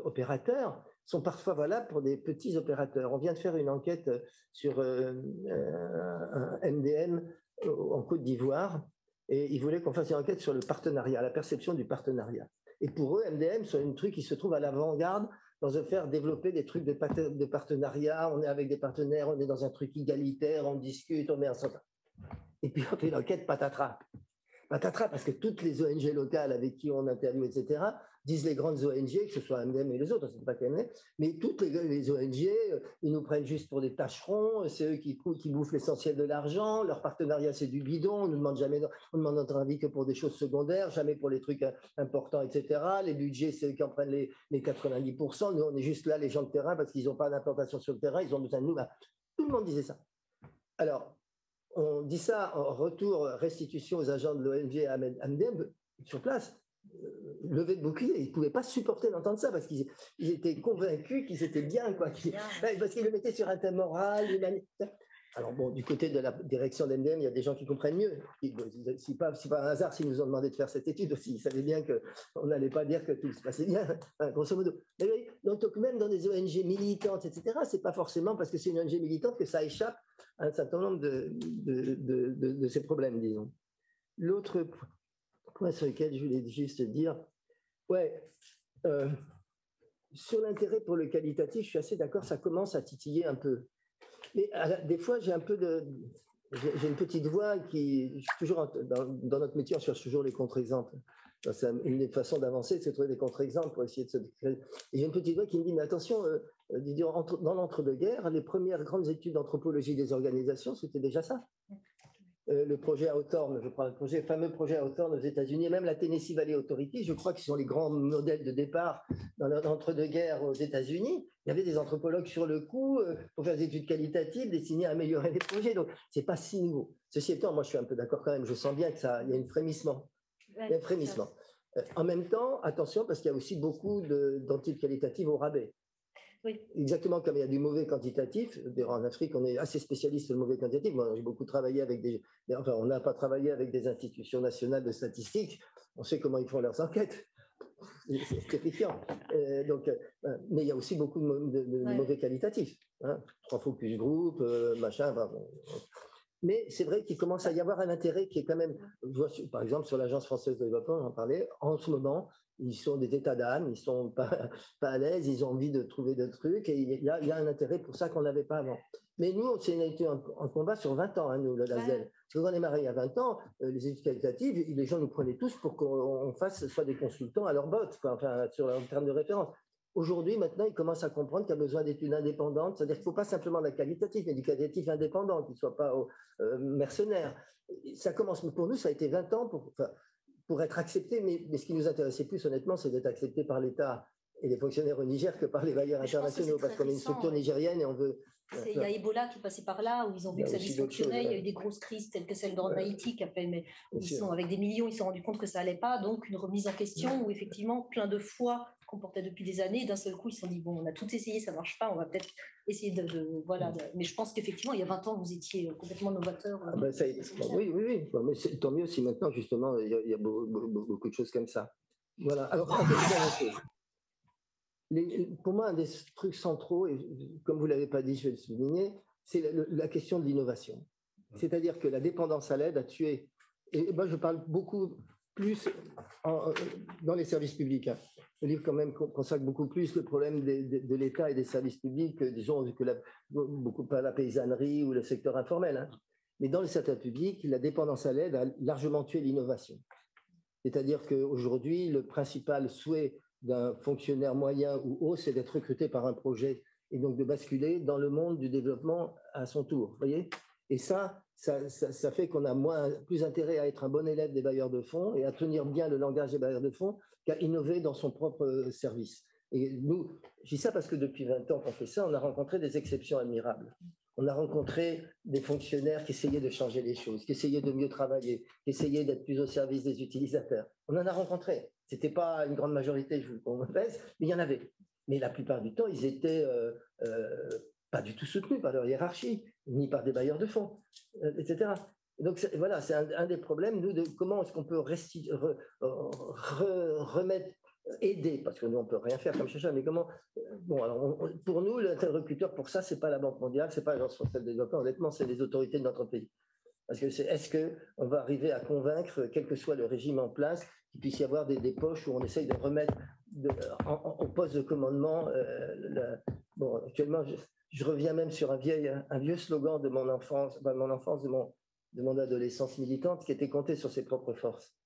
opérateurs sont parfois valables pour des petits opérateurs. On vient de faire une enquête sur euh, un M D M en Côte d'Ivoire et ils voulaient qu'on fasse une enquête sur le partenariat, la perception du partenariat. Et pour eux, M D M, c'est un truc qui se trouve à l'avant-garde dans de faire développer des trucs de partenariat, on est avec des partenaires, on est dans un truc égalitaire, on discute, on est ensemble. Et puis on fait l'enquête patatras. Patatras parce que toutes les O N G locales avec qui on interviewe, et cetera, disent les grandes O N G, que ce soit M D M et les autres, c'est pas M D M, mais toutes les, les O N G, ils nous prennent juste pour des tâcherons, c'est eux qui, qui bouffent l'essentiel de l'argent, leur partenariat c'est du bidon, on ne demande jamais, on demande notre avis que pour des choses secondaires, jamais pour les trucs importants, et cetera. Les budgets, c'est eux qui en prennent les, les quatre-vingt-dix pour cent, nous on est juste là, les gens de terrain, parce qu'ils n'ont pas d'implantation sur le terrain, ils ont besoin de nous. Bah, tout le monde disait ça. Alors, on dit ça en retour, restitution aux agents de l'O N G à M D M, sur place, levé de bouclier, ils ne pouvaient pas supporter d'entendre ça parce qu'ils étaient convaincus qu'ils étaient bien, quoi, qu'ils, parce qu'ils le mettaient sur un thème moral. Alors bon, du côté de la direction de M D M, il y a des gens qui comprennent mieux. C'est pas, c'est pas un hasard s'ils nous ont demandé de faire cette étude aussi. Ils savaient bien qu'on n'allait pas dire que tout se passait bien, enfin, grosso modo. Mais, donc même dans des O N G militantes, et cetera, c'est pas forcément parce que c'est une O N G militante que ça échappe à un certain nombre de, de, de, de, de ces problèmes, disons. L'autre point sur lequel je voulais juste dire, ouais, euh, sur l'intérêt pour le qualitatif, je suis assez d'accord, ça commence à titiller un peu. Mais à la, des fois, j'ai un peu de, j'ai une petite voix qui, je suis toujours en, dans, dans notre métier, on cherche toujours les contre-exemples. C'est une des façons d'avancer, c'est de trouver des contre-exemples pour essayer de se. Et j'ai une petite voix qui me dit, mais attention, euh, dans l'entre-deux-guerres, les premières grandes études d'anthropologie des organisations, c'était déjà ça. Euh, le projet Hawthorne, je crois, le, projet, le fameux projet Hawthorne aux États-Unis, même la Tennessee Valley Authority, je crois que ce sont les grands modèles de départ dans l'entre-deux-guerres aux États-Unis. Il y avait des anthropologues sur le coup euh, pour faire des études qualitatives, destinées à améliorer les projets. Donc, c'est pas si nouveau. Ceci étant, moi, je suis un peu d'accord quand même. Je sens bien que ça, il y a un frémissement. Il y a un frémissement. Euh, en même temps, attention, parce qu'il y a aussi beaucoup d'études qualitatives au rabais. Oui. Exactement comme il y a du mauvais quantitatif. En Afrique, on est assez spécialiste sur le mauvais quantitatif. Moi, j'ai beaucoup travaillé avec des. Enfin, on n'a pas travaillé avec des institutions nationales de statistiques. On sait comment ils font leurs enquêtes. C'est terrifiant. Euh, donc, euh, mais il y a aussi beaucoup de, de, de ouais. mauvais qualitatifs. Hein. Trois focus group, euh, machin. Enfin, bon. Mais c'est vrai qu'il commence à y avoir un intérêt qui est quand même. Par exemple, sur l'Agence française de développement, j'en parlais. En ce moment. Ils sont des états d'âme, ils ne sont pas, pas à l'aise, ils ont envie de trouver des trucs, et il y a, il y a un intérêt pour ça qu'on n'avait pas avant. Mais nous, on a été en, en combat sur vingt ans, hein, nous, le LASDEL. Ouais. Parce que quand on est marié à vingt ans, euh, les études qualitatives, les gens nous prenaient tous pour qu'on fasse soit des consultants à leur botte, quoi, enfin, sur leur terme de référence. Aujourd'hui, maintenant, ils commencent à comprendre qu'il y a besoin d'études indépendantes, c'est-à-dire qu'il ne faut pas simplement de la qualitative, mais du qualitatif indépendant, qui ne soit pas euh, mercenaire. Ça commence, mais pour nous, ça a été vingt ans pour. Enfin, pour être accepté, mais, mais ce qui nous intéressait plus, honnêtement, c'est d'être accepté par l'État et les fonctionnaires au Niger que par les bailleurs internationaux, parce qu'on est une structure nigérienne et on veut... Il y a Ebola qui est passé par là, où ils ont vu que ça dysfonctionnait, il y a eu des grosses crises telles que celle de Haïti, qui a fait, mais ils sont avec des millions, ils se sont rendus compte que ça n'allait pas, donc une remise en question où effectivement plein de fois qu'on portait depuis des années, d'un seul coup ils se sont dit, bon, on a tout essayé, ça ne marche pas, on va peut-être essayer de... de voilà, de, mais je pense qu'effectivement, il y a vingt ans, vous étiez complètement novateur. Ah ben ça, oui, oui, oui, mais c'est, tant mieux si maintenant, justement, il y a, il y a beaucoup, beaucoup, beaucoup de choses comme ça. Voilà, alors... Les, pour moi, un des trucs centraux, et comme vous ne l'avez pas dit, je vais le souligner, c'est la, la question de l'innovation. C'est-à-dire que la dépendance à l'aide a tué. Et moi, je parle beaucoup plus en, dans les services publics. Hein. Le livre, quand même, consacre beaucoup plus le problème des, de, de l'État et des services publics, disons, que la, beaucoup pas la paysannerie ou le secteur informel. Hein. Mais dans le secteur public, la dépendance à l'aide a largement tué l'innovation. C'est-à-dire qu'aujourd'hui, le principal souhait d'un fonctionnaire moyen ou haut, c'est d'être recruté par un projet et donc de basculer dans le monde du développement à son tour. Voyez, et ça, ça, ça, ça fait qu'on a moins, plus intérêt à être un bon élève des bailleurs de fonds et à tenir bien le langage des bailleurs de fonds qu'à innover dans son propre service. Et nous, je dis ça parce que depuis vingt ans qu'on fait ça, on a rencontré des exceptions admirables. On a rencontré des fonctionnaires qui essayaient de changer les choses, qui essayaient de mieux travailler, qui essayaient d'être plus au service des utilisateurs. On en a rencontré. Ce n'était pas une grande majorité, je vous le confesse, mais il y en avait. Mais la plupart du temps, ils n'étaient euh, euh, pas du tout soutenus par leur hiérarchie, ni par des bailleurs de fonds, euh, et cetera. Donc voilà, c'est un, un des problèmes, nous, de comment est-ce qu'on peut resti, re, re, remettre, aider, parce que nous, on ne peut rien faire comme chercheur, mais comment... Bon, alors, on, pour nous, l'interlocuteur, pour ça, ce n'est pas la Banque mondiale, ce n'est pas l'Agence française de développement, honnêtement, c'est les autorités de notre pays. Parce que c'est, est-ce qu'on va arriver à convaincre, quel que soit le régime en place, qu'il puisse y avoir des, des poches où on essaye de remettre de, en, en, au poste de commandement... Euh, la, bon, actuellement, je, je reviens même sur un, vieil, un vieux slogan de mon enfance, enfin, mon enfance de, mon, de mon adolescence militante, qui était compter sur ses propres forces.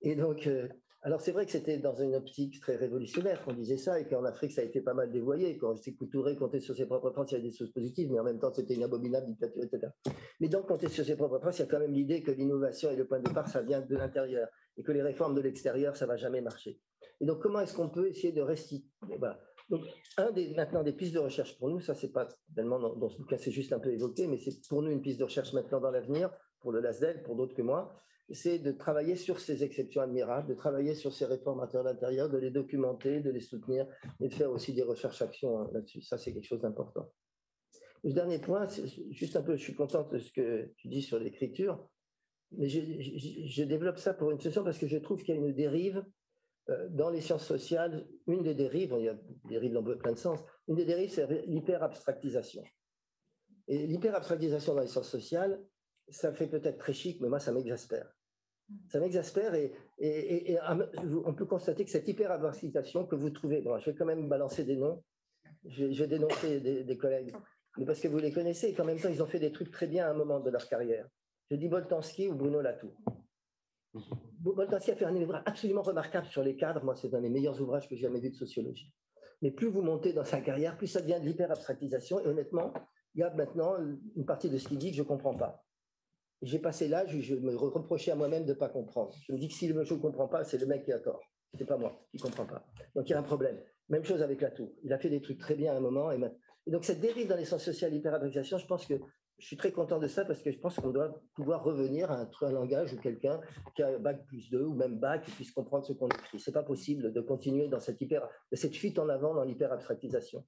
Et donc... Euh, alors c'est vrai que c'était dans une optique très révolutionnaire qu'on disait ça, et qu'en Afrique ça a été pas mal dévoyé, quand c'est Couturé comptait sur ses propres forces, il y a des choses positives, mais en même temps c'était une abominable dictature, et cetera. Mais donc compter sur ses propres forces, il y a quand même l'idée que l'innovation et le point de départ, ça vient de l'intérieur, et que les réformes de l'extérieur, ça ne va jamais marcher. Et donc comment est-ce qu'on peut essayer de restituer voilà. Donc un des, maintenant des pistes de recherche pour nous, ça c'est pas tellement dans, dans ce cas, c'est juste un peu évoqué, mais c'est pour nous une piste de recherche maintenant dans l'avenir, pour le LASDEL, pour d'autres que moi, c'est de travailler sur ces exceptions admirables, de travailler sur ces réformateurs d'intérieur, de les documenter, de les soutenir et de faire aussi des recherches-actions là-dessus. Ça, c'est quelque chose d'important. Le dernier point, c'est juste un peu, je suis contente de ce que tu dis sur l'écriture, mais je, je, je développe ça pour une session parce que je trouve qu'il y a une dérive dans les sciences sociales, une des dérives, il y a des dérives dans plein de sens, une des dérives, c'est l'hyper-abstractisation. Et l'hyper-abstractisation dans les sciences sociales, ça fait peut-être très chic, mais moi, ça m'exaspère. Ça m'exaspère et, et, et, et on peut constater que cette hyper-abstractisation que vous trouvez, bon, je vais quand même balancer des noms, je, je vais dénoncer des, des collègues, mais parce que vous les connaissez et qu'en même temps, ils ont fait des trucs très bien à un moment de leur carrière. Je dis Boltanski ou Bruno Latour. Boltanski a fait un ouvrage absolument remarquable sur les cadres. Moi, c'est un des meilleurs ouvrages que j'ai jamais vu de sociologie. Mais plus vous montez dans sa carrière, plus ça devient de l'hyper-abstractisation. Et honnêtement, il y a maintenant une partie de ce qu'il dit que je ne comprends pas. J'ai passé l'âge où je me reprochais à moi-même de ne pas comprendre. Je me dis que si le jeu ne comprend pas, c'est le mec qui a tort. Ce n'est pas moi qui ne comprends pas. Donc il y a un problème. Même chose avec Latour. Il a fait des trucs très bien à un moment. Et, maintenant... et donc cette dérive dans les sciences sociales, l'hyperabstractisation, je pense que je suis très content de ça parce que je pense qu'on doit pouvoir revenir à un, à un langage où quelqu'un qui a bac plus deux ou même bac puisse comprendre ce qu'on écrit. Ce n'est pas possible de continuer dans cette, hyper... cette fuite en avant dans l'hyperabstractisation.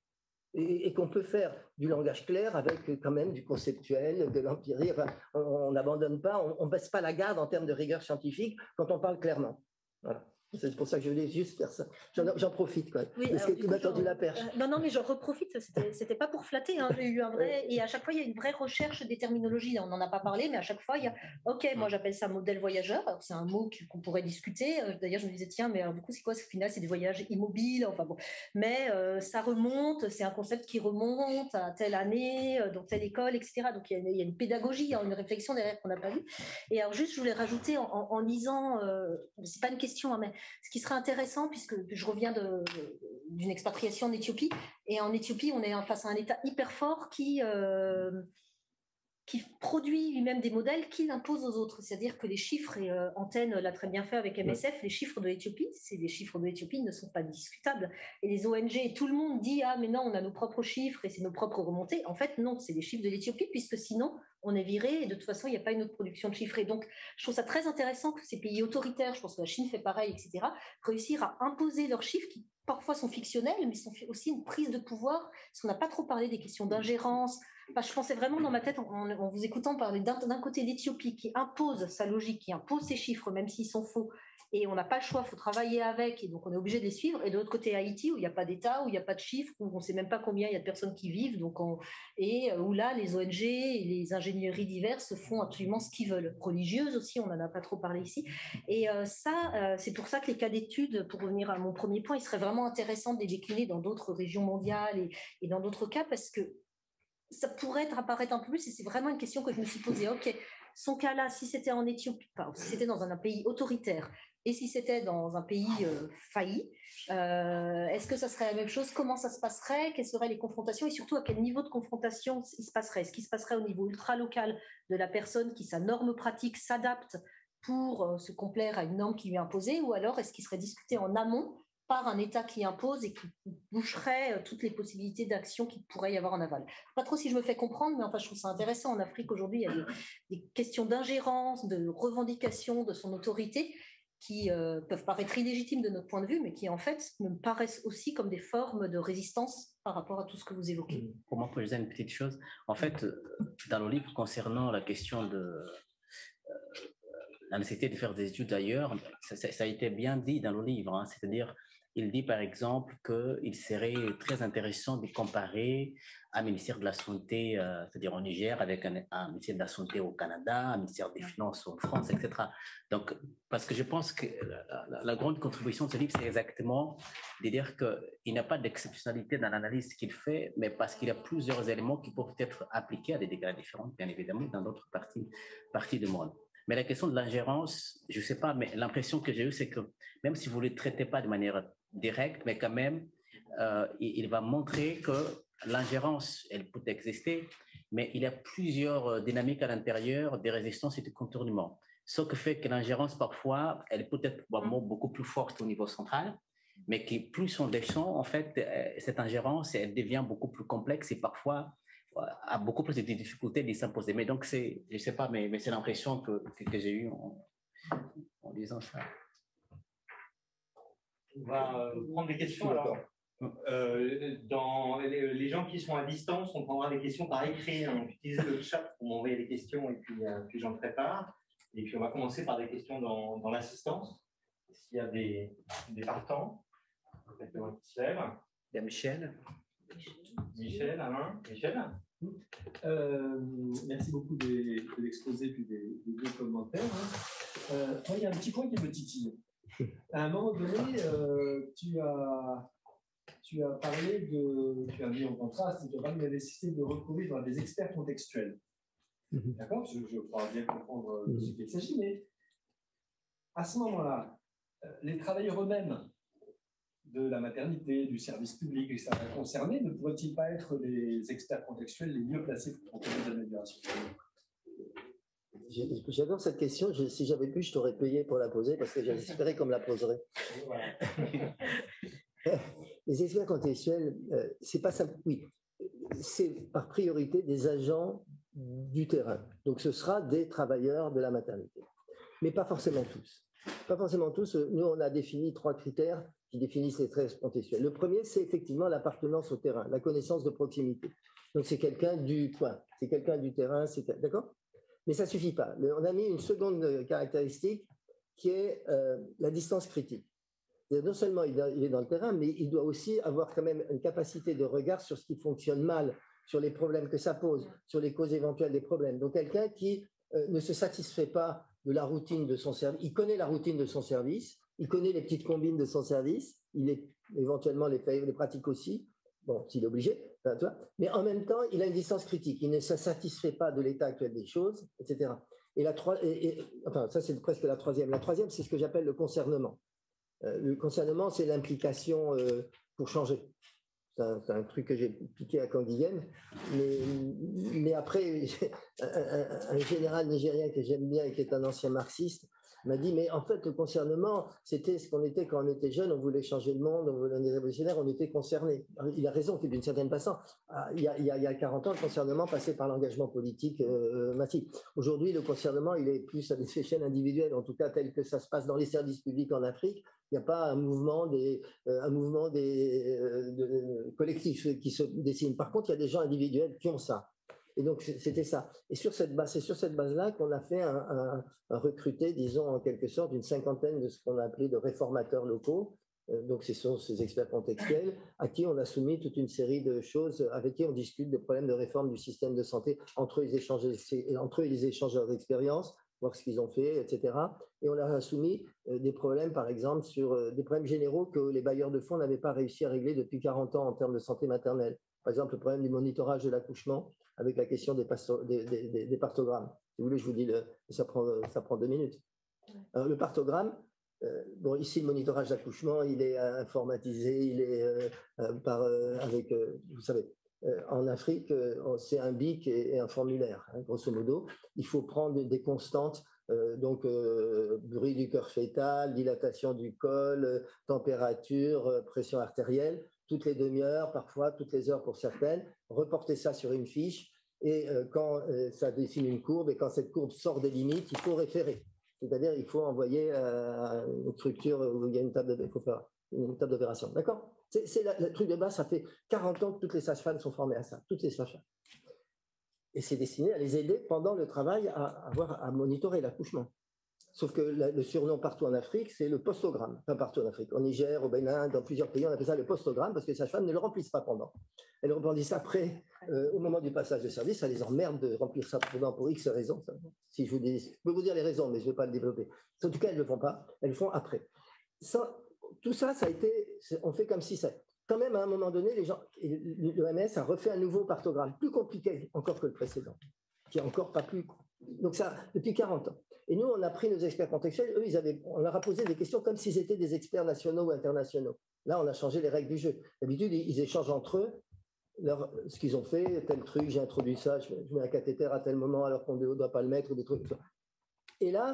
Et, et qu'on peut faire du langage clair avec quand même du conceptuel, de l'empirie. Enfin, on n'abandonne pas, on ne baisse pas la garde en termes de rigueur scientifique quand on parle clairement. Voilà. C'est pour ça que je voulais juste faire ça. J'en, j'en profite, quoi. Oui, parce que tu m'as tendu la perche. Euh, non, non, mais j'en reprofite. C'était, c'était pas pour flatter. Hein. J'ai eu un vrai. Et à chaque fois, il y a une vraie recherche des terminologies. On n'en a pas parlé, mais à chaque fois, il y a. Ok, moi, j'appelle ça modèle voyageur. C'est un mot qu'on pourrait discuter. D'ailleurs, je me disais, tiens, mais alors, du coup, c'est quoi ce final? C'est des voyages immobiles. Enfin bon. Mais euh, ça remonte. C'est un concept qui remonte à telle année, dans telle école, et cetera. Donc, il y a une, il y a une pédagogie, hein, une réflexion derrière qu'on n'a pas vue. Et alors, juste, je voulais rajouter en, en, en lisant. Euh, c'est pas une question, hein, mais. Ce qui serait intéressant, puisque je reviens de, d'une expatriation en Éthiopie, et en Éthiopie, on est face à un État hyper fort qui, euh, qui produit lui-même des modèles qu'il impose aux autres. C'est-à-dire que les chiffres, et euh, Antenne l'a très bien fait avec M S F, les chiffres de l'Éthiopie, c'est les chiffres de l'Éthiopie ne sont pas discutables. Et les O N G, et tout le monde dit « Ah, mais non, on a nos propres chiffres et c'est nos propres remontées ». En fait, non, c'est les chiffres de l'Éthiopie, puisque sinon… on est viré et de toute façon, il n'y a pas une autre production de chiffrée. Donc, je trouve ça très intéressant que ces pays autoritaires, je pense que la Chine fait pareil, et cetera, réussir à imposer leurs chiffres qui parfois sont fictionnels, mais sont aussi une prise de pouvoir, parce qu'on n'a pas trop parlé des questions d'ingérence. Enfin, je pensais vraiment dans ma tête, en, en vous écoutant parler d'un, d'un côté l'Éthiopie qui impose sa logique, qui impose ses chiffres, même s'ils sont faux, et on n'a pas le choix, il faut travailler avec, et donc on est obligé de les suivre. Et de l'autre côté, Haïti, où il n'y a pas d'État, où il n'y a pas de chiffres, où on ne sait même pas combien il y a de personnes qui vivent, donc on, et où là, les O N G, et les ingénieurs, ingénieries diverses font absolument ce qu'ils veulent, religieuses aussi, on n'en a pas trop parlé ici. Et euh, ça, euh, c'est pour ça que les cas d'études, pour revenir à mon premier point, il serait vraiment intéressant de les décliner dans d'autres régions mondiales et, et dans d'autres cas, parce que ça pourrait apparaître un peu plus, et c'est vraiment une question que je me suis posée. Ok, son cas-là, si c'était en Éthiopie, enfin, si c'était dans un pays autoritaire, et si c'était dans un pays euh, failli, euh, est-ce que ça serait la même chose? Comment ça se passerait? Quelles seraient les confrontations? Et surtout, à quel niveau de confrontation il se passerait? Est-ce qu'il se passerait au niveau ultra-local de la personne qui, sa norme pratique, s'adapte pour euh, se complaire à une norme qui lui est imposée? Ou alors, est-ce qu'il serait discuté en amont par un État qui impose et qui boucherait toutes les possibilités d'action qu'il pourrait y avoir en aval. Pas trop si je me fais comprendre, mais enfin, je trouve ça intéressant. En Afrique, aujourd'hui, il y a des, des questions d'ingérence, de revendication de son autorité qui euh, peuvent paraître illégitimes de notre point de vue, mais qui, en fait, me paraissent aussi comme des formes de résistance par rapport à tout ce que vous évoquez. Pour moi, pour dire une petite chose, en fait, dans le livre concernant la question de... Euh, la nécessité de faire des études ailleurs, ça, ça, ça a été bien dit dans le livre, hein, c'est-à-dire... Il dit, par exemple, qu'il serait très intéressant de comparer un ministère de la Santé, euh, c'est-à-dire au Niger, avec un, un ministère de la Santé au Canada, un ministère des Finances en France, et cetera. Donc, parce que je pense que la, la, la grande contribution de ce livre, c'est exactement de dire qu'il n'y a pas d'exceptionnalité dans l'analyse qu'il fait, mais parce qu'il y a plusieurs éléments qui peuvent être appliqués à des degrés différents, bien évidemment, dans d'autres parties, parties du monde. Mais la question de l'ingérence, je ne sais pas, mais l'impression que j'ai eue, c'est que même si vous ne le traitez pas de manière directe, mais quand même, euh, il, il va montrer que l'ingérence, elle peut exister, mais il y a plusieurs dynamiques à l'intérieur, des résistances et des contournements. Ce qui fait que l'ingérence, parfois, elle peut être vraiment beaucoup plus forte au niveau central, mais qui, plus on descend, en fait, cette ingérence, elle devient beaucoup plus complexe et parfois... a beaucoup plus de difficultés de s'imposer. Mais donc, c'est, je ne sais pas, mais, mais c'est l'impression que, que, que j'ai eue en, en lisant ça. On va euh, prendre des questions. Alors, euh, dans les, les gens qui sont à distance, on prendra des questions par écrit. Hein. Donc, utilisez le chat pour m'envoyer des questions et puis, euh, puis j'en prépare. Et puis, on va commencer par des questions dans, dans l'assistance. S'il y a des, des partants, peut-être le Michel. Il y a Michel. Michel, Alain, Michel. Euh, merci beaucoup de, de l'exposé et des, des deux commentaires. Hein. Euh, moi, il y a un petit point qui me titille. À un moment donné, euh, tu, as, tu as parlé de. Tu as mis en contraste, tu as parlé de la nécessité de recourir à des experts contextuels. Mm-hmm. D'accord, je, je crois bien comprendre de ce qu'il s'agit, mais à ce moment-là, les travailleurs eux-mêmes de la maternité, du service public, et cetera concernés, ne pourraient-ils pas être les experts contextuels les mieux placés pour proposer des améliorations? J'adore cette question. Je, si j'avais pu, je t'aurais payé pour la poser parce que j'espérais qu'on me la poserait. Les experts contextuels, euh, c'est pas simple. Oui, c'est par priorité des agents du terrain. Donc ce sera des travailleurs de la maternité, mais pas forcément tous. Pas forcément tous. Nous, on a défini trois critères qui définissent les traits contextuels. Le premier, c'est effectivement l'appartenance au terrain, la connaissance de proximité. Donc, c'est quelqu'un du coin, c'est quelqu'un du terrain, c'est... D'accord ? Mais ça ne suffit pas. On a mis une seconde caractéristique qui est euh, la distance critique. Non seulement il est dans le terrain, mais il doit aussi avoir quand même une capacité de regard sur ce qui fonctionne mal, sur les problèmes que ça pose, sur les causes éventuelles des problèmes. Donc, quelqu'un qui euh, ne se satisfait pas de la routine de son service. Il connaît la routine de son service, il connaît les petites combines de son service, il est éventuellement les, les pratique aussi, bon, s'il est obligé, ben, tu vois. Mais en même temps, il a une distance critique, il ne se satisfait pas de l'état actuel des choses, et cetera. Et la tro- et, et, enfin, ça, c'est presque la troisième. La troisième, c'est ce que j'appelle le concernement. Euh, le concernement, c'est l'implication euh, pour changer. C'est un, c'est un truc que j'ai piqué à Canguilhem, mais, mais après, un, un, un général nigérien que j'aime bien et qui est un ancien marxiste m'a dit, mais en fait, le concernement, c'était ce qu'on était quand on était jeune, on voulait changer le monde, on voulait être révolutionnaire, on était concerné. Il a raison, d'une certaine façon, il y a, il y a quarante ans, le concernement passait par l'engagement politique euh, massif. Aujourd'hui, le concernement, il est plus à des échelles individuelles, en tout cas tel que ça se passe dans les services publics en Afrique. Il n'y a pas un mouvement, des, euh, un mouvement des, euh, de, de, collectif qui se dessine. Par contre, il y a des gens individuels qui ont ça. Et donc, c'était ça. Et sur cette base, c'est sur cette base-là qu'on a fait un, un, un recruté, disons, en quelque sorte, d'une cinquantaine de ce qu'on a appelé de réformateurs locaux, Donc, ce sont ces experts contextuels à qui on a soumis toute une série de choses, avec qui on discute des problèmes de réforme du système de santé. Entre eux, ils échangent, entre eux, ils échangent leurs expériences, voir ce qu'ils ont fait, et cetera. Et on leur a soumis des problèmes, par exemple, sur des problèmes généraux que les bailleurs de fonds n'avaient pas réussi à régler depuis quarante ans en termes de santé maternelle. Par exemple, le problème du monitorage de l'accouchement avec la question des, pasto, des, des, des, des partogrammes. Si vous voulez, je vous dis, le, ça, prend, ça prend deux minutes. Alors, le partogramme, Euh, bon, ici, le monitorage d'accouchement, il est euh, informatisé, il est euh, euh, par, euh, avec, euh, vous savez, euh, en Afrique, euh, c'est un B I C et, et un formulaire, hein, grosso modo. Il faut prendre des constantes, euh, donc euh, bruit du cœur fœtal, dilatation du col, euh, température, euh, pression artérielle, toutes les demi-heures, parfois toutes les heures pour certaines, reporter ça sur une fiche, et euh, quand euh, ça dessine une courbe, et quand cette courbe sort des limites, il faut référer. C'est-à-dire qu'il faut envoyer à une structure où il y a une table de, il faut faire une table d'opération. D'accord ? C'est, c'est la, le truc de base, ça fait quarante ans que toutes les sages-femmes sont formées à ça, toutes les sages-femmes. Et c'est destiné à les aider pendant le travail à, avoir, à monitorer l'accouchement. Sauf que la, le surnom partout en Afrique, c'est le postogramme. Enfin, partout en Afrique, en Niger, au Bénin, dans plusieurs pays, on appelle ça le postogramme parce que les sages-femmes ne le remplissent pas pendant. Elles le remplissent après, euh, au moment du passage de service. Ça les emmerde de remplir ça pendant pour X raisons. Ça. Si je, vous dis, je peux vous dire les raisons, mais je ne vais pas le développer. En tout cas, elles ne le font pas, elles le font après. Ça, tout ça, ça a été, on fait comme si ça... Quand même, à un moment donné, les gens, l'O M S a refait un nouveau partogramme, plus compliqué encore que le précédent, qui n'est encore pas plus... Donc ça, depuis quarante ans. Et nous, on a pris nos experts contextuels, eux, ils avaient, on leur a posé des questions comme s'ils étaient des experts nationaux ou internationaux. Là, on a changé les règles du jeu. D'habitude, ils échangent entre eux leur, ce qu'ils ont fait, tel truc, j'ai introduit ça, je mets un cathéter à tel moment alors qu'on ne doit pas le mettre, ou des trucs. Et là,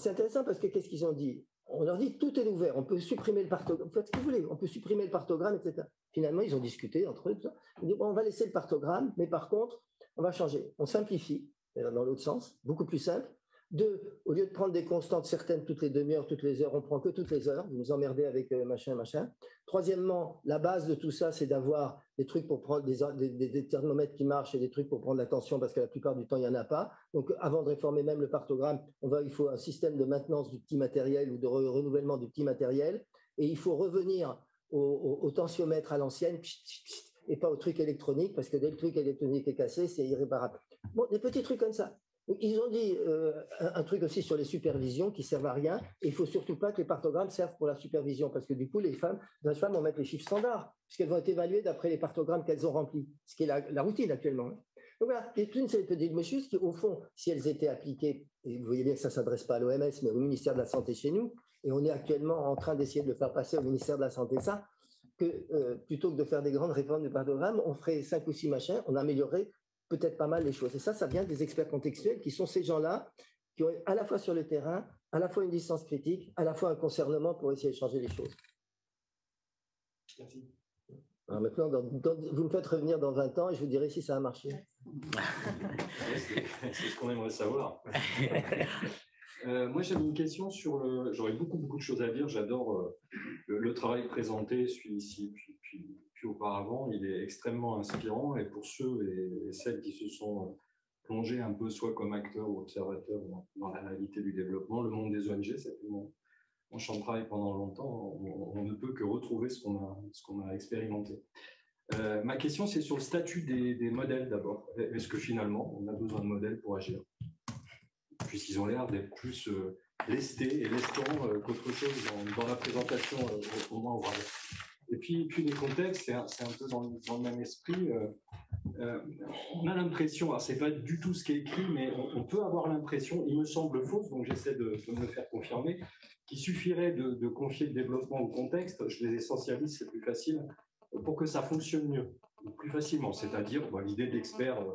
c'est intéressant parce que qu'est-ce qu'ils ont dit ? On leur dit tout est ouvert, on peut supprimer le partogramme, faites ce que vous voulez, on peut supprimer le partogramme, et cetera. Finalement, ils ont discuté entre eux, tout ça. Ils disent, on va laisser le partogramme, mais par contre, on va changer, on simplifie. Dans l'autre sens, beaucoup plus simple. Deux, au lieu de prendre des constantes certaines toutes les demi-heures, toutes les heures, on prend que toutes les heures, vous nous emmerdez avec machin, machin. Troisièmement, la base de tout ça, c'est d'avoir des trucs pour prendre des, des, des thermomètres qui marchent et des trucs pour prendre la tension parce que la plupart du temps, il n'y en a pas. Donc, avant de réformer même le partogramme, on va, il faut un système de maintenance du petit matériel ou de re- renouvellement du petit matériel et il faut revenir au, au, au tensiomètre à l'ancienne, pchit, pchit, pchit, et pas au truc électronique, parce que dès que le truc électronique est cassé, c'est irréparable. Bon, des petits trucs comme ça. Ils ont dit euh, un, un truc aussi sur les supervisions qui ne servent à rien, et il ne faut surtout pas que les partogrammes servent pour la supervision, parce que du coup, les femmes, les femmes vont mettre les chiffres standards, puisqu'elles vont être évaluées d'après les partogrammes qu'elles ont remplis, ce qui est la, la routine actuellement. Donc voilà, c'est une série de petites mochuses qui, au fond, si elles étaient appliquées, et vous voyez bien que ça ne s'adresse pas à l'O M S, mais au ministère de la Santé chez nous, et on est actuellement en train d'essayer de le faire passer au ministère de la Santé, ça, que euh, plutôt que de faire des grandes réformes de partogramme, on ferait cinq ou six machins, on améliorerait peut-être pas mal les choses. Et ça, ça vient des experts contextuels qui sont ces gens-là, qui ont à la fois sur le terrain, à la fois une distance critique, à la fois un concernement pour essayer de changer les choses. Merci. Alors maintenant, dans, dans, vous me faites revenir dans vingt ans et je vous dirai si ça a marché. c'est, c'est ce qu'on aimerait savoir. Euh, moi, j'avais une question sur le... J'aurais beaucoup, beaucoup de choses à dire. J'adore euh, le, le travail présenté, celui-ci, puis, puis, puis auparavant. Il est extrêmement inspirant. Et pour ceux et, et celles qui se sont plongés un peu, soit comme acteurs ou observateurs dans, dans la réalité du développement, le monde des O N G, ça fait mon, mon champ de travail pendant longtemps. On, on ne peut que retrouver ce qu'on a, ce qu'on a expérimenté. Euh, ma question, c'est sur le statut des, des modèles d'abord. Est-ce que finalement, on a besoin de modèles pour agir ? Puisqu'ils ont l'air d'être plus euh, lestés et lestants euh, qu'autre chose dans, dans la présentation euh, au moment oral. Et puis, puis les contextes, c'est un, c'est un peu dans, dans le même esprit. Euh, euh, on a l'impression, alors c'est pas du tout ce qui est écrit, mais on, on peut avoir l'impression, il me semble fausse, donc j'essaie de, de me le faire confirmer, qu'il suffirait de, de confier le développement au contexte, je les essentialise, c'est plus facile, pour que ça fonctionne mieux. Plus facilement, c'est-à-dire bah, l'idée de l'expert, euh,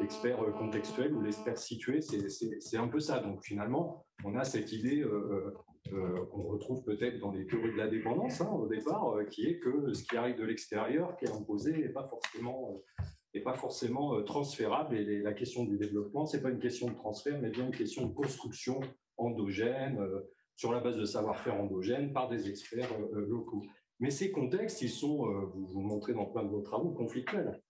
l'expert contextuel ou l'expert situé, c'est, c'est, c'est un peu ça. Donc finalement, on a cette idée euh, euh, qu'on retrouve peut-être dans les théories de la dépendance hein, au départ, euh, qui est que ce qui arrive de l'extérieur, qui est imposé, n'est pas forcément, euh, est pas forcément euh, transférable. Et les, la question du développement, c'est pas une question de transfert, mais bien une question de construction endogène, euh, sur la base de savoir-faire endogène par des experts euh, locaux. Mais ces contextes, ils sont, euh, vous vous montrez dans plein de vos travaux, conflictuels.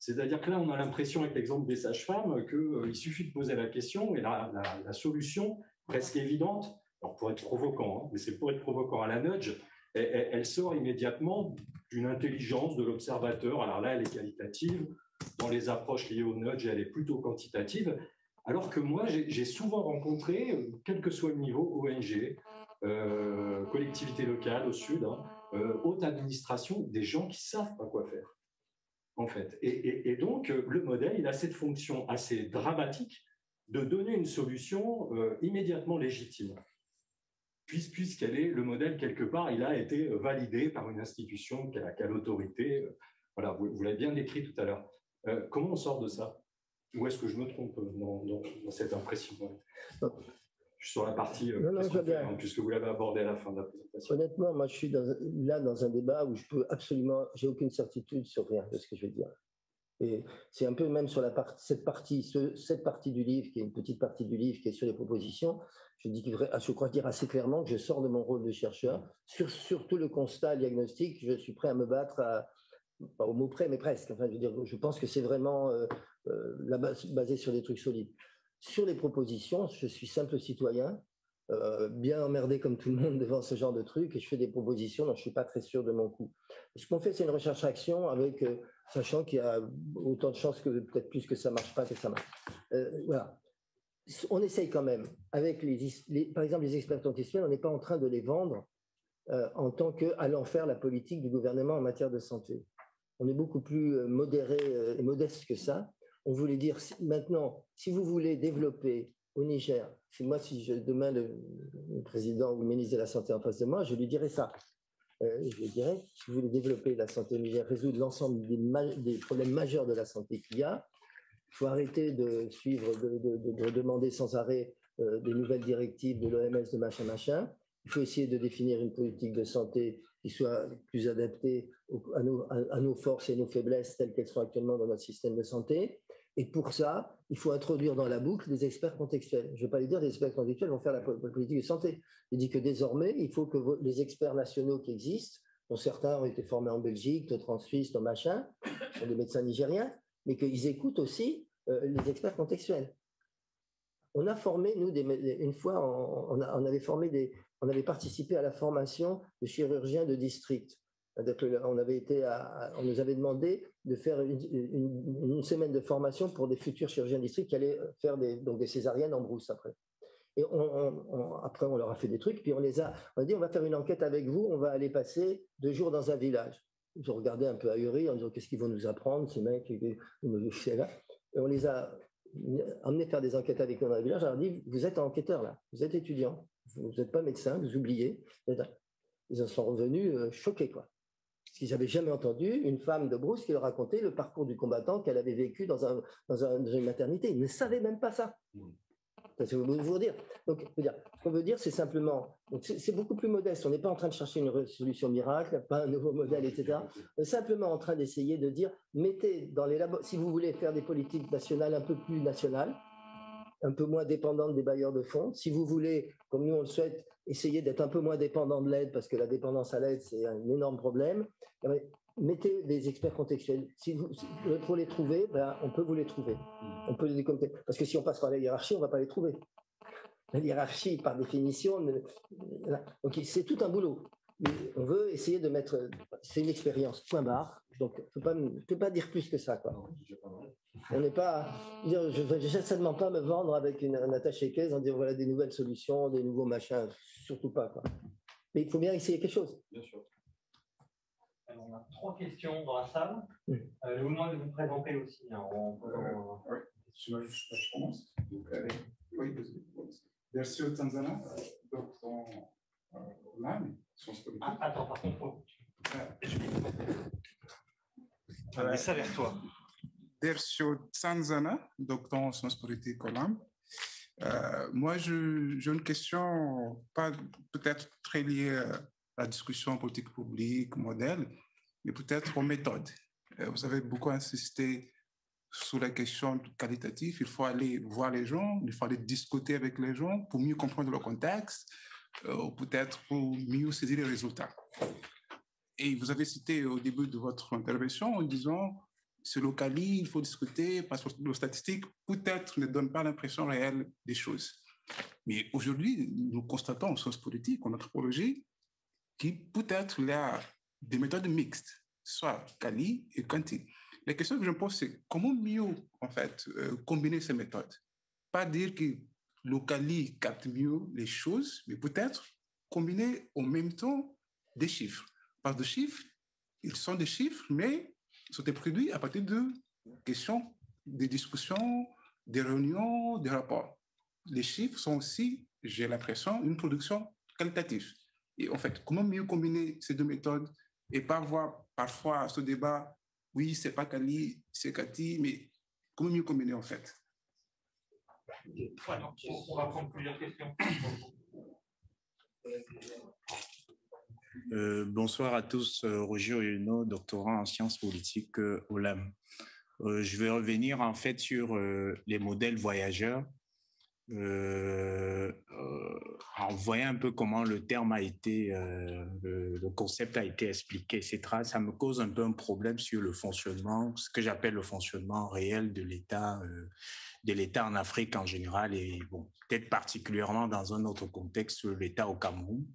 C'est-à-dire que là, on a l'impression, avec l'exemple des sages-femmes, qu'il euh, suffit de poser la question et la, la, la solution, presque évidente, alors pour être provoquant, hein, mais c'est pour être provoquant à la nudge, elle sort immédiatement d'une intelligence de l'observateur. Alors là, elle est qualitative. Dans les approches liées au nudge, elle est plutôt quantitative. Alors que moi, j'ai souvent rencontré, quel que soit le niveau, O N G, euh, collectivité locale au sud, hein, euh, haute administration, des gens qui savent pas quoi faire, en fait. Et, et, et donc, le modèle, il a cette fonction assez dramatique de donner une solution euh, immédiatement légitime. Puisqu'elle est, le modèle, quelque part, il a été validé par une institution qui a, qui a l'autorité. Voilà, vous, vous l'avez bien décrit tout à l'heure. Euh, comment on sort de ça? Ou est-ce que je me trompe dans, dans, dans cette impression? Je suis sur la partie, euh, non, non, fait, hein, puisque vous l'avez abordé à la fin de la présentation. Honnêtement, moi, je suis dans, là dans un débat où je peux absolument, j'ai aucune certitude sur rien de ce que je vais dire. Et c'est un peu même sur la part, cette, partie, ce, cette partie du livre, qui est une petite partie du livre, qui est sur les propositions, je, dis, je crois dire assez clairement que je sors de mon rôle de chercheur. Sur, sur tout le constat diagnostic, je suis prêt à me battre, à, pas au mot près, mais presque. Enfin, je veux dire, je pense que c'est vraiment euh, euh, la base, basé sur des trucs solides. Sur les propositions, je suis simple citoyen, euh, bien emmerdé comme tout le monde devant ce genre de trucs, et je fais des propositions dont je ne suis pas très sûr de mon coup. Ce qu'on fait, c'est une recherche-action avec... Euh, sachant qu'il y a autant de chances que peut-être plus que ça marche pas que ça marche. Euh, voilà. On essaye quand même. Avec les, les, par exemple, les experts anticipés, on n'est pas en train de les vendre euh, en tant qu'allant faire la politique du gouvernement en matière de santé. On est beaucoup plus modéré euh, et modeste que ça. On voulait dire maintenant, si vous voulez développer au Niger, si moi, si je, demain le, le président ou le ministre de la Santé en face de moi, je lui dirais ça. Euh, je dirais, si vous voulez développer la santé, résoudre l'ensemble des, des problèmes majeurs de la santé qu'il y a, il faut arrêter de suivre, de, de, de, de demander sans arrêt euh, des nouvelles directives de l'O M S, de machin, machin. Il faut essayer de définir une politique de santé qui soit plus adaptée au, à, nos, à, à nos forces et nos faiblesses telles qu'elles sont actuellement dans notre système de santé. Et pour ça, il faut introduire dans la boucle des experts contextuels. Je ne vais pas lui dire des experts contextuels vont faire la politique de santé. Il dit que désormais, il faut que les experts nationaux qui existent, dont certains ont été formés en Belgique, d'autres en Suisse, d'autres machin, sont des médecins nigériens, mais qu'ils écoutent aussi euh, les experts contextuels. On a formé, nous, des, une fois, on, on, a, on, avait formé des, on avait participé à la formation de chirurgiens de district. On, avait été à, on nous avait demandé de faire une, une, une semaine de formation pour des futurs chirurgiens de district qui allaient faire des, donc des césariennes en brousse après. Et on, on, on, après, on leur a fait des trucs, puis on les a, on a dit, on va faire une enquête avec vous, on va aller passer deux jours dans un village. Ils ont regardé un peu ahuri en disant, qu'est-ce qu'ils vont nous apprendre, ces mecs, c'est là. Et on les a emmenés faire des enquêtes avec nous dans un village, on leur a dit, vous êtes enquêteurs là, vous êtes étudiants, vous n'êtes pas médecin, vous oubliez. Ils en sont revenus euh, choqués, quoi. Parce qu'ils n'avaient jamais entendu une femme de brousse qui leur racontait le parcours du combattant qu'elle avait vécu dans, un, dans, un, dans une maternité. Ils ne savaient même pas ça. C'est ce que vous voulez dire. Donc, je veux dire, ce qu'on veut dire, c'est simplement... C'est beaucoup plus modeste. On n'est pas en train de chercher une solution miracle, pas un nouveau modèle, et cetera. On est simplement en train d'essayer de dire, mettez dans les labos... Si vous voulez faire des politiques nationales un peu plus nationales, un peu moins dépendantes des bailleurs de fonds, si vous voulez, comme nous on le souhaite, essayez d'être un peu moins dépendant de l'aide, parce que la dépendance à l'aide, c'est un énorme problème. Mettez des experts contextuels. Si vous, si vous pouvez les trouver, ben, on peut vous les trouver. On peut les décompter. Parce que si on passe par la hiérarchie, on ne va pas les trouver. La hiérarchie, par définition... Ne... Donc, c'est tout un boulot. On veut essayer de mettre... C'est une expérience, point barre. Donc, je ne peux pas dire plus que ça, quoi. On n'est pas... Je ne vais certainement pas me vendre avec une, un attaché-caisse en disant, voilà, des nouvelles solutions, des nouveaux machins, surtout pas, quoi. Mais il faut bien essayer quelque chose. Bien sûr. Alors, on a trois questions dans la salle. Mmh. Euh, je vous demande de vous présenter aussi. Hein, en... euh, euh, ouais. je, je, je commence. Donc, euh, oui, Dersio Tzanzana, doctorant euh, en L A M, sciences politiques. Ah, attends, par contre, faut... ah. je vais ah, ça vers toi. Dersio Tzanzana, docteur en sciences politiques au L A M. Euh, moi, j'ai une question, pas peut-être très liée à la discussion politique publique, modèle, mais peut-être aux méthodes. Euh, vous avez beaucoup insisté sur la question qualitative. Il faut aller voir les gens, il faut aller discuter avec les gens pour mieux comprendre le contexte, euh, peut-être pour mieux saisir les résultats. Et vous avez cité au début de votre intervention en disant... C'est local, il faut discuter, parce que nos statistiques, peut-être, ne donnent pas l'impression réelle des choses. Mais aujourd'hui, nous constatons en sciences politiques, en anthropologie, qui peut être là des méthodes mixtes, soit quali et quanti. La question que je me pose, c'est comment mieux, en fait, euh, combiner ces méthodes. Pas dire que le quali capte mieux les choses, mais peut-être combiner en même temps des chiffres. Parce que les chiffres, ils sont des chiffres, mais sont des produits à partir de questions, des discussions, des réunions, des rapports. Les chiffres sont aussi, j'ai l'impression, une production qualitative. Et en fait, comment mieux combiner ces deux méthodes et pas avoir parfois ce débat, oui, c'est pas Kali, c'est Kati, mais comment mieux combiner en fait? Ouais, donc, on va prendre plusieurs questions. Euh, bonsoir à tous, Roger Oyono, doctorant en sciences politiques euh, au L A M. Euh, je vais revenir en fait sur euh, les modèles voyageurs, euh, euh, en voyant un peu comment le terme a été, euh, le, le concept a été expliqué, et cetera. Ça me cause un peu un problème sur le fonctionnement, ce que j'appelle le fonctionnement réel de l'État, euh, de l'État en Afrique en général et bon, peut-être particulièrement dans un autre contexte, l'État au Cameroun.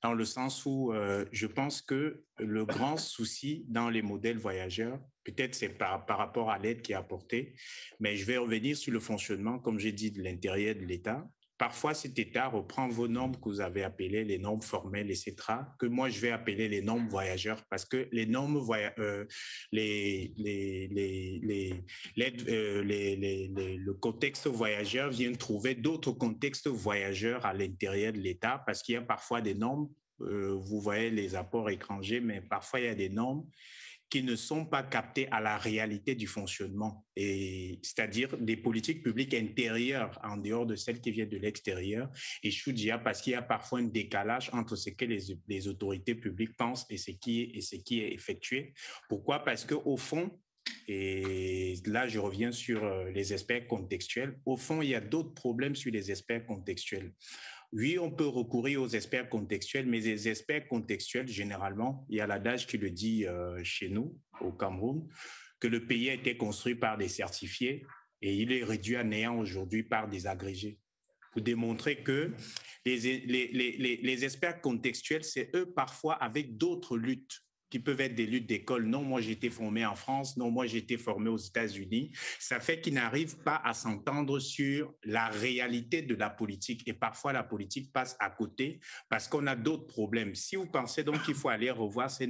Dans le sens où euh, je pense que le grand souci dans les modèles voyageurs, peut-être c'est par, par rapport à l'aide qui est apportée, mais je vais revenir sur le fonctionnement, comme j'ai dit, de l'intérieur de l'État. Parfois, cet État reprend vos normes que vous avez appelées, les normes formelles, et cetera, que moi, je vais appeler les normes voyageurs, parce que les normes voya- euh, les, les, les, les, les, euh, les, les, les, le contexte voyageur vient trouver d'autres contextes voyageurs à l'intérieur de l'État, parce qu'il y a parfois des normes, euh, vous voyez les apports étrangers, mais parfois, il y a des normes qui ne sont pas captés à la réalité du fonctionnement, et c'est-à-dire des politiques publiques intérieures en dehors de celles qui viennent de l'extérieur. Et je vous dis parce qu'il y a parfois un décalage entre ce que les, les autorités publiques pensent et ce qui est, et ce qui est effectué. Pourquoi? Parce qu'au fond, et là je reviens sur les aspects contextuels, au fond il y a d'autres problèmes sur les aspects contextuels. Oui, on peut recourir aux experts contextuels, mais les experts contextuels, généralement, il y a l'adage qui le dit euh, chez nous, au Cameroun, que le pays a été construit par des certifiés et il est réduit à néant aujourd'hui par des agrégés. Pour démontrer que les, les, les, les, les experts contextuels, c'est eux parfois avec d'autres luttes, qui peuvent être des luttes d'école. Non, moi, j'ai été formé en France. Non, moi, j'ai été formé aux États-Unis. Ça fait qu'ils n'arrivent pas à s'entendre sur la réalité de la politique. Et parfois, la politique passe à côté parce qu'on a d'autres problèmes. Si vous pensez donc qu'il faut aller revoir ces,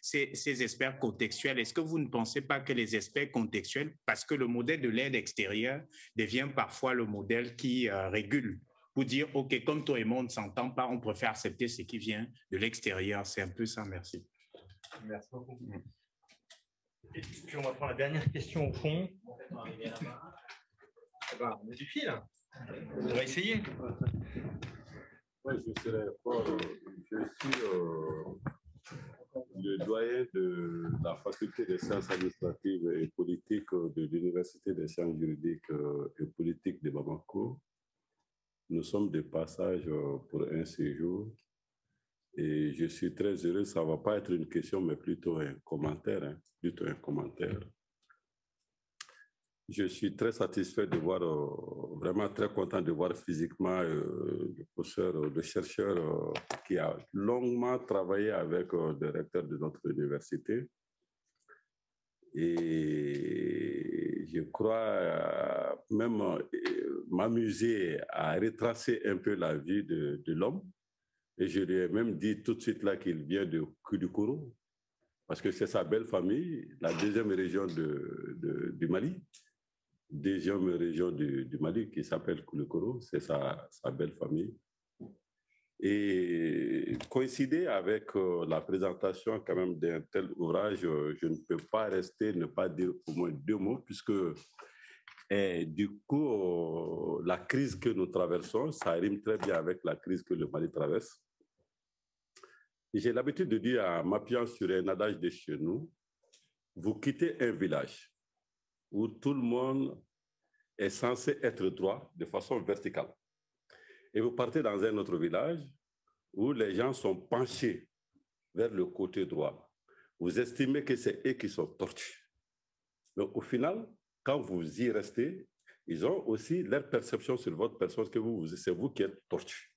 ces, ces experts contextuels, est-ce que vous ne pensez pas que les experts contextuels, parce que le modèle de l'aide extérieure devient parfois le modèle qui euh, régule? Pour dire, OK, comme toi et moi, on ne s'entend pas, on préfère accepter ce qui vient de l'extérieur. C'est un peu ça, merci. Merci beaucoup. Et puis on va prendre la dernière question au fond. Ben, on a du fil. On va essayer. Oui, je serai fort. Je suis euh, le doyen de la faculté des sciences administratives et politiques de l'Université des sciences juridiques et politiques de Bamako. Nous sommes de passage pour un séjour. Et je suis très heureux, ça ne va pas être une question, mais plutôt un commentaire. Hein, plutôt un commentaire. Je suis très satisfait de voir, euh, vraiment très content de voir physiquement euh, le professeur, le chercheur euh, qui a longuement travaillé avec euh, le recteur de notre université. Et je crois euh, même euh, m'amuser à retracer un peu la vie de, de l'homme. Et je lui ai même dit tout de suite là qu'il vient de Koudoukoro, parce que c'est sa belle famille, la deuxième région de, de, du Mali, deuxième région du, du Mali qui s'appelle Koudoukoro, c'est sa, sa belle famille. Et coïncider avec euh, la présentation quand même d'un tel ouvrage, euh, je ne peux pas rester, ne pas dire au moins deux mots, puisque et du coup, euh, la crise que nous traversons, ça rime très bien avec la crise que le Mali traverse. J'ai l'habitude de dire, en m'appuyant sur un adage de chez nous, vous quittez un village où tout le monde est censé être droit de façon verticale. Et vous partez dans un autre village où les gens sont penchés vers le côté droit. Vous estimez que c'est eux qui sont tortus. Mais au final, quand vous y restez, ils ont aussi leur perception sur votre personne, que vous, c'est vous qui êtes tortu.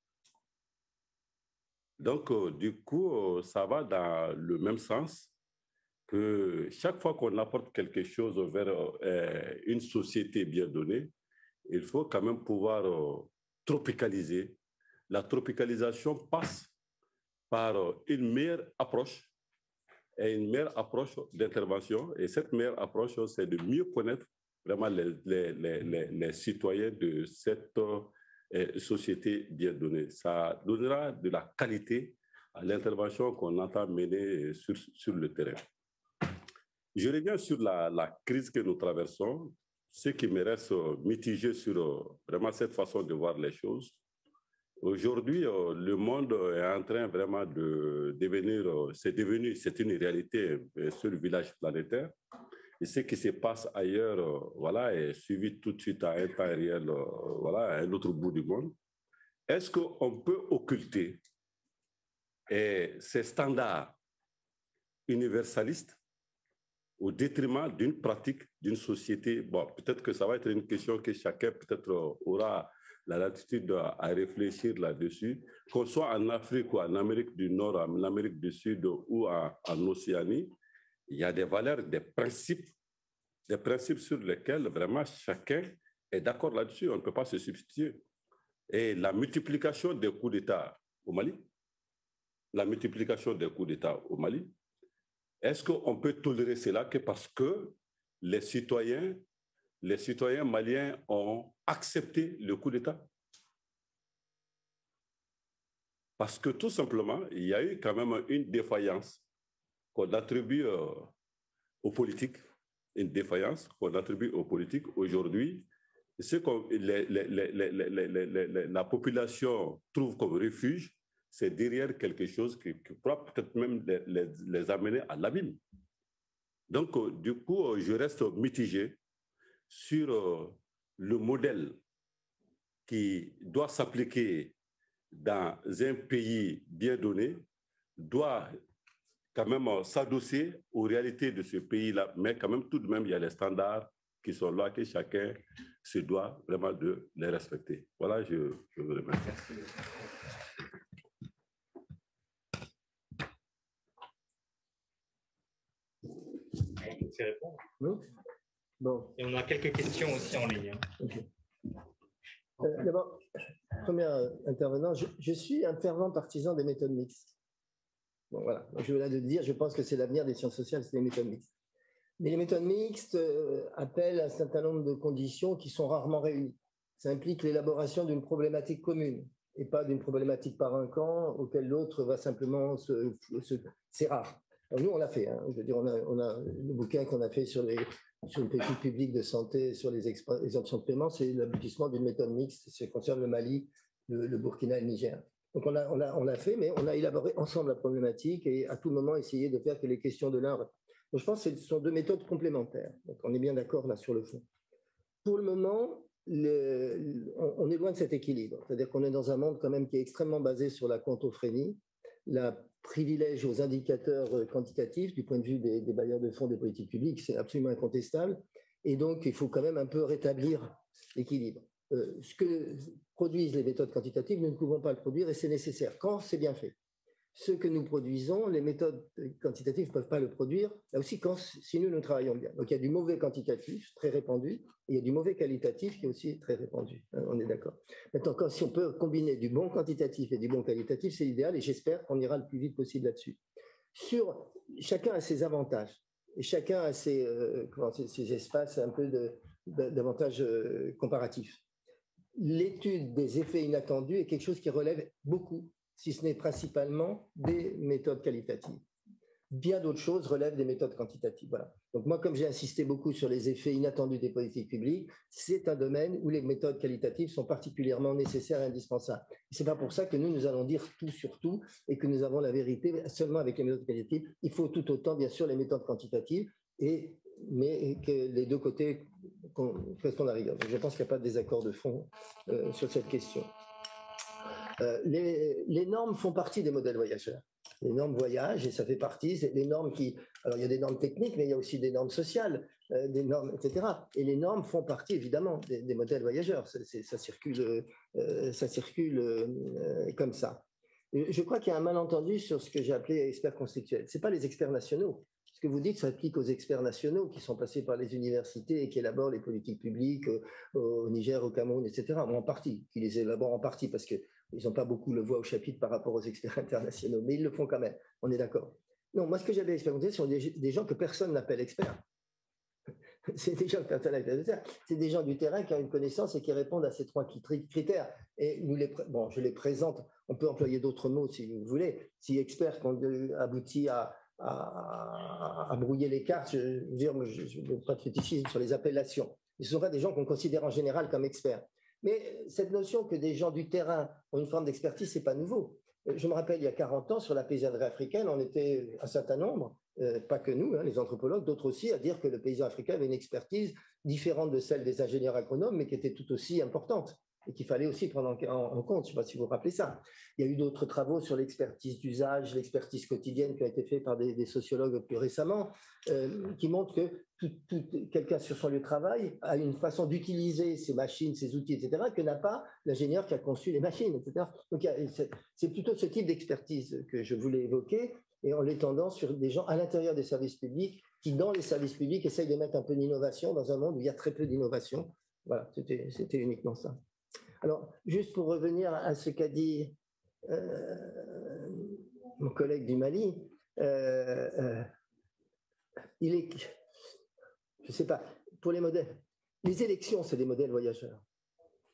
Donc, euh, du coup, euh, ça va dans le même sens que chaque fois qu'on apporte quelque chose vers euh, une société bien donnée, il faut quand même pouvoir euh, tropicaliser. La tropicalisation passe par euh, une meilleure approche et une meilleure approche d'intervention. Et cette meilleure approche, c'est de mieux connaître vraiment les, les, les, les, les citoyens de cette euh, société bien donnée. Ça donnera de la qualité à l'intervention qu'on entend mener sur, sur le terrain. Je reviens sur la, la crise que nous traversons. Ce qui me reste mitigé sur vraiment cette façon de voir les choses. Aujourd'hui, le monde est en train vraiment de devenir, c'est devenu, c'est une réalité sur le village planétaire. Et ce qui se passe ailleurs, euh, voilà, est suivi tout de suite à un temps réel, euh, voilà, à un autre bout du monde. Est-ce qu'on peut occulter et ces standards universalistes au détriment d'une pratique, d'une société? Bon, peut-être que ça va être une question que chacun peut-être aura la latitude à réfléchir là-dessus, qu'on soit en Afrique ou en Amérique du Nord, en Amérique du Sud ou en, en Océanie. Il y a des valeurs, des principes, des principes sur lesquels vraiment chacun est d'accord là-dessus. On ne peut pas se substituer. Et la multiplication des coups d'État au Mali, la multiplication des coups d'État au Mali, est-ce qu'on peut tolérer cela que parce que les citoyens, les citoyens maliens ont accepté le coup d'État? Parce que tout simplement, il y a eu quand même une défaillance qu'on attribue euh, aux politiques, une défaillance qu'on attribue aux politiques aujourd'hui. Ce que la population trouve comme refuge, c'est derrière quelque chose qui, qui pourra peut-être même les, les, les amener à l'abîme. Donc, euh, du coup, euh, je reste mitigé sur euh, le modèle qui doit s'appliquer dans un pays bien donné, doit quand même euh, s'adosser aux réalités de ce pays-là, mais quand même tout de même, il y a les standards qui sont là, que chacun se doit vraiment de les respecter. Voilà, je, je vous remercie. Oui. Bon. Et on a quelques questions aussi en ligne. Okay. Euh, D'abord, premier intervenant, je, je suis un fervent partisan des méthodes mixtes. Bon, voilà. Donc, je veux là de dire, je pense que c'est l'avenir des sciences sociales, c'est les méthodes mixtes. Mais les méthodes mixtes euh, appellent un certain nombre de conditions qui sont rarement réunies. Ça implique l'élaboration d'une problématique commune et pas d'une problématique par un camp auquel l'autre va simplement se... se c'est rare. Alors, nous, on l'a fait. Hein. Je veux dire, on a, on a le bouquin qu'on a fait sur, les, sur le politique publique de santé, sur les exemptions de paiement, c'est l'aboutissement d'une méthode mixte. Ça concerne le Mali, le, le Burkina et le Niger. Donc on l'a on a, on a fait, mais on a élaboré ensemble la problématique et à tout moment essayé de faire que les questions de l'un... Donc je pense que ce sont deux méthodes complémentaires. Donc on est bien d'accord là sur le fond. Pour le moment, le, on, on est loin de cet équilibre. C'est-à-dire qu'on est dans un monde quand même qui est extrêmement basé sur la quantophrénie, la privilège aux indicateurs quantitatifs du point de vue des, des bailleurs de fonds des politiques publiques, c'est absolument incontestable. Et donc il faut quand même un peu rétablir l'équilibre. Euh, ce que produisent les méthodes quantitatives, nous ne pouvons pas le produire et c'est nécessaire, quand c'est bien fait. Ce que nous produisons, les méthodes quantitatives ne peuvent pas le produire, là aussi quand, si nous, nous travaillons bien. Donc il y a du mauvais quantitatif, très répandu, et il y a du mauvais qualitatif qui est aussi très répandu, hein, on est d'accord. Maintenant, quand, si on peut combiner du bon quantitatif et du bon qualitatif, c'est l'idéal et j'espère qu'on ira le plus vite possible là-dessus. Sur, chacun a ses avantages, et chacun a ses, euh, comment, ses, ses espaces un peu d'avantages euh, comparatifs. L'étude des effets inattendus est quelque chose qui relève beaucoup, si ce n'est principalement des méthodes qualitatives. Bien d'autres choses relèvent des méthodes quantitatives. Voilà. Donc moi, comme j'ai insisté beaucoup sur les effets inattendus des politiques publiques, c'est un domaine où les méthodes qualitatives sont particulièrement nécessaires et indispensables. Ce n'est pas pour ça que nous, nous allons dire tout sur tout et que nous avons la vérité seulement avec les méthodes qualitatives. Il faut tout autant, bien sûr, les méthodes quantitatives, et, mais que les deux côtés... qu'on arrive. Donc, je pense qu'il n'y a pas de désaccord de fond euh, sur cette question. Euh, les, les normes font partie des modèles voyageurs. Les normes voyagent et ça fait partie. C'est des normes qui... Alors, il y a des normes techniques, mais il y a aussi des normes sociales, euh, des normes, et cetera. Et les normes font partie, évidemment, des, des modèles voyageurs. C'est, c'est, ça circule, euh, ça circule euh, comme ça. Je crois qu'il y a un malentendu sur ce que j'ai appelé experts constituels. Ce n'est pas les experts nationaux. Ce que vous dites s'applique aux experts nationaux qui sont passés par les universités et qui élaborent les politiques publiques au Niger, au Cameroun, et cetera. En partie, qui les élaborent en partie parce qu'ils n'ont pas beaucoup le voix au chapitre par rapport aux experts internationaux, mais ils le font quand même, on est d'accord. Non, moi ce que j'avais expérimenté, ce sont des, des gens que personne n'appelle experts. C'est des gens c'est des gens du terrain qui ont une connaissance et qui répondent à ces trois critères. Et nous les, bon, je les présente, on peut employer d'autres mots si vous voulez, si expert aboutit à, à, à brouiller les cartes, je veux dire, je ne veux pas de fétichisme sur les appellations. Ce sont pas des gens qu'on considère en général comme experts. Mais cette notion que des gens du terrain ont une forme d'expertise, ce n'est pas nouveau. Je me rappelle, il y a quarante ans, sur la paysannerie africaine, on était un certain nombre, euh, pas que nous, hein, les anthropologues, d'autres aussi, à dire que le paysan africain avait une expertise différente de celle des ingénieurs agronomes, mais qui était tout aussi importante et qu'il fallait aussi prendre en, en, en compte. Je ne sais pas si vous vous rappelez ça. Il y a eu d'autres travaux sur l'expertise d'usage, l'expertise quotidienne qui a été faite par des, des sociologues plus récemment, euh, qui montrent que tout, tout, quelqu'un sur son lieu de travail a une façon d'utiliser ses machines, ses outils, et cetera, que n'a pas l'ingénieur qui a conçu les machines, et cetera. Donc c'est plutôt ce type d'expertise que je voulais évoquer, et en l'étendant sur des gens à l'intérieur des services publics qui, dans les services publics, essayent de mettre un peu d'innovation dans un monde où il y a très peu d'innovation. Voilà, c'était uniquement ça. Alors, juste pour revenir à ce qu'a dit euh, mon collègue du Mali, euh, euh, il est, je ne sais pas, pour les modèles, les élections, c'est des modèles voyageurs.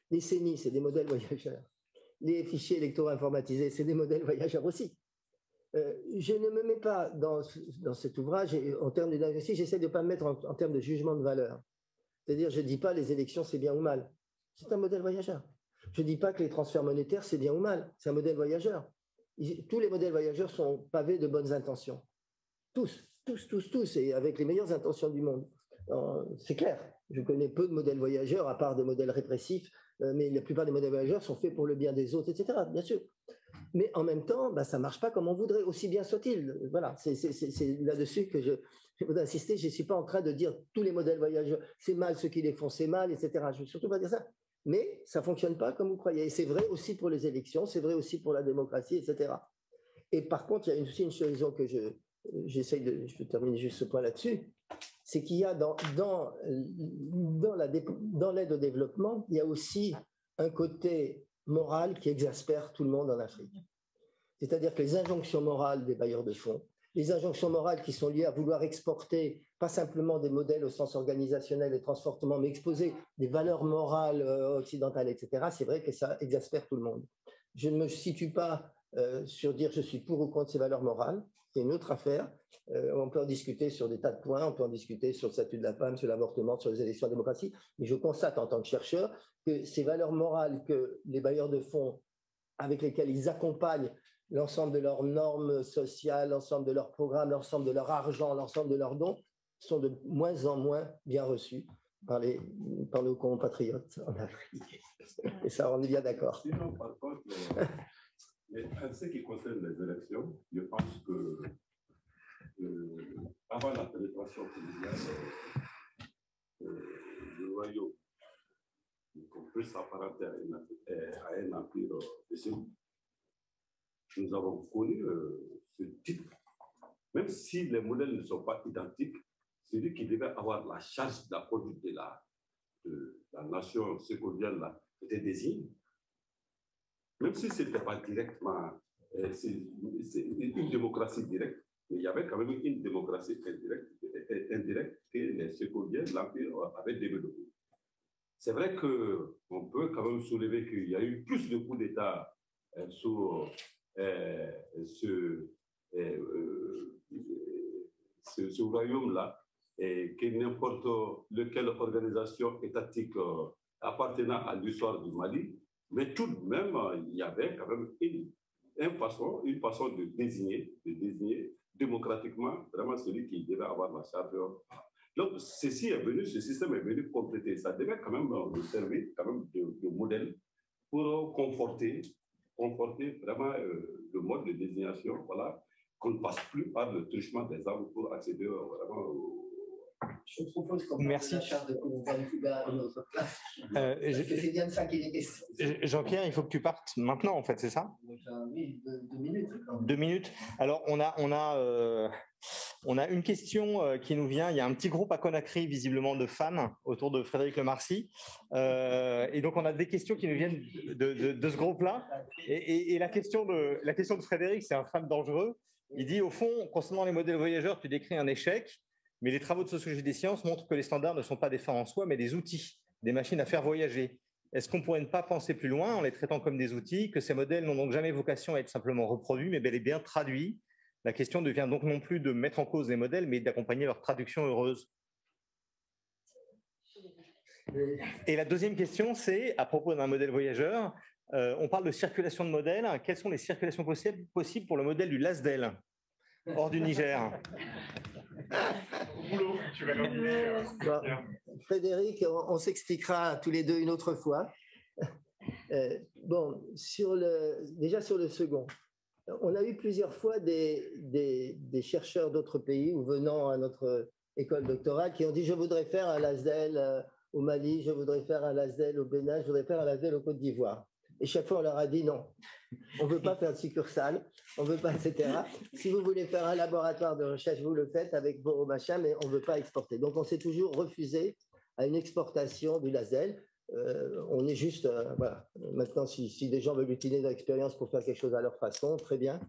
Les C E N I, c'est des modèles voyageurs. Les fichiers électoraux informatisés, c'est des modèles voyageurs aussi. Euh, je ne me mets pas dans, dans cet ouvrage, et en termes de diagnostic, j'essaie de ne pas me mettre en, en termes de jugement de valeur. C'est-à-dire, je ne dis pas les élections, c'est bien ou mal. C'est un modèle voyageur. Je ne dis pas que les transferts monétaires, c'est bien ou mal. C'est un modèle voyageur. Tous les modèles voyageurs sont pavés de bonnes intentions. Tous, tous, tous, tous, et avec les meilleures intentions du monde. C'est clair. Je connais peu de modèles voyageurs, à part des modèles répressifs, mais la plupart des modèles voyageurs sont faits pour le bien des autres, et cetera, bien sûr. Mais en même temps, bah, ça ne marche pas comme on voudrait, aussi bien soit-il. Voilà, c'est là-dessus que je, je voudrais insister. Je ne suis pas en train de dire tous les modèles voyageurs, c'est mal, ceux qui les font, c'est mal, et cetera. Je ne veux surtout pas dire ça. Mais ça ne fonctionne pas comme vous croyez. Et c'est vrai aussi pour les élections, c'est vrai aussi pour la démocratie, et cetera. Et par contre, il y a aussi une chose que je, j'essaye de, je peux terminer juste ce point là-dessus, c'est qu'il y a dans, dans, dans la, dans l'aide au développement, il y a aussi un côté moral qui exaspère tout le monde en Afrique. C'est-à-dire que les injonctions morales des bailleurs de fonds, les injonctions morales qui sont liées à vouloir exporter, pas simplement des modèles au sens organisationnel et transportement, mais exposer des valeurs morales occidentales, et cetera, c'est vrai que ça exaspère tout le monde. Je ne me situe pas euh, sur dire je suis pour ou contre ces valeurs morales, c'est une autre affaire. Euh, on peut en discuter sur des tas de points, on peut en discuter sur le statut de la femme, sur l'avortement, sur les élections à la démocratie, mais je constate en tant que chercheur que ces valeurs morales que les bailleurs de fonds, avec lesquels ils accompagnent l'ensemble de leurs normes sociales, l'ensemble de leurs programmes, l'ensemble de leur argent, l'ensemble de leurs dons, sont de moins en moins bien reçus par, les, par nos compatriotes en Afrique. Et ça, on est bien d'accord. Sinon, par contre, euh, en ce qui concerne les élections, je pense que euh, avant la pénétration coloniale, le royaume, qu'on peut s'apparenter à, à un empire de ce monde. Nous avons connu euh, ce type, même si les modèles ne sont pas identiques, celui qui devait avoir la charge de la conduite de la, de la nation secondaire était désigné. Même si ce n'était pas directement, euh, c'est une démocratie directe, mais il y avait quand même une démocratie indirecte, indirecte que les secondaires avaient développée. C'est vrai qu'on peut quand même soulever qu'il y a eu plus de coups d'État euh, sur. Euh, ce, euh, ce, ce royaume-là, et que n'importe lequel organisation étatique euh, appartenant à l'histoire du Mali, mais tout de même, euh, il y avait quand même une, une, façon, une façon de désigner, de désigner démocratiquement vraiment celui qui devait avoir la charge. Donc, ceci est venu, ce système est venu compléter. Ça devait quand même euh, servir quand même de, de modèle pour conforter conforter vraiment euh, le mode de désignation, voilà, qu'on ne passe plus par le truchement des armes pour accéder euh, vraiment au, Je vous propose qu'on Merci. La charte de Colombia et Cuba à notre place. Euh, je... C'est bien de ça qu'il est question. Jean-Pierre, il faut que tu partes maintenant, en fait, c'est ça? Oui, deux, deux minutes. Deux minutes. Alors, on a, on a, euh, on a une question euh, qui nous vient. Il y a un petit groupe à Conakry, visiblement, de fans autour de Frédéric Lemarcy. Euh, et donc, on a des questions qui nous viennent de, de, de, de ce groupe-là. Et, et, et la, question de, la question de Frédéric, c'est un fan dangereux. Il dit, au fond, concernant les modèles voyageurs, tu décris un échec. Mais les travaux de sociologie des sciences montrent que les standards ne sont pas des fins en soi, mais des outils, des machines à faire voyager. Est-ce qu'on pourrait ne pas penser plus loin en les traitant comme des outils, que ces modèles n'ont donc jamais vocation à être simplement reproduits, mais bel et bien traduits? La question devient donc non plus de mettre en cause les modèles, mais d'accompagner leur traduction heureuse. Et la deuxième question, c'est, à propos d'un modèle voyageur, euh, on parle de circulation de modèles. Quelles sont les circulations possibles, possibles pour le modèle du LASDEL, hors du Niger? Boulot, tu vas euh, bon, Frédéric, on, on s'expliquera tous les deux une autre fois. Euh, bon, sur le, déjà sur le second, on a eu plusieurs fois des, des, des chercheurs d'autres pays ou venant à notre école doctorale qui ont dit « je voudrais faire un LASDEL au Mali, je voudrais faire un LASDEL au Bénin, je voudrais faire un LASDEL au Côte d'Ivoire ». Et chaque fois, on leur a dit non, on ne veut pas faire de succursale, on ne veut pas, et cetera. Si vous voulez faire un laboratoire de recherche, vous le faites avec vos machins, mais on ne veut pas exporter. Donc, on s'est toujours refusé à une exportation du LASDEL. Euh, on est juste, euh, voilà. Maintenant, si, si des gens veulent utiliser leur expérience pour faire quelque chose à leur façon, très bien.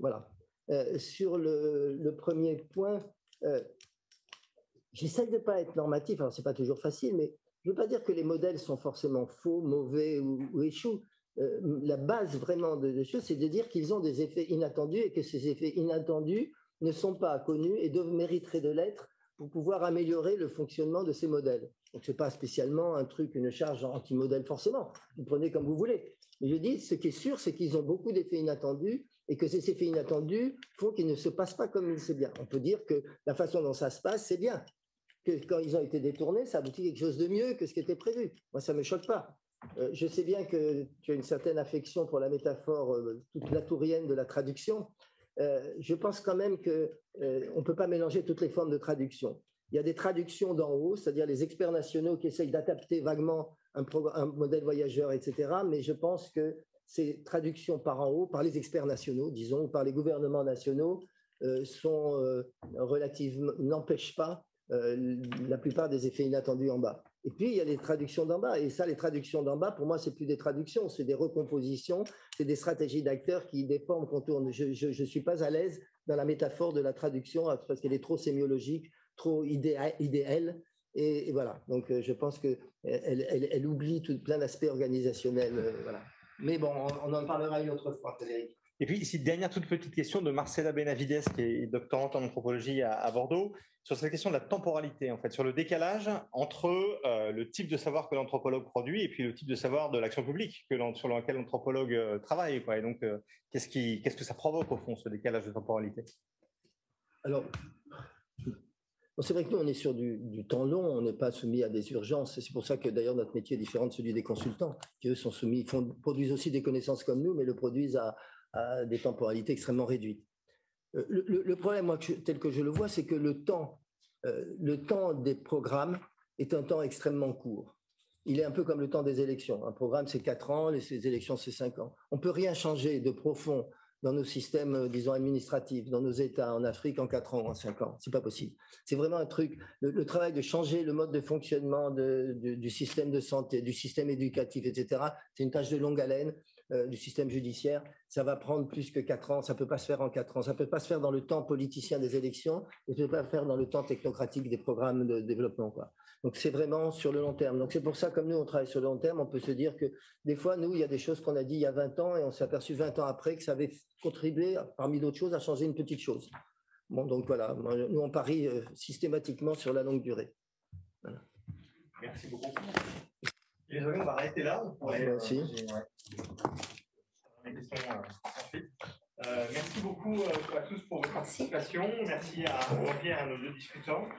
Voilà. Euh, sur le, le premier point, euh, j'essaie de ne pas être normatif, alors ce n'est pas toujours facile, mais je ne veux pas dire que les modèles sont forcément faux, mauvais ou, ou échouent. Euh, la base vraiment de, de choses, c'est de dire qu'ils ont des effets inattendus et que ces effets inattendus ne sont pas connus et doivent, mériteraient de l'être pour pouvoir améliorer le fonctionnement de ces modèles. Donc, ce n'est pas spécialement un truc, une charge anti-modèle forcément. Vous prenez comme vous voulez. Mais je dis, ce qui est sûr, c'est qu'ils ont beaucoup d'effets inattendus et que ces effets inattendus font qu'ils ne se passent pas comme c'est bien. On peut dire que la façon dont ça se passe, c'est bien. Que quand ils ont été détournés, ça aboutit à quelque chose de mieux que ce qui était prévu. Moi, ça ne me choque pas. Euh, je sais bien que tu as une certaine affection pour la métaphore euh, toute latourienne de la traduction. Euh, je pense quand même qu'on euh, ne peut pas mélanger toutes les formes de traduction. Il y a des traductions d'en haut, c'est-à-dire les experts nationaux qui essayent d'adapter vaguement un, un modèle voyageur, et cetera. Mais je pense que ces traductions par en haut, par les experts nationaux, disons, ou par les gouvernements nationaux, euh, sont euh, relativement, n'empêchent pas Euh, la plupart des effets inattendus en bas. Et puis, il y a les traductions d'en bas. Et ça, les traductions d'en bas, pour moi, ce n'est plus des traductions, c'est des recompositions, c'est des stratégies d'acteurs qui déforment, contournent. Je ne suis pas à l'aise dans la métaphore de la traduction parce qu'elle est trop sémiologique, trop idéale. idéale et, et voilà. Donc, euh, je pense qu'elle elle, elle oublie tout, plein d'aspects organisationnels. Euh, voilà. Mais bon, on, on en parlera une autre fois, Frédéric. Et puis ici, dernière toute petite question de Marcela Benavides, qui est doctorante en anthropologie à, à Bordeaux, sur cette question de la temporalité, en fait, sur le décalage entre euh, le type de savoir que l'anthropologue produit et puis le type de savoir de l'action publique que sur laquelle l'anthropologue euh, travaille, quoi. Et donc, euh, qu'est-ce qui, qu'est-ce que ça provoque, au fond, ce décalage de temporalité? Alors, bon, c'est vrai que nous, on est sur du, du temps long, on n'est pas soumis à des urgences. C'est pour ça que, d'ailleurs, notre métier est différent de celui des consultants, qui, eux, sont soumis, font, produisent aussi des connaissances comme nous, mais le produisent à... à des temporalités extrêmement réduites. Le, le, le problème, moi, tel que je le vois, c'est que le temps, euh, le temps des programmes est un temps extrêmement court. Il est un peu comme le temps des élections. Un programme, c'est quatre ans, les, les élections, c'est cinq ans. On ne peut rien changer de profond dans nos systèmes, euh, disons, administratifs, dans nos États, en Afrique, en quatre ans, en cinq ans. Ce n'est pas possible. C'est vraiment un truc. Le, le travail de changer le mode de fonctionnement de, de, du système de santé, du système éducatif, et cetera, c'est une tâche de longue haleine. Euh, du système judiciaire, ça va prendre plus que quatre ans, ça ne peut pas se faire en quatre ans, ça ne peut pas se faire dans le temps politicien des élections, et ça ne peut pas se faire dans le temps technocratique des programmes de développement, quoi. Donc c'est vraiment sur le long terme. Donc c'est pour ça, comme nous, on travaille sur le long terme, on peut se dire que des fois, nous, il y a des choses qu'on a dit il y a vingt ans, et on s'est aperçu vingt ans après que ça avait contribué, parmi d'autres choses, à changer une petite chose. Bon, donc voilà, nous, on parie euh, systématiquement sur la longue durée. Voilà. Merci beaucoup. Désolé, on va arrêter là. Pourrait, euh, si. euh, questions, euh, euh, merci beaucoup euh, à tous pour votre participation. Merci à Jean-Pierre et à nos deux discutants.